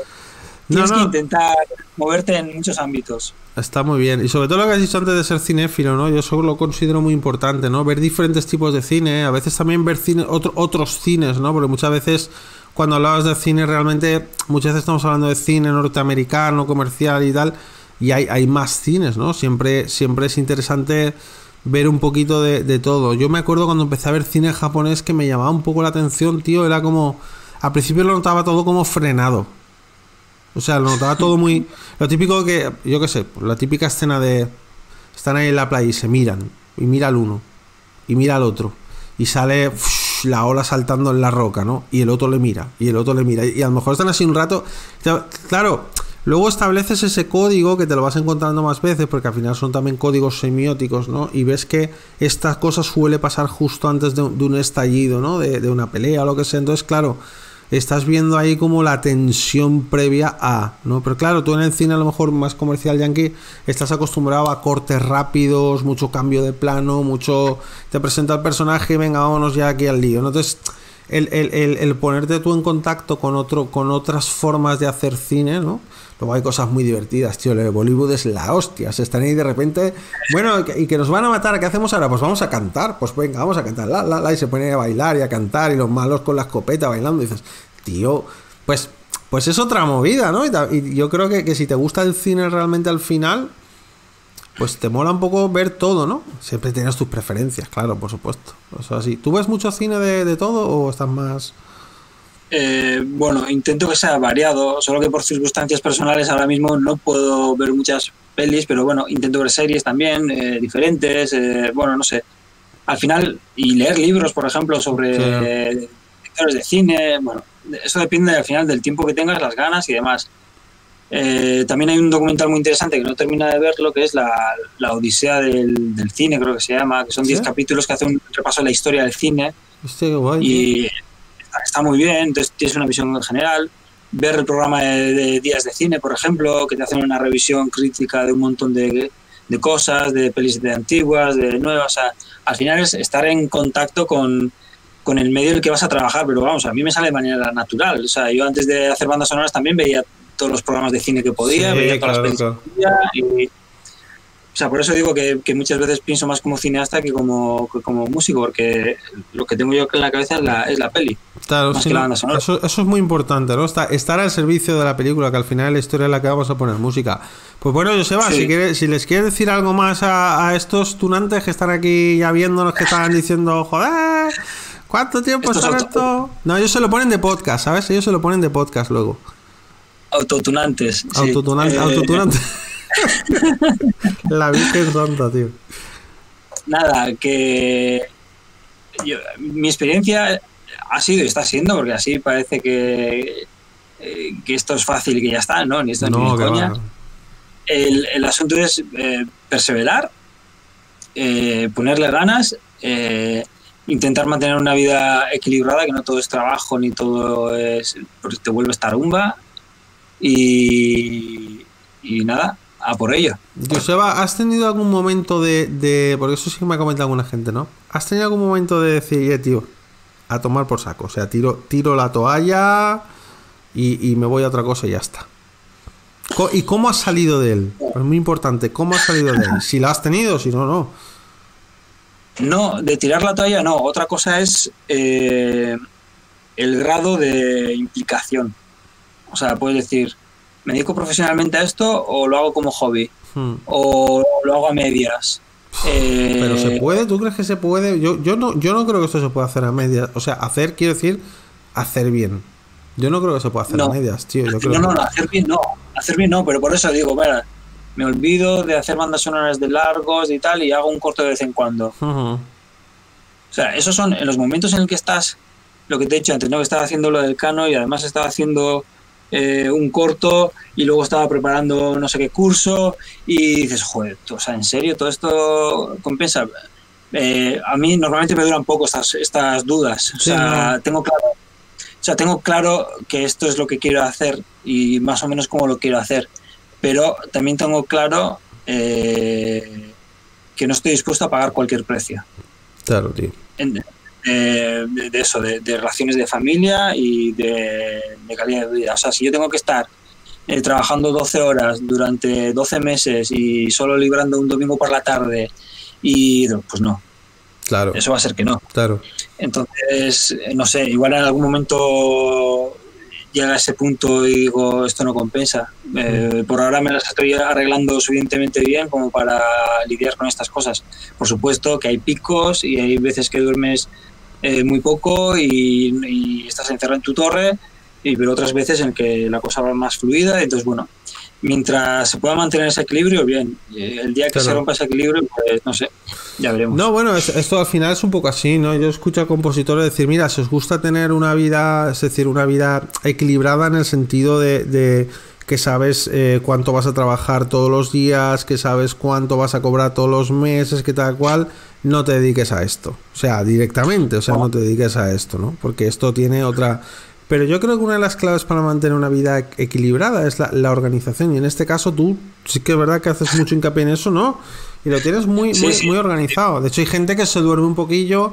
tienes no, no. que intentar moverte en muchos ámbitos. Está muy bien. Y sobre todo lo que has dicho antes de ser cinéfilo, ¿no? Yo eso lo considero muy importante, ¿no? Ver diferentes tipos de cine, a veces también ver cine, otro, otros cines, ¿no? Porque muchas veces... cuando hablabas de cine, realmente muchas veces estamos hablando de cine norteamericano, comercial y tal, y hay, hay más cines, ¿no? Siempre, siempre es interesante ver un poquito de, de todo. Yo me acuerdo cuando empecé a ver cine japonés que me llamaba un poco la atención, tío, era como... al principio lo notaba todo como frenado. O sea, lo notaba todo muy... lo típico que, yo qué sé, la típica escena de... están ahí en la playa y se miran, y mira al uno, y mira al otro, y sale... uff, la ola saltando en la roca, ¿no? Y el otro le mira, y el otro le mira, y a lo mejor están así un rato. Claro, luego estableces ese código que te lo vas encontrando más veces, porque al final son también códigos semióticos, ¿no? Y ves que estas cosas suele pasar justo antes de un estallido, ¿no? De, de una pelea o lo que sea. Entonces, claro, estás viendo ahí como la tensión previa a, ¿no? Pero claro, tú en el cine a lo mejor más comercial yankee estás acostumbrado a cortes rápidos, mucho cambio de plano, mucho... te presenta el personaje y venga, vámonos ya aquí al lío, ¿no? Entonces, el, el, el, el ponerte tú en contacto con, otro, con otras formas de hacer cine, ¿no? Luego hay cosas muy divertidas, tío. El Bollywood es la hostia. Se están ahí de repente... bueno, y que nos van a matar. ¿Qué hacemos ahora? Pues vamos a cantar. Pues venga, vamos a cantar. La, la, la. Y se ponen a bailar y a cantar. Y los malos con la escopeta bailando. Y dices, tío, pues, pues es otra movida, ¿no? Y, y yo creo que, que si te gusta el cine realmente al final... pues te mola un poco ver todo, ¿no? Siempre tienes tus preferencias, claro, por supuesto. O sea, sí. ¿Tú ves mucho cine de, de todo o estás más...? Eh, bueno, intento que sea variado, solo que por circunstancias personales ahora mismo no puedo ver muchas pelis, pero bueno, intento ver series también, eh, diferentes, eh, bueno, no sé. Al final, y leer libros, por ejemplo, sobre sí. directores de cine, bueno, eso depende al final del tiempo que tengas, las ganas y demás. Eh, también hay un documental muy interesante que no termina de verlo, que es la, la Odisea del, del Cine, creo que se llama, que son diez ¿Sí? capítulos que hacen un repaso de la historia del cine. Este, guay, y está, está muy bien, entonces tienes una visión en general. Ver el programa de, de Días de Cine, por ejemplo, que te hacen una revisión crítica de un montón de, de cosas, de pelis de antiguas, de nuevas, o sea, al final es estar en contacto con, con el medio en el que vas a trabajar, pero vamos, a mí me sale de manera natural. O sea, yo antes de hacer bandas sonoras también veía todos los programas de cine que podía, sí, veía todas claro, las películas claro. que podía. Y, o sea, por eso digo que, que muchas veces pienso más como cineasta que como, que como músico, porque lo que tengo yo en la cabeza es la, es la peli, claro, más sí, que la banda sonora. Eso, eso es muy importante, ¿no? Está, estar al servicio de la película, que al final es la historia en la que vamos a poner música. Pues bueno, Joseba, sí. si, quieres, si les quieres decir algo más a, a estos tunantes que están aquí ya viéndonos, que están diciendo, joder, ¿cuánto tiempo está esto? No, ellos se lo ponen de podcast, ¿sabes? Ellos se lo ponen de podcast luego. Autotunantes. Autotunantes, sí. autotunantes. Eh... La vida es tonta, tío. Nada, que yo, mi experiencia ha sido y está siendo, porque así parece que, eh, que esto es fácil y que ya está, ¿no? Ni esto no, ni mis coñas. El, el asunto es eh, perseverar, eh, ponerle ganas, eh, intentar mantener una vida equilibrada, que no todo es trabajo ni todo es... porque te vuelves tarumba. Y, y nada, a por ello. Joseba, ¿has tenido algún momento de, de... porque eso sí que me ha comentado alguna gente, ¿no? ¿Has tenido algún momento de decir, eh, tío, a tomar por saco? O sea, tiro, tiro la toalla y, y me voy a otra cosa y ya está. ¿Y cómo has salido de él? Es muy importante, ¿cómo has salido de él? Si la has tenido, si no, no. No, de tirar la toalla no. Otra cosa es eh, el grado de implicación. O sea, puedes decir, ¿me dedico profesionalmente a esto o lo hago como hobby? Hmm. O lo hago a medias. Eh... ¿Pero se puede? ¿Tú crees que se puede? Yo, yo, no, yo no creo que esto se pueda hacer a medias. O sea, hacer, quiero decir, hacer bien. Yo no creo que se pueda hacer no. a medias, tío. Yo no, creo no, que... no, hacer bien no. Hacer bien no, pero por eso digo, mira, me olvido de hacer bandas sonoras de largos y tal y hago un corto de vez en cuando. Uh-huh. O sea, esos son en los momentos en los que estás, lo que te he dicho antes, ¿no? Que estaba haciendo lo del Cano y además estaba haciendo... Eh, un corto y luego estaba preparando no sé qué curso y dices, joder, o sea, ¿en serio todo esto compensa? Eh, a mí normalmente me duran poco estas, estas dudas, o sea, sí, ¿no? tengo claro, o sea, tengo claro que esto es lo que quiero hacer y más o menos cómo lo quiero hacer, pero también tengo claro eh, que no estoy dispuesto a pagar cualquier precio. Claro, tío. En, Eh, de, de eso, de, de relaciones de familia y de, de calidad de vida. O sea, si yo tengo que estar eh, trabajando doce horas durante doce meses y solo librando un domingo por la tarde, y pues no. Claro. Eso va a ser que no. Claro. Entonces, no sé, igual en algún momento llega a ese punto y digo, esto no compensa. Eh, por ahora me las estoy arreglando suficientemente bien como para lidiar con estas cosas. Por supuesto que hay picos y hay veces que duermes Eh, muy poco y, y estás encerrado en tu torre, y pero otras veces en que la cosa va más fluida. Entonces, bueno, mientras se pueda mantener ese equilibrio, bien. El día que claro. se rompa ese equilibrio, pues no sé, ya veremos. No, bueno, es, esto al final es un poco así, ¿no? Yo escucho a compositores decir, mira, si os gusta tener una vida, es decir, una vida equilibrada en el sentido de, de que sabes eh, cuánto vas a trabajar todos los días, que sabes cuánto vas a cobrar todos los meses, que tal cual... no te dediques a esto, o sea, directamente, o sea, no te dediques a esto, ¿no? Porque esto tiene otra... Pero yo creo que una de las claves para mantener una vida equilibrada es la, la organización, y en este caso tú sí que es verdad que haces mucho hincapié en eso, ¿no? Y lo tienes muy, sí, muy, sí. muy organizado. De hecho, hay gente que se duerme un poquillo.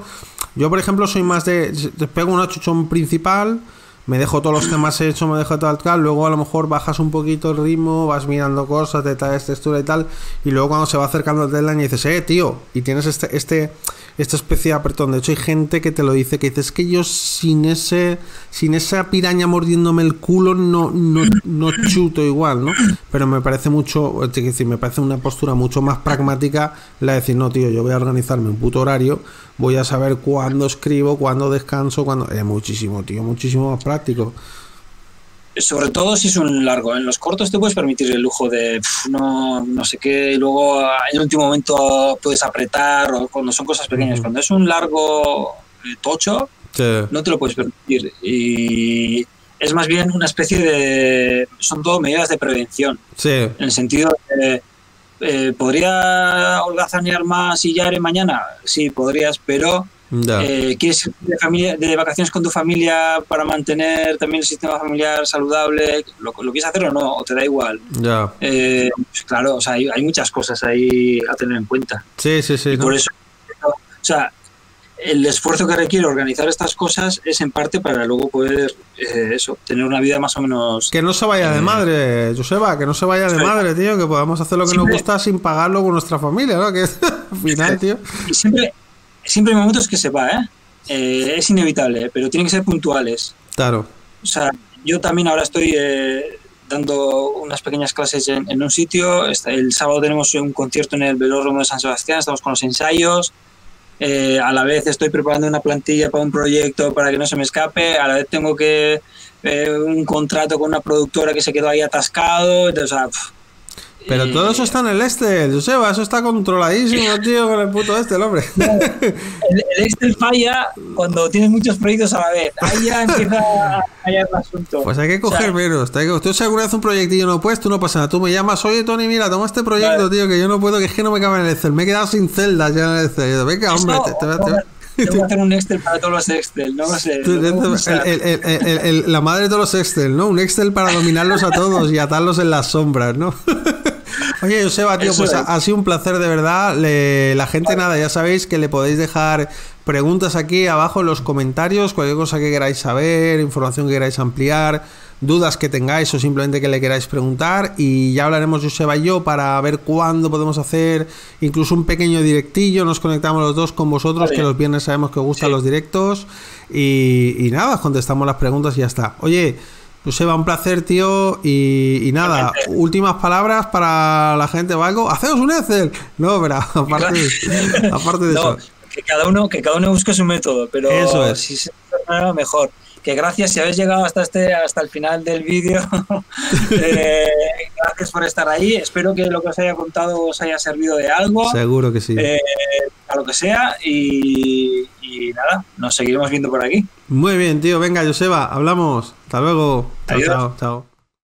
Yo, por ejemplo, soy más de... pego una chuchón principal, me dejo todos los temas hechos, me dejo tal, tal, luego a lo mejor bajas un poquito el ritmo, vas mirando cosas, te traes textura y tal, y luego cuando se va acercando el deadline y dices, eh, tío, y tienes este, este, esta especie de apretón. De hecho, hay gente que te lo dice, que dices, es que yo sin ese sin esa piraña mordiéndome el culo no, no, no chuto igual, ¿no? Pero me parece mucho, es decir, me parece una postura mucho más pragmática la de decir, no, tío, yo voy a organizarme un puto horario, voy a saber cuándo escribo, cuándo descanso, cuándo... Es eh, muchísimo, tío, muchísimo más práctico. Sobre todo si es un largo. En los cortos te puedes permitir el lujo de pff, no, no sé qué, y luego en el último momento puedes apretar, o cuando son cosas pequeñas. Mm. Cuando es un largo tocho, sí, no te lo puedes permitir. Y es más bien una especie de... Son todo medidas de prevención. Sí. En el sentido de... Eh, ¿podría holgazanear más y ya haré mañana? Sí, podrías, pero... Yeah. Eh, ¿Quieres ir de, familia, de vacaciones con tu familia para mantener también el sistema familiar saludable? ¿Lo, lo quieres hacer o no? ¿O te da igual? Yeah. Eh, pues claro, o sea, hay, hay muchas cosas ahí a tener en cuenta. Sí, sí, sí. Y ¿no? Por eso, o sea, el esfuerzo que requiere organizar estas cosas es en parte para luego poder, eh, eso, tener una vida más o menos... Que no se vaya de eh, madre, Joseba, que no se vaya de sí. madre, tío, que podamos hacer lo que siempre, nos gusta sin pagarlo con nuestra familia, ¿no? Que es al final, tío. Y siempre... Siempre hay momentos que se va, ¿eh? Eh, es inevitable, pero tienen que ser puntuales. Claro. O sea, yo también ahora estoy eh, dando unas pequeñas clases en, en un sitio. El sábado tenemos un concierto en el Velódromo de San Sebastián, estamos con los ensayos. Eh, a la vez estoy preparando una plantilla para un proyecto para que no se me escape. A la vez tengo que eh, un contrato con una productora que se quedó ahí atascado. Entonces, o sea... Pff. Pero todo eso está en el Excel, Joseba, eso está controladísimo, tío, con el puto Excel, hombre. El, el Excel falla cuando tienes muchos proyectos a la vez. Ahí ya empieza a fallar el asunto. Pues hay que coger o sea, menos. Hay que, tú si alguna vez un proyectillo no puedes, tú no pasa nada. Tú me llamas, oye, Tony, mira, toma este proyecto, vale, tío, que yo no puedo, que es que no me cabe en el Excel. Me he quedado sin celdas ya en el Excel. Venga, hombre, te, te, te, te. Tengo que hacer un Excel para todos los Excel, no lo sé. El, el, el, el, el, la madre de todos los Excel, ¿no? Un Excel para dominarlos a todos y atarlos en las sombras, ¿no? Oye, Joseba, tío, eso pues ha, ha sido un placer de verdad. Le, la gente, nada, ya sabéis que le podéis dejar preguntas aquí abajo en los comentarios, cualquier cosa que queráis saber, información que queráis ampliar, dudas que tengáis o simplemente que le queráis preguntar, y ya hablaremos Joseba y yo para ver cuándo podemos hacer incluso un pequeño directillo, nos conectamos los dos con vosotros, que los viernes sabemos que os gustan sí. los directos y, y nada, contestamos las preguntas y ya está. Oye, Joseba, un placer, tío, y, y nada, últimas palabras para la gente o algo. ¡Haceos un Excel! No, pero aparte, aparte de no, eso. Que cada uno, que cada uno busque su método, pero eso es. Si se funciona mejor. Que gracias si habéis llegado hasta este hasta el final del vídeo. eh, gracias por estar ahí. Espero que lo que os haya contado os haya servido de algo. Seguro que sí. Eh, a lo que sea. Y, y nada, nos seguiremos viendo por aquí. Muy bien, tío. Venga, Joseba, hablamos. Hasta luego. Chao, chao, chao.